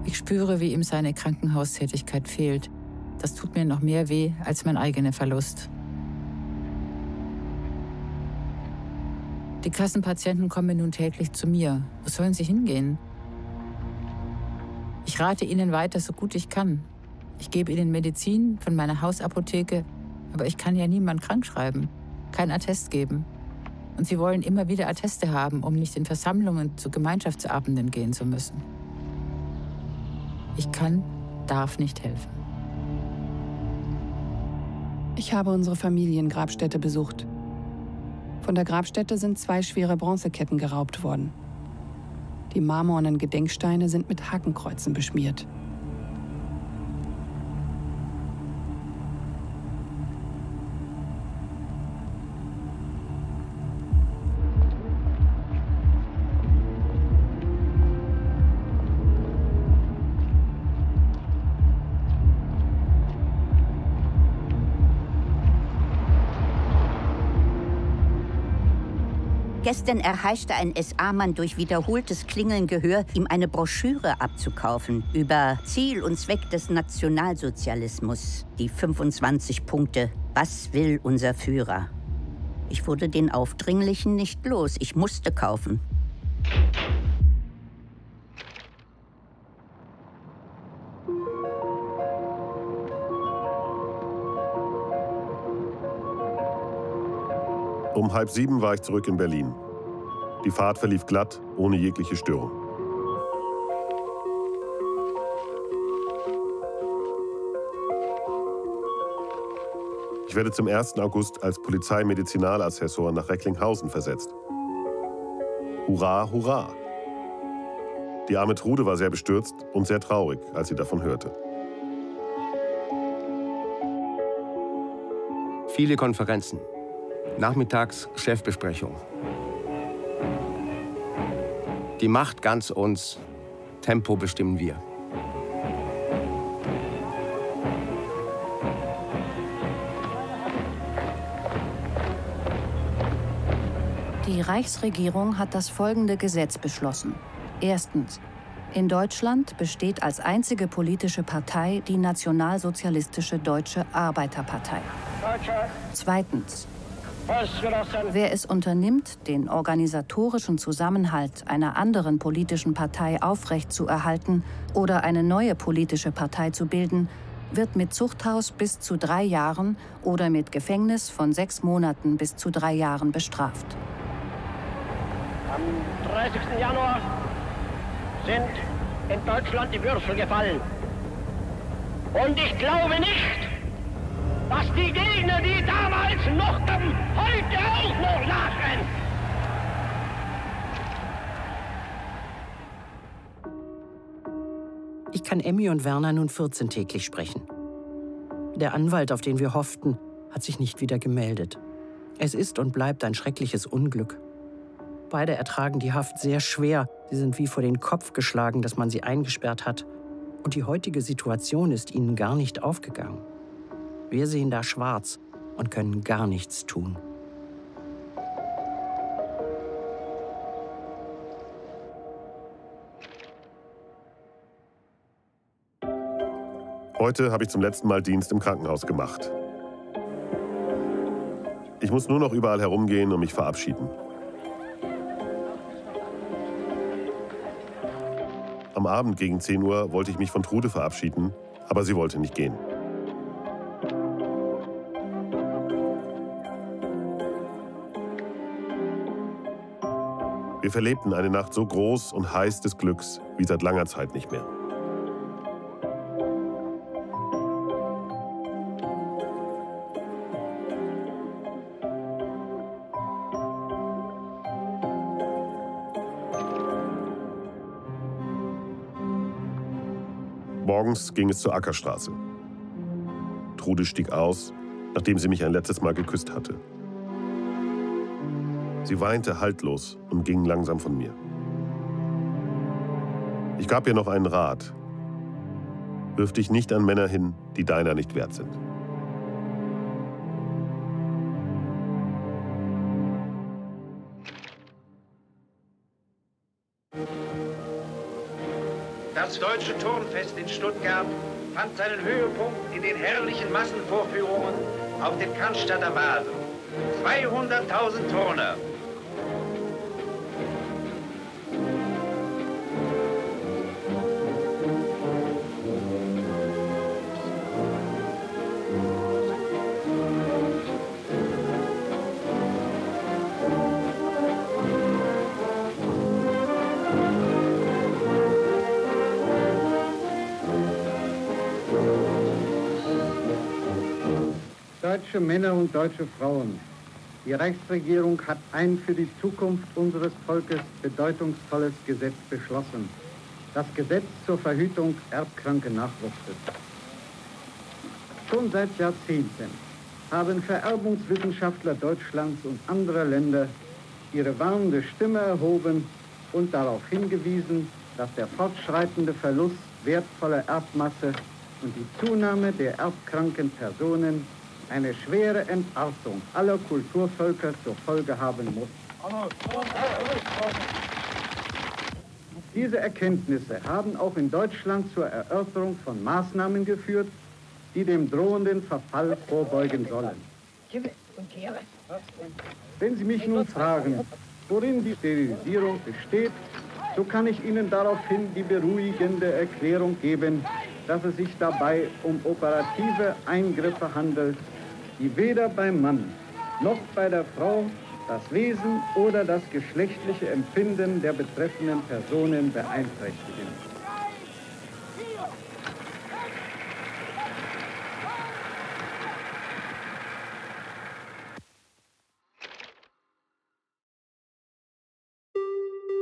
Ich spüre, wie ihm seine Krankenhaustätigkeit fehlt. Das tut mir noch mehr weh als mein eigener Verlust. Die Kassenpatienten kommen nun täglich zu mir. Wo sollen sie hingehen? Ich rate ihnen weiter, so gut ich kann. Ich gebe ihnen Medizin von meiner Hausapotheke, aber ich kann ja niemand krank schreiben, kein Attest geben. Und sie wollen immer wieder Atteste haben, um nicht in Versammlungen zu Gemeinschaftsabenden gehen zu müssen. Ich kann, darf nicht helfen. Ich habe unsere Familiengrabstätte besucht. Von der Grabstätte sind zwei schwere Bronzeketten geraubt worden. Die marmornen Gedenksteine sind mit Hakenkreuzen beschmiert. Gestern erheischte ein S A-Mann durch wiederholtes Klingeln Gehör, ihm eine Broschüre abzukaufen über Ziel und Zweck des Nationalsozialismus, die fünfundzwanzig Punkte. Was will unser Führer? Ich wurde den Aufdringlichen nicht los, ich musste kaufen. Um halb sieben war ich zurück in Berlin. Die Fahrt verlief glatt, ohne jegliche Störung. Ich werde zum ersten August als Polizeimedizinalassessor nach Recklinghausen versetzt. Hurra, hurra! Die arme Trude war sehr bestürzt und sehr traurig, als sie davon hörte. Viele Konferenzen, nachmittags Chefbesprechung. Die Macht ganz uns, Tempo bestimmen wir. Die Reichsregierung hat das folgende Gesetz beschlossen. Erstens. In Deutschland besteht als einzige politische Partei die Nationalsozialistische Deutsche Arbeiterpartei. Zweitens. Wer es unternimmt, den organisatorischen Zusammenhalt einer anderen politischen Partei aufrechtzuerhalten oder eine neue politische Partei zu bilden, wird mit Zuchthaus bis zu drei Jahren oder mit Gefängnis von sechs Monaten bis zu drei Jahren bestraft. Am dreißigsten Januar sind in Deutschland die Würfel gefallen. Und ich glaube nicht, dass die Gegner, die damals noch kommen, heute auch noch lachen. Ich kann Emmy und Werner nun vierzehntäglich sprechen. Der Anwalt, auf den wir hofften, hat sich nicht wieder gemeldet. Es ist und bleibt ein schreckliches Unglück. Beide ertragen die Haft sehr schwer. Sie sind wie vor den Kopf geschlagen, dass man sie eingesperrt hat. Und die heutige Situation ist ihnen gar nicht aufgegangen. Wir sehen da schwarz und können gar nichts tun. Heute habe ich zum letzten Mal Dienst im Krankenhaus gemacht. Ich muss nur noch überall herumgehen und mich verabschieden. Am Abend gegen zehn Uhr wollte ich mich von Trude verabschieden, aber sie wollte nicht gehen. Wir verlebten eine Nacht so groß und heiß des Glücks wie seit langer Zeit nicht mehr. Morgens ging es zur Ackerstraße. Trude stieg aus, nachdem sie mich ein letztes Mal geküsst hatte. Sie weinte haltlos und ging langsam von mir. Ich gab ihr noch einen Rat. Wirf dich nicht an Männer hin, die deiner nicht wert sind. Das Deutsche Turnfest in Stuttgart fand seinen Höhepunkt in den herrlichen Massenvorführungen auf dem Cannstatter Wasen. zweihunderttausend Turner. Deutsche Männer und deutsche Frauen, die Reichsregierung hat ein für die Zukunft unseres Volkes bedeutungsvolles Gesetz beschlossen. Das Gesetz zur Verhütung erbkranken Nachwuchses. Schon seit Jahrzehnten haben Vererbungswissenschaftler Deutschlands und anderer Länder ihre warnende Stimme erhoben und darauf hingewiesen, dass der fortschreitende Verlust wertvoller Erbmasse und die Zunahme der erbkranken Personen eine schwere Entartung aller Kulturvölker zur Folge haben muss. Diese Erkenntnisse haben auch in Deutschland zur Erörterung von Maßnahmen geführt, die dem drohenden Verfall vorbeugen sollen. Wenn Sie mich nun fragen, worin die Sterilisierung besteht, so kann ich Ihnen daraufhin die beruhigende Erklärung geben, dass es sich dabei um operative Eingriffe handelt, die weder beim Mann noch bei der Frau das Wesen oder das geschlechtliche Empfinden der betreffenden Personen beeinträchtigen.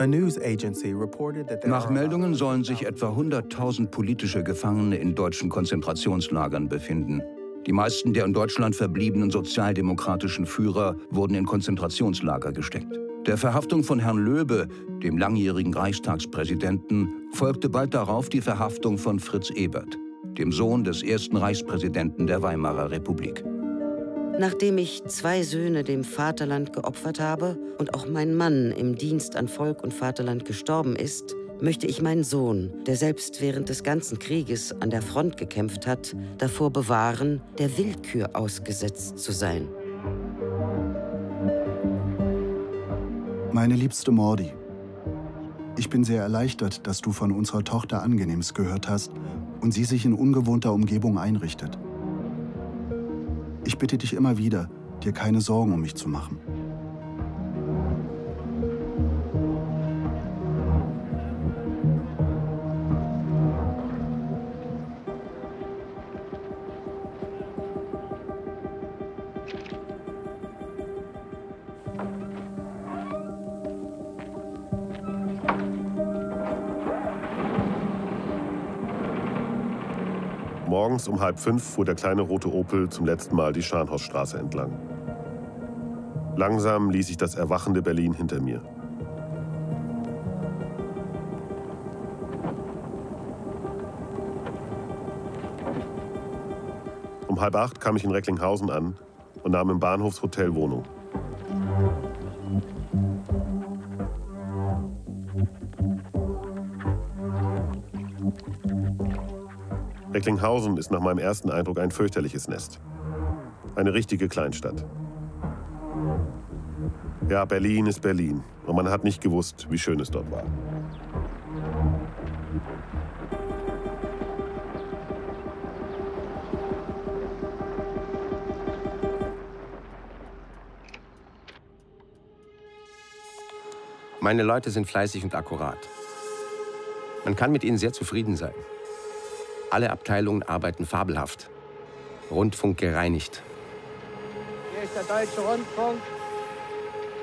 Nach Meldungen sollen sich etwa hunderttausend politische Gefangene in deutschen Konzentrationslagern befinden. Die meisten der in Deutschland verbliebenen sozialdemokratischen Führer wurden in Konzentrationslager gesteckt. Der Verhaftung von Herrn Löbe, dem langjährigen Reichstagspräsidenten, folgte bald darauf die Verhaftung von Fritz Ebert, dem Sohn des ersten Reichspräsidenten der Weimarer Republik. Nachdem ich zwei Söhne dem Vaterland geopfert habe und auch mein Mann im Dienst an Volk und Vaterland gestorben ist, möchte ich meinen Sohn, der selbst während des ganzen Krieges an der Front gekämpft hat, davor bewahren, der Willkür ausgesetzt zu sein. Meine liebste Mordi, ich bin sehr erleichtert, dass du von unserer Tochter Angenehmes gehört hast und sie sich in ungewohnter Umgebung einrichtet. Ich bitte dich immer wieder, dir keine Sorgen um mich zu machen. Morgens um halb fünf fuhr der kleine rote Opel zum letzten Mal die Scharnhorststraße entlang. Langsam ließ ich das erwachende Berlin hinter mir. Um halb acht kam ich in Recklinghausen an und nahm im Bahnhofshotel Wohnung. Recklinghausen ist nach meinem ersten Eindruck ein fürchterliches Nest. Eine richtige Kleinstadt. Ja, Berlin ist Berlin. Und man hat nicht gewusst, wie schön es dort war. Meine Leute sind fleißig und akkurat. Man kann mit ihnen sehr zufrieden sein. Alle Abteilungen arbeiten fabelhaft. Rundfunk gereinigt. Hier ist der Deutsche Rundfunk,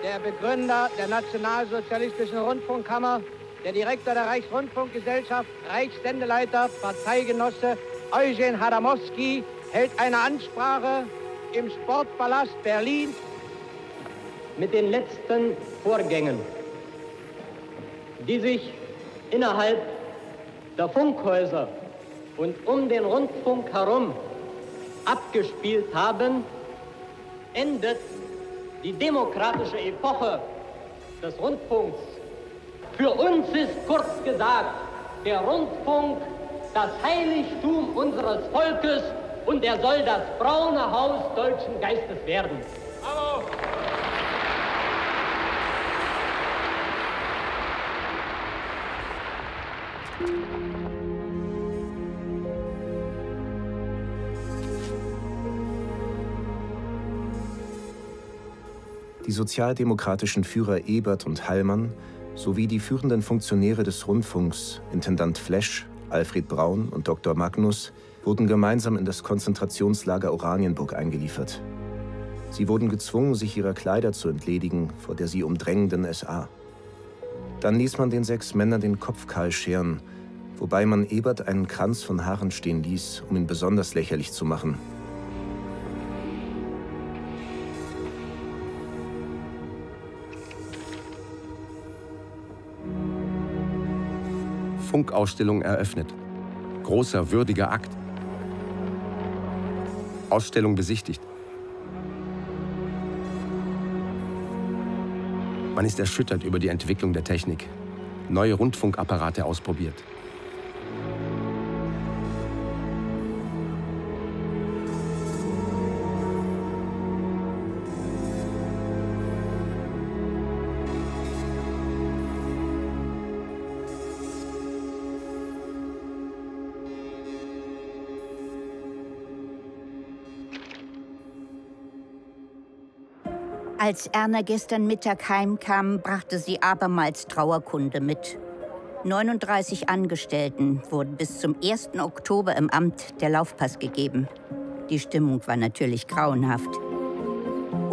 der Begründer der Nationalsozialistischen Rundfunkkammer, der Direktor der Reichsrundfunkgesellschaft, Reichssendeleiter, Parteigenosse Eugen Hadamowski hält eine Ansprache im Sportpalast Berlin mit den letzten Vorgängen, die sich innerhalb der Funkhäuser und um den Rundfunk herum abgespielt haben, endet die demokratische Epoche des Rundfunks. Für uns ist kurz gesagt der Rundfunk das Heiligtum unseres Volkes und er soll das braune Haus deutschen Geistes werden. Bravo. Die sozialdemokratischen Führer Ebert und Hallmann sowie die führenden Funktionäre des Rundfunks, Intendant Flesch, Alfred Braun und Doktor Magnus, wurden gemeinsam in das Konzentrationslager Oranienburg eingeliefert. Sie wurden gezwungen, sich ihrer Kleider zu entledigen vor der sie umdrängenden S A. Dann ließ man den sechs Männern den Kopf kahl scheren, wobei man Ebert einen Kranz von Haaren stehen ließ, um ihn besonders lächerlich zu machen. Funkausstellung eröffnet. Großer, würdiger Akt. Ausstellung besichtigt. Man ist erschüttert über die Entwicklung der Technik. Neue Rundfunkapparate ausprobiert. Als Erna gestern Mittag heimkam, brachte sie abermals Trauerkunde mit. neununddreißig Angestellten wurden bis zum ersten Oktober im Amt der Laufpass gegeben. Die Stimmung war natürlich grauenhaft.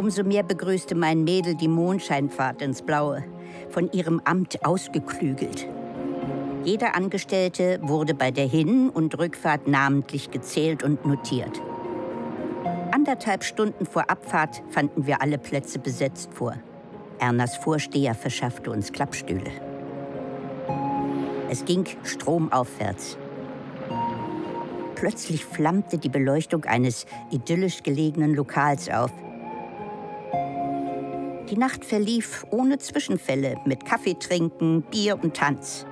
Umso mehr begrüßte mein Mädel die Mondscheinfahrt ins Blaue, von ihrem Amt ausgeklügelt. Jeder Angestellte wurde bei der Hin- und Rückfahrt namentlich gezählt und notiert. Anderthalb Stunden vor Abfahrt fanden wir alle Plätze besetzt vor. Ernas Vorsteher verschaffte uns Klappstühle. Es ging stromaufwärts. Plötzlich flammte die Beleuchtung eines idyllisch gelegenen Lokals auf. Die Nacht verlief ohne Zwischenfälle mit Kaffeetrinken, Bier und Tanz.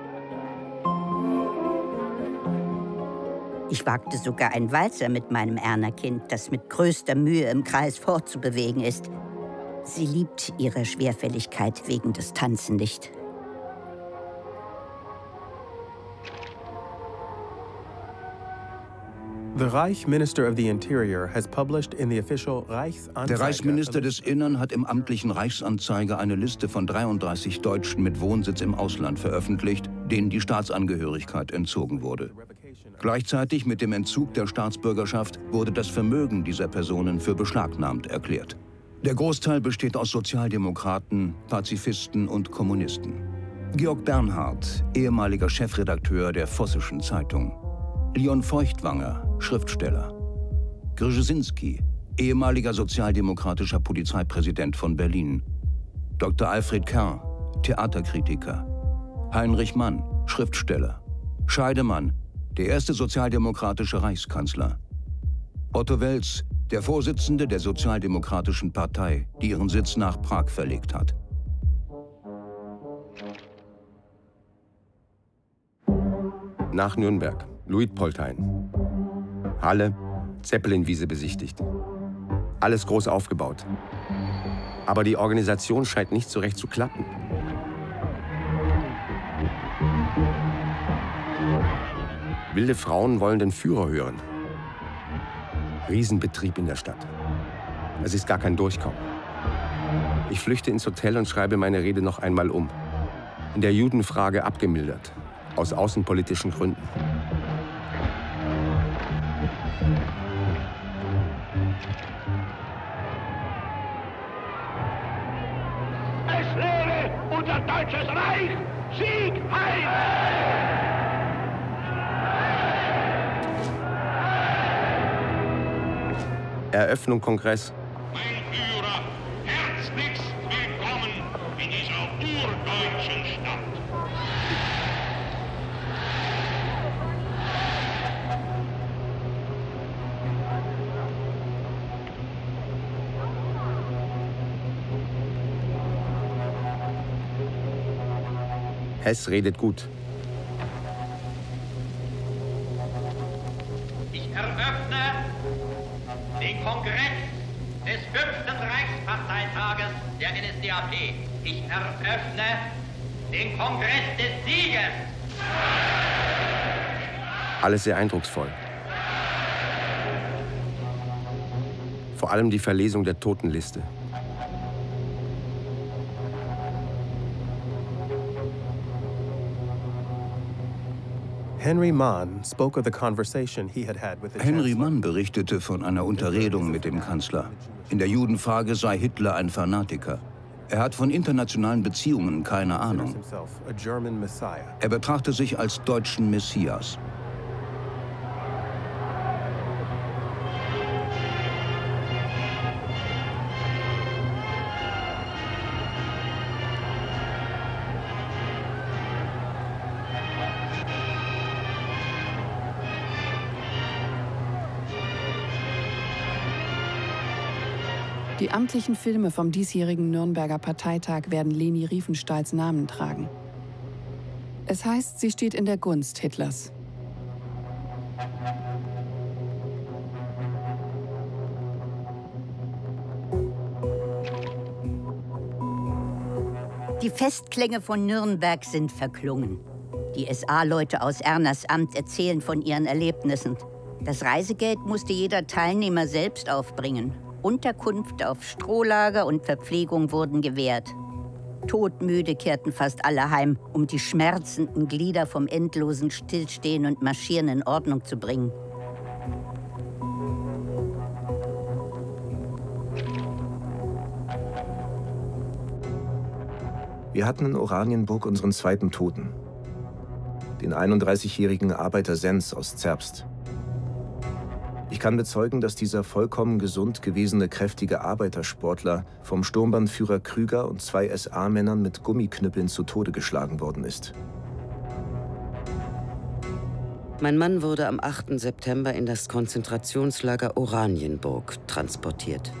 Ich wagte sogar einen Walzer mit meinem Erna-Kind, das mit größter Mühe im Kreis fortzubewegen ist. Sie liebt ihre Schwerfälligkeit wegen des Tanzen nicht. Der Reichsminister des Innern hat im amtlichen Reichsanzeiger eine Liste von dreiunddreißig Deutschen mit Wohnsitz im Ausland veröffentlicht, denen die Staatsangehörigkeit entzogen wurde. Gleichzeitig mit dem Entzug der Staatsbürgerschaft wurde das Vermögen dieser Personen für beschlagnahmt erklärt. Der Großteil besteht aus Sozialdemokraten, Pazifisten und Kommunisten. Georg Bernhardt, ehemaliger Chefredakteur der Vossischen Zeitung. Leon Feuchtwanger, Schriftsteller. Grzesinski, ehemaliger sozialdemokratischer Polizeipräsident von Berlin. Doktor Alfred Kerr, Theaterkritiker. Heinrich Mann, Schriftsteller. Scheidemann, der erste sozialdemokratische Reichskanzler. Otto Wels, der Vorsitzende der Sozialdemokratischen Partei, die ihren Sitz nach Prag verlegt hat. Nach Nürnberg. Luitpoldhain. Halle, Zeppelinwiese besichtigt. Alles groß aufgebaut. Aber die Organisation scheint nicht so recht zu klappen. Wilde Frauen wollen den Führer hören. Riesenbetrieb in der Stadt. Es ist gar kein Durchkommen. Ich flüchte ins Hotel und schreibe meine Rede noch einmal um. In der Judenfrage abgemildert. Aus außenpolitischen Gründen. Es lebe unser deutsches Reich! Sieg heil! Eröffnung Kongress. Mein Führer, herzlichst willkommen in dieser urdeutschen Stadt. Hess redet gut. Ich eröffne den Kongress des fünften Reichsparteitages der N S D A P. Ich eröffne den Kongress des Sieges. Alles sehr eindrucksvoll. Vor allem die Verlesung der Totenliste. Henry Mann berichtete von einer Unterredung mit dem Kanzler. In der Judenfrage sei Hitler ein Fanatiker. Er hat von internationalen Beziehungen keine Ahnung. Er betrachte sich als deutschen Messias. Die amtlichen Filme vom diesjährigen Nürnberger Parteitag werden Leni Riefenstahls Namen tragen. Es heißt, sie steht in der Gunst Hitlers. Die Festklänge von Nürnberg sind verklungen. Die S A-Leute aus Ernas Amt erzählen von ihren Erlebnissen. Das Reisegeld musste jeder Teilnehmer selbst aufbringen. Unterkunft auf Strohlager und Verpflegung wurden gewährt. Todmüde kehrten fast alle heim, um die schmerzenden Glieder vom endlosen Stillstehen und Marschieren in Ordnung zu bringen. Wir hatten in Oranienburg unseren zweiten Toten, den einunddreißigjährigen Arbeiter Senz aus Zerbst. Ich kann bezeugen, dass dieser vollkommen gesund gewesene kräftige Arbeitersportler vom Sturmbannführer Krüger und zwei S A-Männern mit Gummiknüppeln zu Tode geschlagen worden ist. Mein Mann wurde am achten September in das Konzentrationslager Oranienburg transportiert.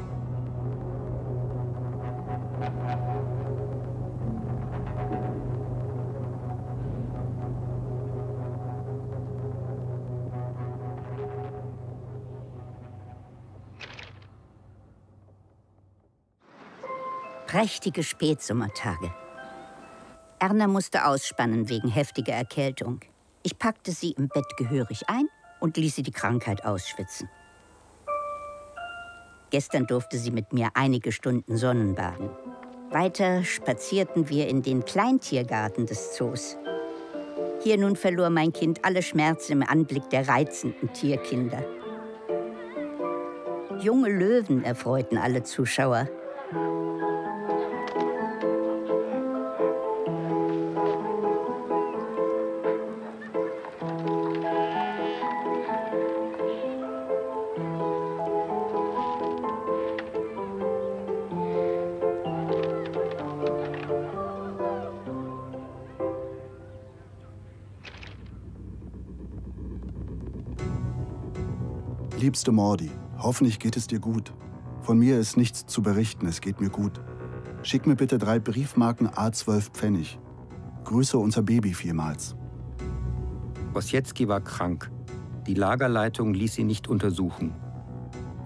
Prächtige Spätsommertage. Erna musste ausspannen wegen heftiger Erkältung. Ich packte sie im Bett gehörig ein und ließ sie die Krankheit ausschwitzen. Gestern durfte sie mit mir einige Stunden Sonnenbaden. Weiter spazierten wir in den Kleintiergarten des Zoos. Hier nun verlor mein Kind alle Schmerzen im Anblick der reizenden Tierkinder. Junge Löwen erfreuten alle Zuschauer. Liebste Mordi, hoffentlich geht es dir gut. Von mir ist nichts zu berichten, es geht mir gut. Schick mir bitte drei Briefmarken A zwölf Pfennig. Grüße unser Baby vielmals. Ossietzky war krank. Die Lagerleitung ließ ihn nicht untersuchen.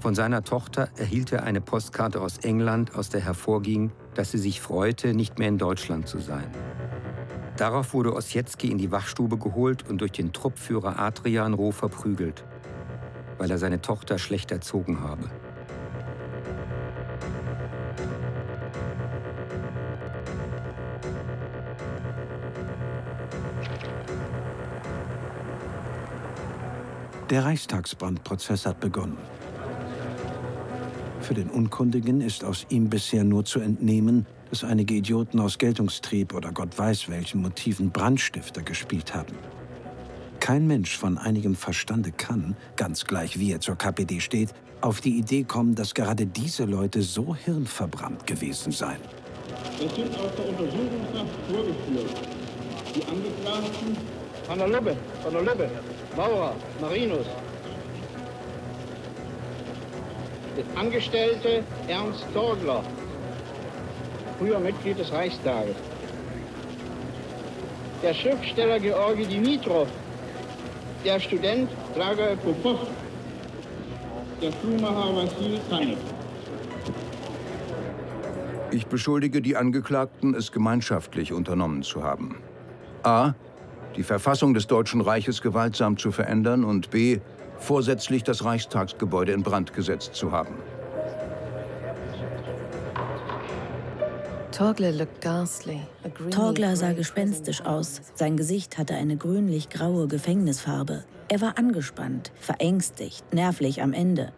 Von seiner Tochter erhielt er eine Postkarte aus England, aus der hervorging, dass sie sich freute, nicht mehr in Deutschland zu sein. Darauf wurde Ossietzky in die Wachstube geholt und durch den Truppführer Adrian Roh verprügelt, weil er seine Tochter schlecht erzogen habe. Der Reichstagsbrandprozess hat begonnen. Für den Unkundigen ist aus ihm bisher nur zu entnehmen, dass einige Idioten aus Geltungstrieb oder Gott weiß welchen Motiven Brandstifter gespielt haben. Kein Mensch von einigem Verstande kann, ganz gleich wie er zur K P D steht, auf die Idee kommen, dass gerade diese Leute so hirnverbrannt gewesen seien. Das sind aus der Untersuchungshaft vorgeführt. Die Angeklagten Van der Lubbe, Van der Lubbe, Maurer, Marinus. Der Angestellte Ernst Torgler, früher Mitglied des Reichstages. Der Schriftsteller Georgi Dimitrov. Der Student Dragoje Popov, der Schuhmacher Wassil Kanev. Ich beschuldige die Angeklagten, es gemeinschaftlich unternommen zu haben. A. Die Verfassung des Deutschen Reiches gewaltsam zu verändern und B. vorsätzlich das Reichstagsgebäude in Brand gesetzt zu haben. Torgler sah gespenstisch aus. Sein Gesicht hatte eine grünlich-graue Gefängnisfarbe. Er war angespannt, verängstigt, nervlich am Ende.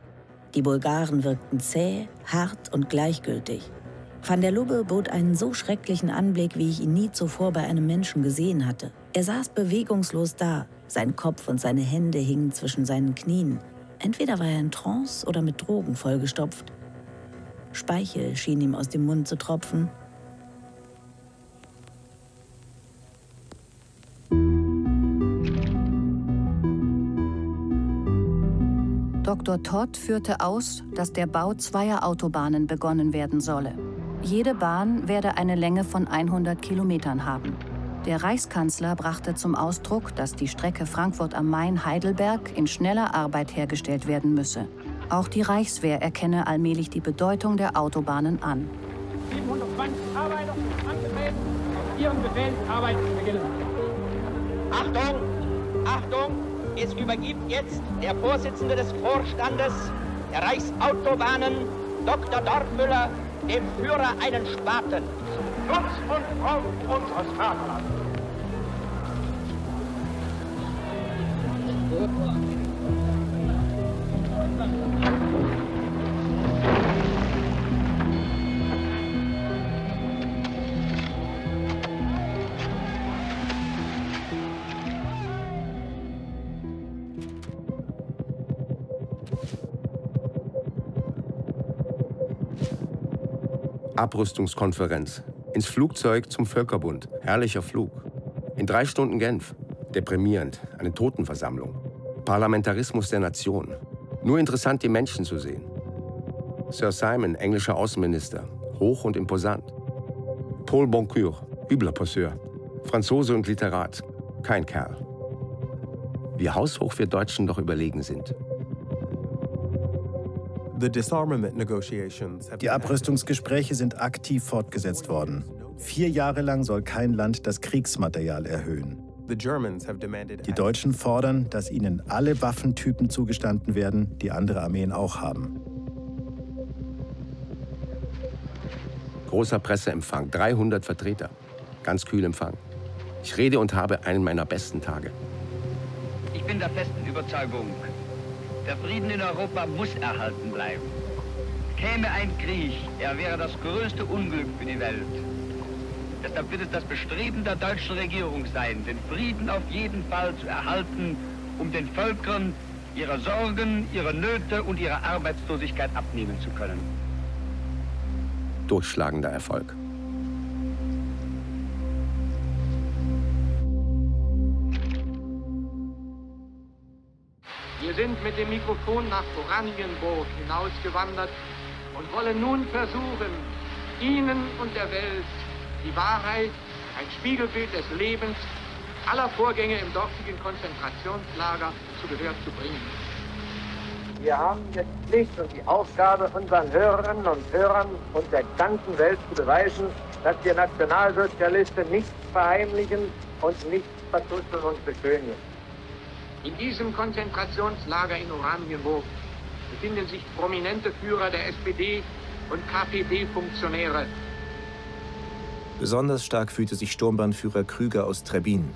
Die Bulgaren wirkten zäh, hart und gleichgültig. Van der Lubbe bot einen so schrecklichen Anblick, wie ich ihn nie zuvor bei einem Menschen gesehen hatte. Er saß bewegungslos da. Sein Kopf und seine Hände hingen zwischen seinen Knien. Entweder war er in Trance oder mit Drogen vollgestopft. Speichel schien ihm aus dem Mund zu tropfen. Doktor Todd führte aus, dass der Bau zweier Autobahnen begonnen werden solle. Jede Bahn werde eine Länge von hundert Kilometern haben. Der Reichskanzler brachte zum Ausdruck, dass die Strecke Frankfurt am Main-Heidelberg in schneller Arbeit hergestellt werden müsse. Auch die Reichswehr erkenne allmählich die Bedeutung der Autobahnen an. siebenhundertzwanzig Arbeiter angemeldet, auf ihrem Befehl Arbeit beginnen. Achtung! Achtung! Es übergibt jetzt der Vorsitzende des Vorstandes der Reichsautobahnen, Doktor Dorfmüller, dem Führer einen Spaten. Schutz und Raum unseres Vaterlandes. Abrüstungskonferenz. Ins Flugzeug zum Völkerbund. Herrlicher Flug. In drei Stunden Genf. Deprimierend. Eine Totenversammlung. Parlamentarismus der Nation. Nur interessant, die Menschen zu sehen. Sir Simon, englischer Außenminister. Hoch und imposant. Paul Boncour, übler Poseur. Franzose und Literat. Kein Kerl. Wie haushoch wir Deutschen doch überlegen sind. Die Abrüstungsgespräche sind aktiv fortgesetzt worden. Vier Jahre lang soll kein Land das Kriegsmaterial erhöhen. Die Deutschen fordern, dass ihnen alle Waffentypen zugestanden werden, die andere Armeen auch haben. Großer Presseempfang, dreihundert Vertreter. Ganz kühl Empfang. Ich rede und habe einen meiner besten Tage. Ich bin der festen Überzeugung, der Frieden in Europa muss erhalten bleiben. Käme ein Krieg, er wäre das größte Unglück für die Welt. Deshalb wird es das Bestreben der deutschen Regierung sein, den Frieden auf jeden Fall zu erhalten, um den Völkern ihre Sorgen, ihre Nöte und ihre Arbeitslosigkeit abnehmen zu können. Durchschlagender Erfolg. Wir sind mit dem Mikrofon nach Oranienburg hinausgewandert und wollen nun versuchen, Ihnen und der Welt die Wahrheit, ein Spiegelbild des Lebens, aller Vorgänge im dortigen Konzentrationslager zu Gehör zu bringen. Wir haben jetzt die Pflicht und die Aufgabe, unseren Hörerinnen und Hörern und der ganzen Welt zu beweisen, dass wir Nationalsozialisten nichts verheimlichen und nichts vertuschen und beschönigen. In diesem Konzentrationslager in Oranienburg befinden sich prominente Führer der S P D und K P D-Funktionäre. Besonders stark fühlte sich Sturmbannführer Krüger aus Trebin.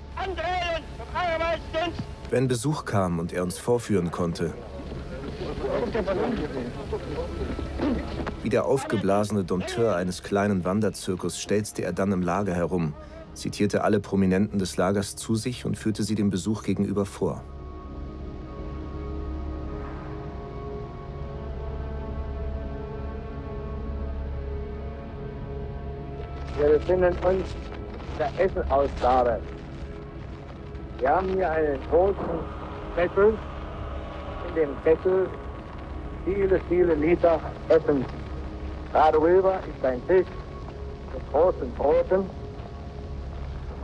Wenn Besuch kam und er uns vorführen konnte, wie der aufgeblasene Dompteur eines kleinen Wanderzirkus stelzte er dann im Lager herum, zitierte alle Prominenten des Lagers zu sich und führte sie dem Besuch gegenüber vor. Wir befinden uns in der Essenausgabe. Wir haben hier einen großen Kessel. In dem Kessel viele, viele Liter Essen. Darüber ist ein Tisch mit großen Broten.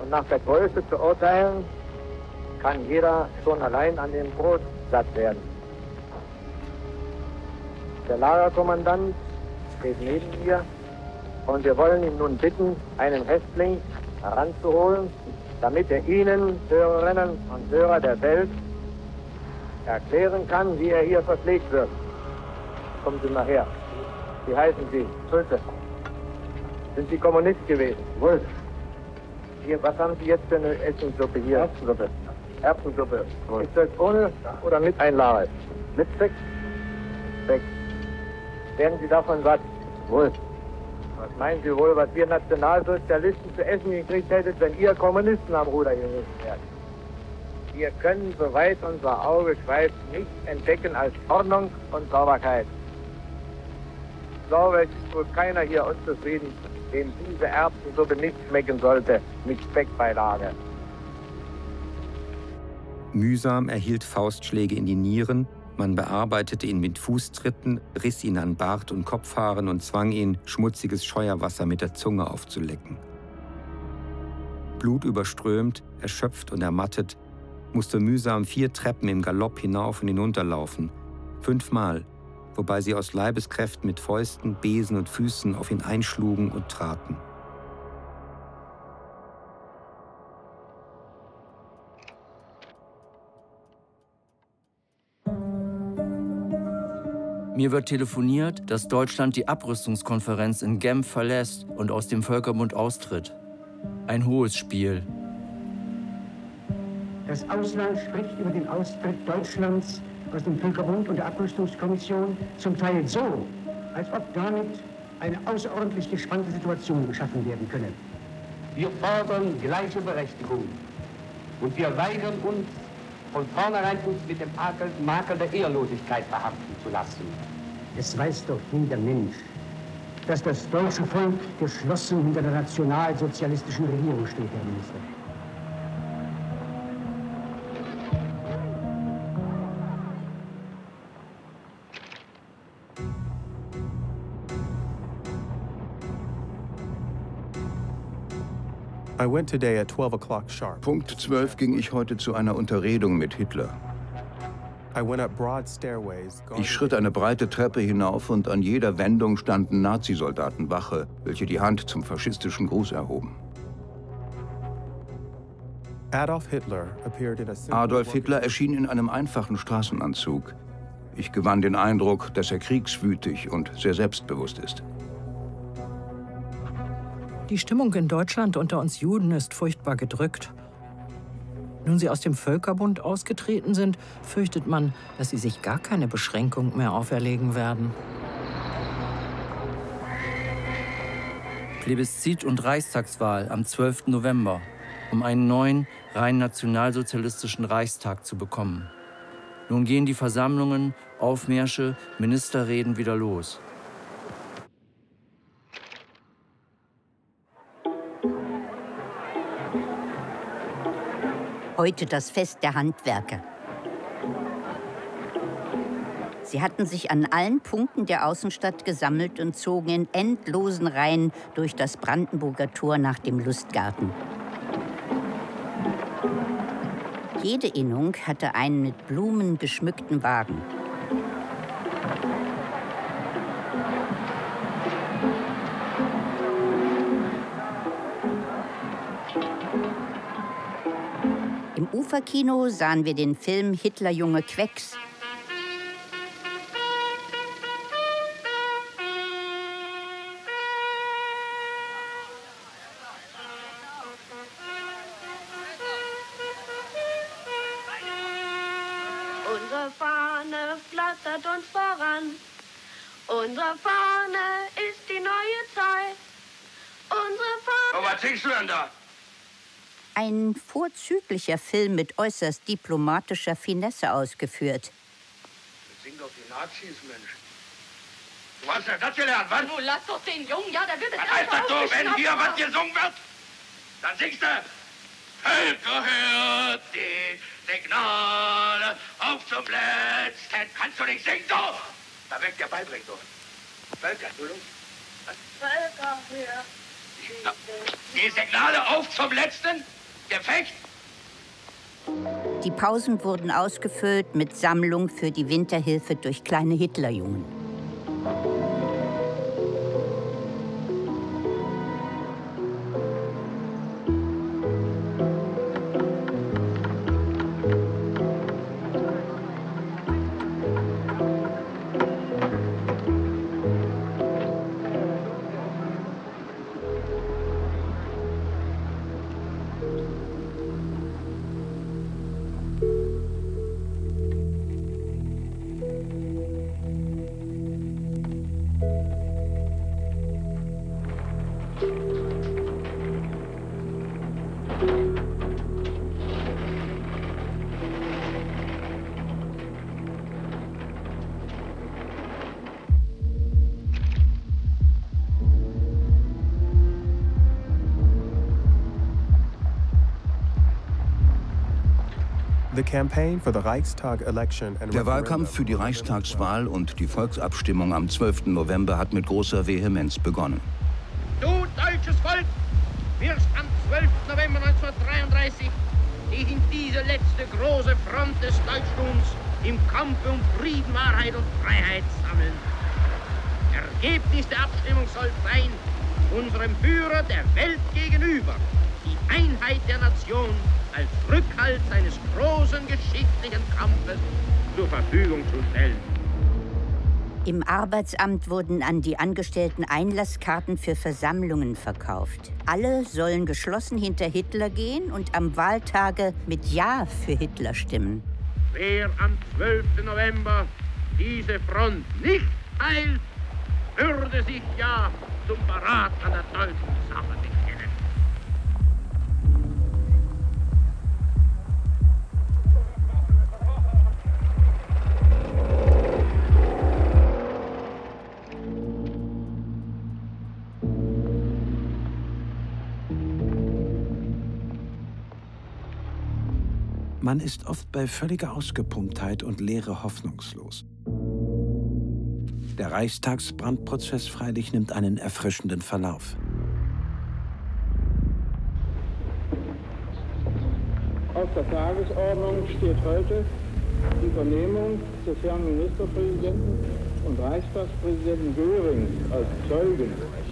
Und nach der Größe zu urteilen, kann jeder schon allein an dem Brot satt werden. Der Lagerkommandant steht neben mir. Und wir wollen ihn nun bitten, einen Häftling heranzuholen, damit er Ihnen, Hörerinnen und Hörer der Welt, erklären kann, wie er hier verpflegt wird. Kommen Sie mal her. Wie heißen Sie? Schulze. Sind Sie Kommunist gewesen? Wolf. Hier, was haben Sie jetzt für eine Essensuppe hier? Erbsensuppe. Erbsensuppe. Wolf. Ist das ohne oder mit Einlage? Mit Speck? Speck. Werden Sie davon was? Wolf. Was meinen Sie wohl, was ihr Nationalsozialisten zu essen gekriegt hättet, wenn ihr Kommunisten am Ruder gewesen wärt? Wir können, soweit unser Auge schweift, nichts entdecken als Ordnung und Sauberkeit. Sauber ist wohl keiner hier unzufrieden, dem diese Erbsensuppe nicht schmecken sollte, mit Speckbeilage. Mühsam erhielt Faustschläge in die Nieren. Man bearbeitete ihn mit Fußtritten, riss ihn an Bart und Kopfhaaren und zwang ihn, schmutziges Scheuerwasser mit der Zunge aufzulecken. Blutüberströmt, erschöpft und ermattet, musste mühsam vier Treppen im Galopp hinauf und hinunterlaufen, fünfmal, wobei sie aus Leibeskräften mit Fäusten, Besen und Füßen auf ihn einschlugen und traten. Mir wird telefoniert, dass Deutschland die Abrüstungskonferenz in Genf verlässt und aus dem Völkerbund austritt. Ein hohes Spiel. Das Ausland spricht über den Austritt Deutschlands aus dem Völkerbund und der Abrüstungskommission zum Teil so, als ob damit eine außerordentlich gespannte Situation geschaffen werden könne. Wir fordern gleiche Berechtigung und wir weigern uns, von vornherein uns mit dem Makel der Ehrlosigkeit behaften zu lassen. Es weiß doch jeder Mensch, dass das deutsche Volk geschlossen hinter der nationalsozialistischen Regierung steht, Herr Minister. I went today at twelve o'clock sharp. Punkt zwölf ging ich heute zu einer Unterredung mit Hitler. Ich schritt eine breite Treppe hinauf und an jeder Wendung standen Nazisoldaten Wache, welche die Hand zum faschistischen Gruß erhoben. Adolf Hitler erschien in einem einfachen Straßenanzug. Ich gewann den Eindruck, dass er kriegswütig und sehr selbstbewusst ist. Die Stimmung in Deutschland unter uns Juden ist furchtbar gedrückt. Nun sie aus dem Völkerbund ausgetreten sind, fürchtet man, dass sie sich gar keine Beschränkung mehr auferlegen werden. Plebiszit und Reichstagswahl am zwölften November, um einen neuen, rein nationalsozialistischen Reichstag zu bekommen. Nun gehen die Versammlungen, Aufmärsche, Ministerreden wieder los. Heute das Fest der Handwerker. Sie hatten sich an allen Punkten der Außenstadt gesammelt und zogen in endlosen Reihen durch das Brandenburger Tor nach dem Lustgarten. Jede Innung hatte einen mit Blumen geschmückten Wagen. Im Uferkino sahen wir den Film Hitlerjunge Quecks. Unsere Fahne flattert uns voran. Unsere Fahne ist die neue Zeit. Unsere Fahne. Aber was singst du denn da? Ein vorzüglicher Film mit äußerst diplomatischer Finesse ausgeführt. Das sind doch die Nazis, Mensch. Du hast ja das gelernt, was? Du lass doch den Jungen, ja, der wird es einfach umgeschnappt. Was heißt das so, wenn hier was gesungen wird? Dann singst du. Völker, hört die Signale auf zum Letzten. Kannst du nicht singen, doch? Da weg der Beibring, doch. Völker, du los. Völker, hört die Signale auf zum Letzten. Gefecht! Die Pausen wurden ausgefüllt mit Sammlung für die Winterhilfe durch kleine Hitlerjungen. Der Wahlkampf für die Reichstagswahl und die Volksabstimmung am zwölften November hat mit großer Vehemenz begonnen. Du, deutsches Volk, wirst am zwölften November neunzehnhundertdreiunddreißig dich in diese letzte große Front des Deutschtums im Kampf um Frieden, Wahrheit und Freiheit sammeln. Ergebnis der Abstimmung soll sein, unserem Führer der Welt gegenüber, die Einheit der Nation als Rückhalt seines großen geschichtlichen Kampfes zur Verfügung zu stellen. Im Arbeitsamt wurden an die Angestellten Einlasskarten für Versammlungen verkauft. Alle sollen geschlossen hinter Hitler gehen und am Wahltage mit Ja für Hitler stimmen. Wer am zwölften November diese Front nicht teilt, würde sich ja zum Verrat an der deutschen Sache bekennen. Man ist oft bei völliger Ausgepumptheit und Leere hoffnungslos. Der Reichstagsbrandprozess freilich nimmt einen erfrischenden Verlauf. Auf der Tagesordnung steht heute die Vernehmung des Herrn Ministerpräsidenten und Reichstagspräsidenten Göring als Zeugen.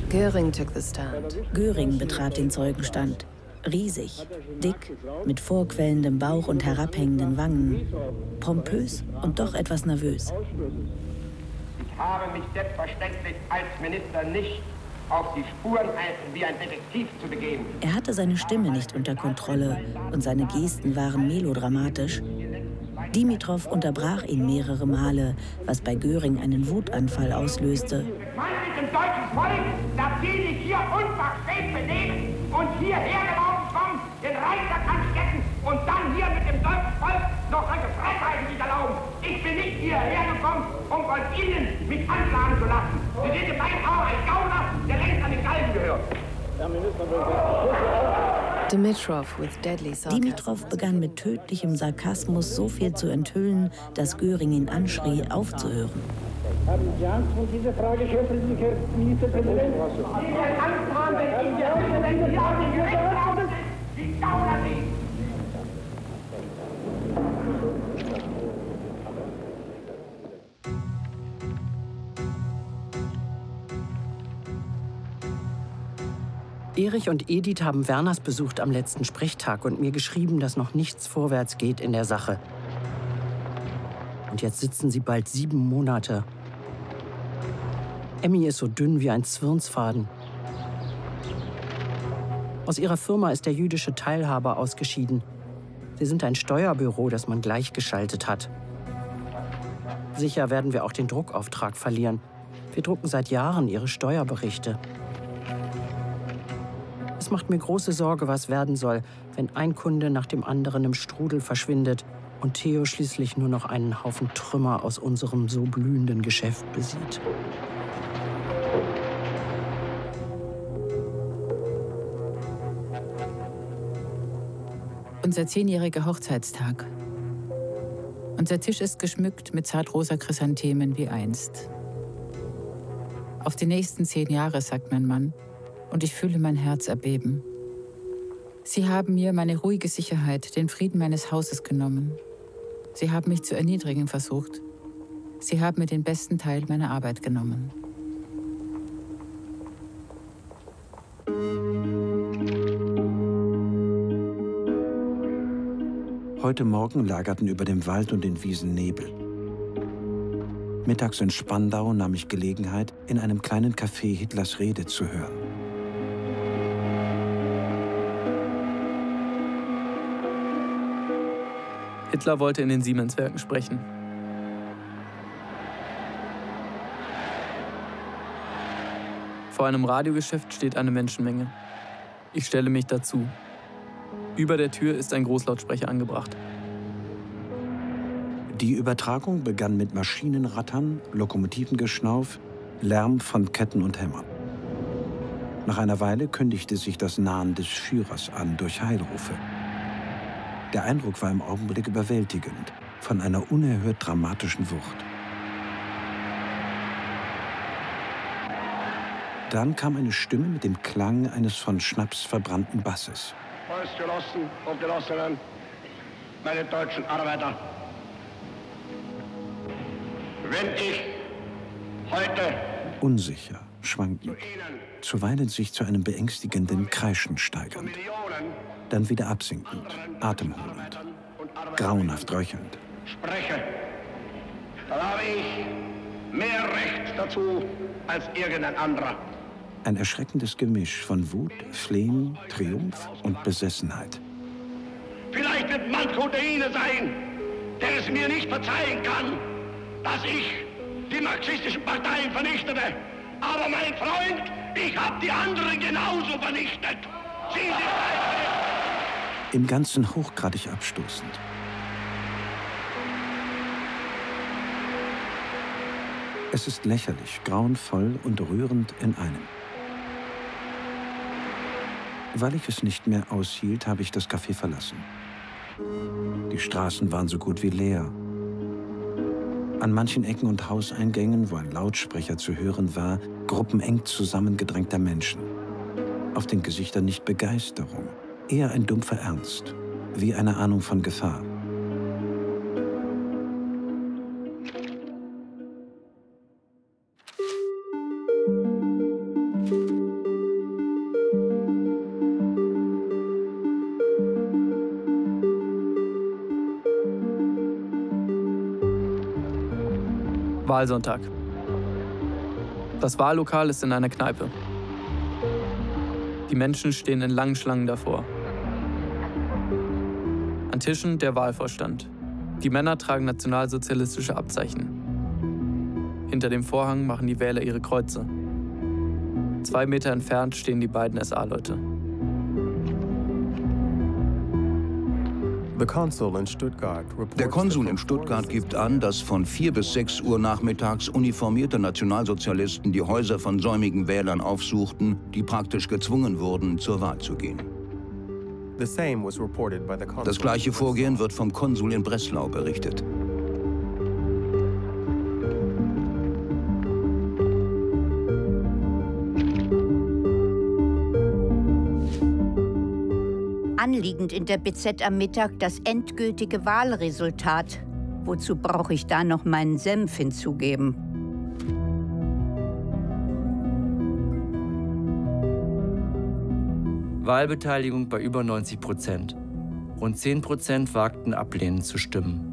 Göring took the stand. Göring betrat den Zeugenstand. Riesig, dick, mit vorquellendem Bauch und herabhängenden Wangen. Pompös und doch etwas nervös. Ich habe mich selbstverständlich als Minister nicht auf die Spuren wie ein Detektiv zu begeben. Er hatte seine Stimme nicht unter Kontrolle und seine Gesten waren melodramatisch. Dimitrow unterbrach ihn mehrere Male, was bei Göring einen Wutanfall auslöste. Man ist im deutschen Volk, dass Sie sich hier unverschämt benehmen und hierher gelaufen kommen, den Reichstag anstecken und dann hier mit dem deutschen Volk noch solche Frechheiten wieder laufen. Ich bin nicht hierher gekommen, um von Ihnen mich anklagen zu lassen. Sie sind im Reichstag ein Gauner, der längst an den Galgen gehört. Herr Ministerpräsident. Dimitrow begann mit tödlichem Sarkasmus so viel zu enthüllen, dass Göring ihn anschrie, aufzuhören. Haben Sie Angst um diese Frage, Herr Ministerpräsident? Sie werden Angst haben, wenn Sie Angst wenn Sie auf den Gericht laufen, Sie dauern Erich und Edith haben Werners besucht am letzten Sprechtag und mir geschrieben, dass noch nichts vorwärts geht in der Sache. Und jetzt sitzen sie bald sieben Monate. Emmy ist so dünn wie ein Zwirnsfaden. Aus ihrer Firma ist der jüdische Teilhaber ausgeschieden. Sie sind ein Steuerbüro, das man gleichgeschaltet hat. Sicher werden wir auch den Druckauftrag verlieren. Wir drucken seit Jahren ihre Steuerberichte. Es macht mir große Sorge, was werden soll, wenn ein Kunde nach dem anderen im Strudel verschwindet und Theo schließlich nur noch einen Haufen Trümmer aus unserem so blühenden Geschäft besieht. Unser zehnjähriger Hochzeitstag. Unser Tisch ist geschmückt mit zartrosa Chrysanthemen wie einst. Auf die nächsten zehn Jahre, sagt mein Mann. Und ich fühle mein Herz erbeben. Sie haben mir meine ruhige Sicherheit, den Frieden meines Hauses genommen. Sie haben mich zu erniedrigen versucht. Sie haben mir den besten Teil meiner Arbeit genommen. Heute Morgen lagerten über dem Wald und den Wiesen Nebel. Mittags in Spandau nahm ich Gelegenheit, in einem kleinen Café Hitlers Rede zu hören. Hitler wollte in den Siemenswerken sprechen. Vor einem Radiogeschäft steht eine Menschenmenge. Ich stelle mich dazu. Über der Tür ist ein Großlautsprecher angebracht. Die Übertragung begann mit Maschinenrattern, Lokomotivengeschnauf, Lärm von Ketten und Hämmern. Nach einer Weile kündigte sich das Nahen des Führers an durch Heilrufe. Der Eindruck war im Augenblick überwältigend, von einer unerhört dramatischen Wucht. Dann kam eine Stimme mit dem Klang eines von Schnaps verbrannten Basses. Volksgenossen und Genossinnen, meine deutschen Arbeiter. Wenn ich heute... Unsicher, schwankend, zuweilen sich zu einem beängstigenden Kreischen steigernd. Dann wieder absinkend, atemholend, grauenhaft röchelnd. Spreche, da habe ich mehr Recht dazu als irgendein anderer. Ein erschreckendes Gemisch von Wut, Flehen, Triumph und Besessenheit. Vielleicht wird manch unter Ihnen sein, der es mir nicht verzeihen kann, dass ich die marxistischen Parteien vernichtete. Aber mein Freund, ich habe die anderen genauso vernichtet. Sie sind ein... Im Ganzen hochgradig abstoßend. Es ist lächerlich, grauenvoll und rührend in einem. Weil ich es nicht mehr aushielt, habe ich das Café verlassen. Die Straßen waren so gut wie leer. An manchen Ecken und Hauseingängen, wo ein Lautsprecher zu hören war, Gruppen eng zusammengedrängter Menschen. Auf den Gesichtern nicht Begeisterung, eher ein dumpfer Ernst, wie eine Ahnung von Gefahr. Wahlsonntag. Das Wahllokal ist in einer Kneipe. Die Menschen stehen in langen Schlangen davor. An Tischen der Wahlvorstand. Die Männer tragen nationalsozialistische Abzeichen. Hinter dem Vorhang machen die Wähler ihre Kreuze. Zwei Meter entfernt stehen die beiden S A-Leute. Der Konsul in Stuttgart gibt an, dass von vier bis sechs Uhr nachmittags uniformierte Nationalsozialisten die Häuser von säumigen Wählern aufsuchten, die praktisch gezwungen wurden, zur Wahl zu gehen. Das gleiche Vorgehen wird vom Konsul in Breslau berichtet. Anliegend in der B Z am Mittag das endgültige Wahlresultat. Wozu brauche ich da noch meinen Senf hinzugeben? Wahlbeteiligung bei über neunzig Prozent. Rund zehn Prozent wagten ablehnend zu stimmen.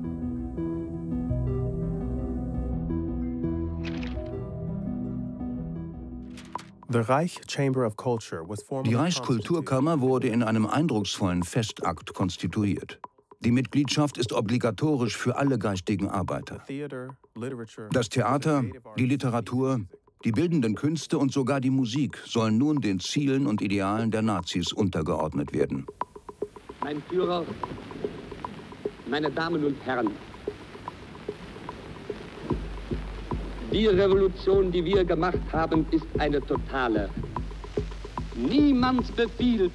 Die Reichskulturkammer wurde in einem eindrucksvollen Festakt konstituiert. Die Mitgliedschaft ist obligatorisch für alle geistigen Arbeiter. Das Theater, die Literatur, die bildenden Künste und sogar die Musik sollen nun den Zielen und Idealen der Nazis untergeordnet werden. Mein Führer, meine Damen und Herren, die Revolution, die wir gemacht haben, ist eine totale. Niemand befiehlt,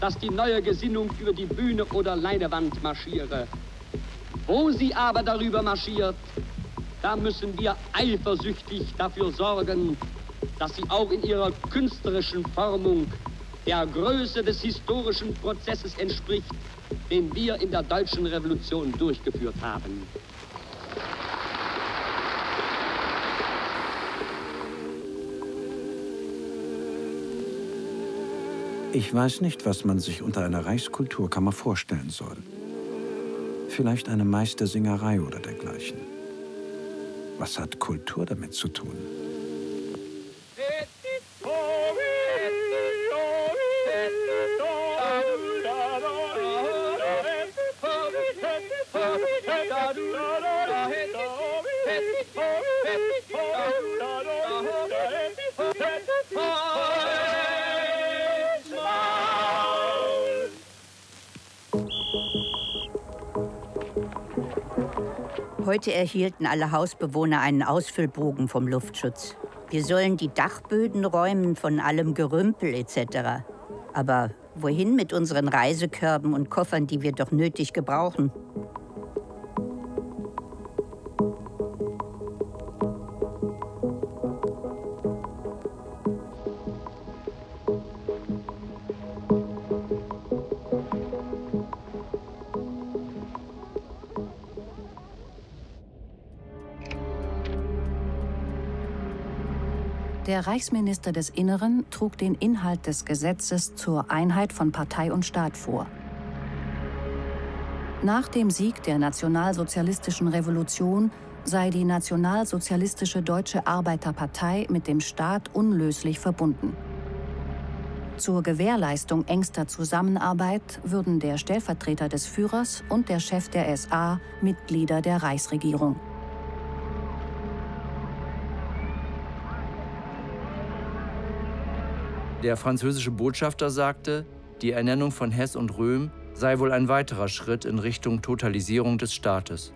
dass die neue Gesinnung über die Bühne oder Leinewand marschiere. Wo sie aber darüber marschiert, da müssen wir eifersüchtig dafür sorgen, dass sie auch in ihrer künstlerischen Formung der Größe des historischen Prozesses entspricht, den wir in der deutschen Revolution durchgeführt haben. Ich weiß nicht, was man sich unter einer Reichskulturkammer vorstellen soll. Vielleicht eine Meistersingerei oder dergleichen. Was hat Kultur damit zu tun? Heute erhielten alle Hausbewohner einen Ausfüllbogen vom Luftschutz. Wir sollen die Dachböden räumen von allem Gerümpel et cetera. Aber wohin mit unseren Reisekörben und Koffern, die wir doch nötig gebrauchen? Der Reichsminister des Inneren trug den Inhalt des Gesetzes zur Einheit von Partei und Staat vor. Nach dem Sieg der nationalsozialistischen Revolution sei die nationalsozialistische Deutsche Arbeiterpartei mit dem Staat unlöslich verbunden. Zur Gewährleistung engster Zusammenarbeit würden der Stellvertreter des Führers und der Chef der S A Mitglieder der Reichsregierung. Der französische Botschafter sagte, die Ernennung von Hess und Röhm sei wohl ein weiterer Schritt in Richtung Totalisierung des Staates.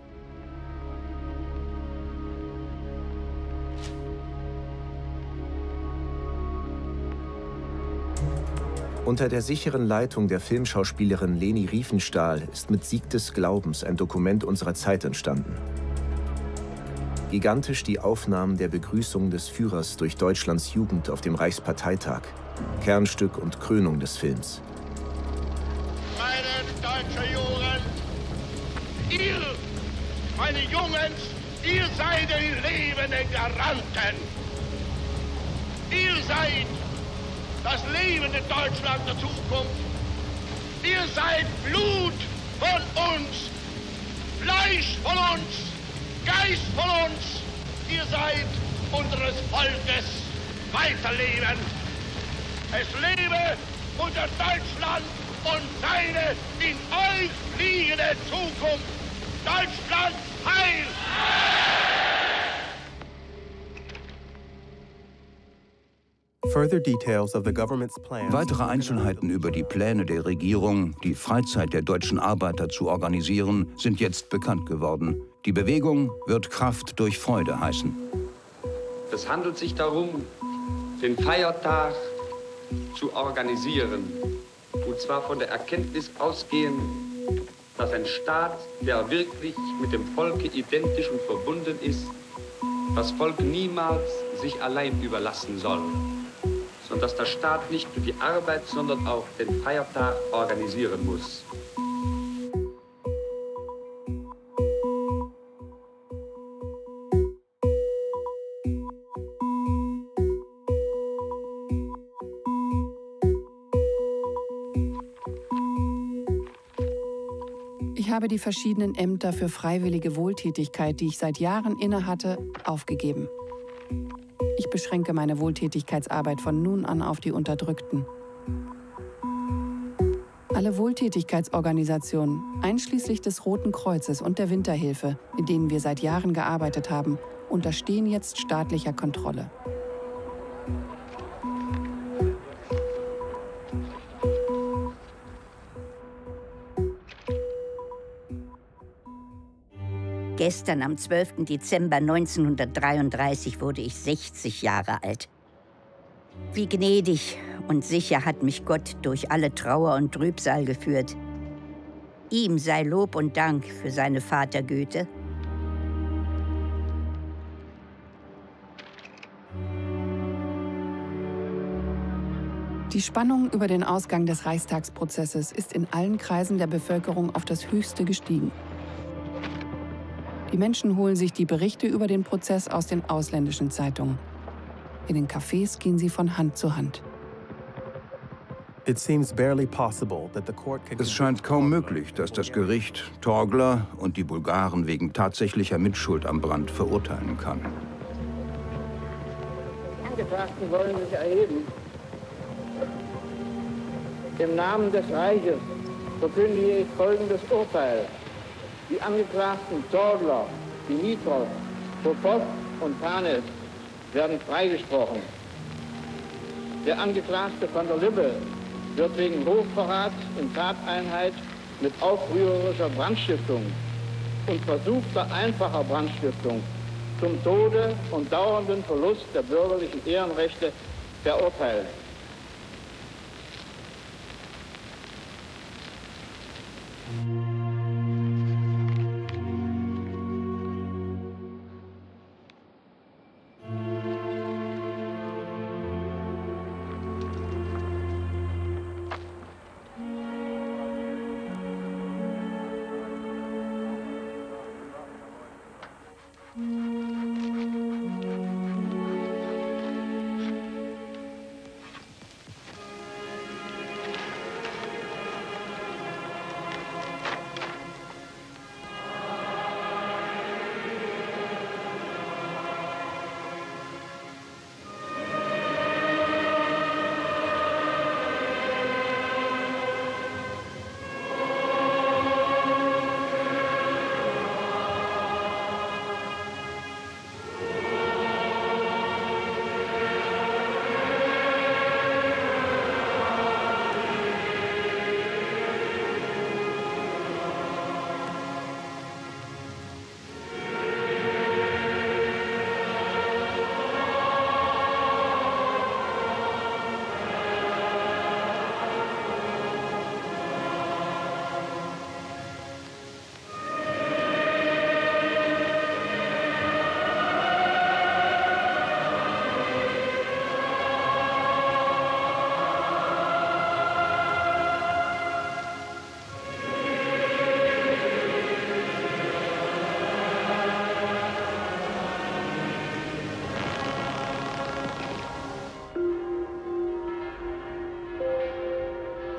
Unter der sicheren Leitung der Filmschauspielerin Leni Riefenstahl ist mit Sieg des Glaubens ein Dokument unserer Zeit entstanden. Gigantisch die Aufnahmen der Begrüßung des Führers durch Deutschlands Jugend auf dem Reichsparteitag, Kernstück und Krönung des Films. Meine deutsche Jugend, ihr, meine Jungen, ihr seid die lebenden Garanten. Ihr seid das lebende Deutschland der Zukunft. Ihr seid Blut von uns, Fleisch von uns, Geist von uns, ihr seid unseres Volkes weiterlebend. Es lebe unser Deutschland und seine in euch liegende Zukunft. Deutschland heil! Weitere Einzelheiten über die Pläne der Regierung, die Freizeit der deutschen Arbeiter zu organisieren, sind jetzt bekannt geworden. Die Bewegung wird Kraft durch Freude heißen. Es handelt sich darum, den Feiertag zu organisieren. Und zwar von der Erkenntnis ausgehend, dass ein Staat, der wirklich mit dem Volke identisch und verbunden ist, das Volk niemals sich allein überlassen soll. Sondern dass der Staat nicht nur die Arbeit, sondern auch den Feiertag organisieren muss. Ich habe die verschiedenen Ämter für freiwillige Wohltätigkeit, die ich seit Jahren innehatte, aufgegeben. Ich beschränke meine Wohltätigkeitsarbeit von nun an auf die Unterdrückten. Alle Wohltätigkeitsorganisationen, einschließlich des Roten Kreuzes und der Winterhilfe, mit denen wir seit Jahren gearbeitet haben, unterstehen jetzt staatlicher Kontrolle. Gestern, am zwölften Dezember neunzehnhundertdreiunddreißig, wurde ich sechzig Jahre alt. Wie gnädig und sicher hat mich Gott durch alle Trauer und Trübsal geführt. Ihm sei Lob und Dank für seine Vatergüte. Die Spannung über den Ausgang des Reichstagsprozesses ist in allen Kreisen der Bevölkerung auf das Höchste gestiegen. Die Menschen holen sich die Berichte über den Prozess aus den ausländischen Zeitungen. In den Cafés gehen sie von Hand zu Hand. Es scheint kaum möglich, dass das Gericht Torgler und die Bulgaren wegen tatsächlicher Mitschuld am Brand verurteilen kann. Angeklagten wollen sich erheben. Im Namen des Reiches verkündige ich folgendes Urteil. Die Angeklagten Torgler, Dimitrov, Popov und Panes werden freigesprochen. Der Angeklagte von der Lippe wird wegen Hochverrats in Tateinheit mit aufrührerischer Brandstiftung und versuchter einfacher Brandstiftung zum Tode und dauernden Verlust der bürgerlichen Ehrenrechte verurteilt.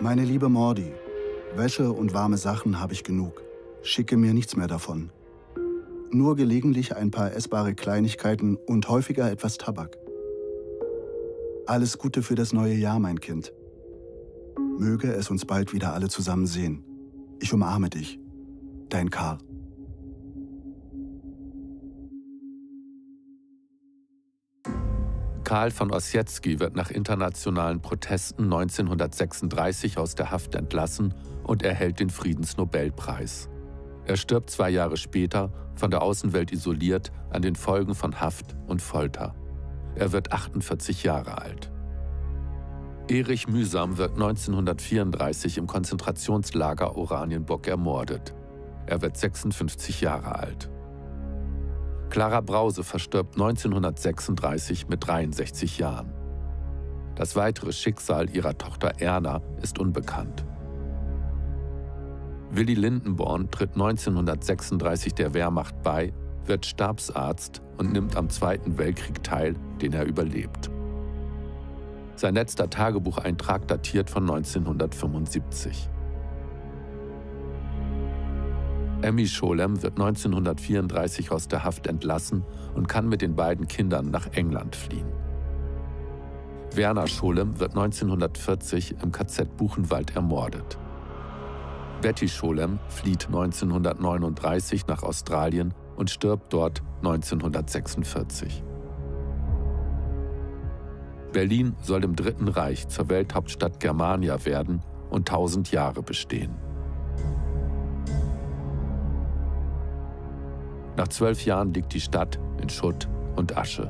Meine liebe Mordi, Wäsche und warme Sachen habe ich genug. Schicke mir nichts mehr davon. Nur gelegentlich ein paar essbare Kleinigkeiten und häufiger etwas Tabak. Alles Gute für das neue Jahr, mein Kind. Möge es uns bald wieder alle zusammen sehen. Ich umarme dich. Dein Karl. Karl von Ossietzky wird nach internationalen Protesten neunzehnhundertsechsunddreißig aus der Haft entlassen und erhält den Friedensnobelpreis. Er stirbt zwei Jahre später, von der Außenwelt isoliert, an den Folgen von Haft und Folter. Er wird achtundvierzig Jahre alt. Erich Mühsam wird neunzehnhundertvierunddreißig im Konzentrationslager Oranienburg ermordet. Er wird sechsundfünfzig Jahre alt. Clara Brause verstirbt neunzehnhundertsechsunddreißig mit dreiundsechzig Jahren. Das weitere Schicksal ihrer Tochter Erna ist unbekannt. Willi Lindenborn tritt neunzehnhundertsechsunddreißig der Wehrmacht bei, wird Stabsarzt und nimmt am Zweiten Weltkrieg teil, den er überlebt. Sein letzter Tagebucheintrag datiert von neunzehnhundertfünfundsiebzig. Emmy Scholem wird neunzehnhundertvierunddreißig aus der Haft entlassen und kann mit den beiden Kindern nach England fliehen. Werner Scholem wird neunzehnhundertvierzig im K Z Buchenwald ermordet. Betty Scholem flieht neunzehnhundertneununddreißig nach Australien und stirbt dort neunzehnhundertsechsundvierzig. Berlin soll im Dritten Reich zur Welthauptstadt Germania werden und tausend Jahre bestehen. Nach zwölf Jahren liegt die Stadt in Schutt und Asche.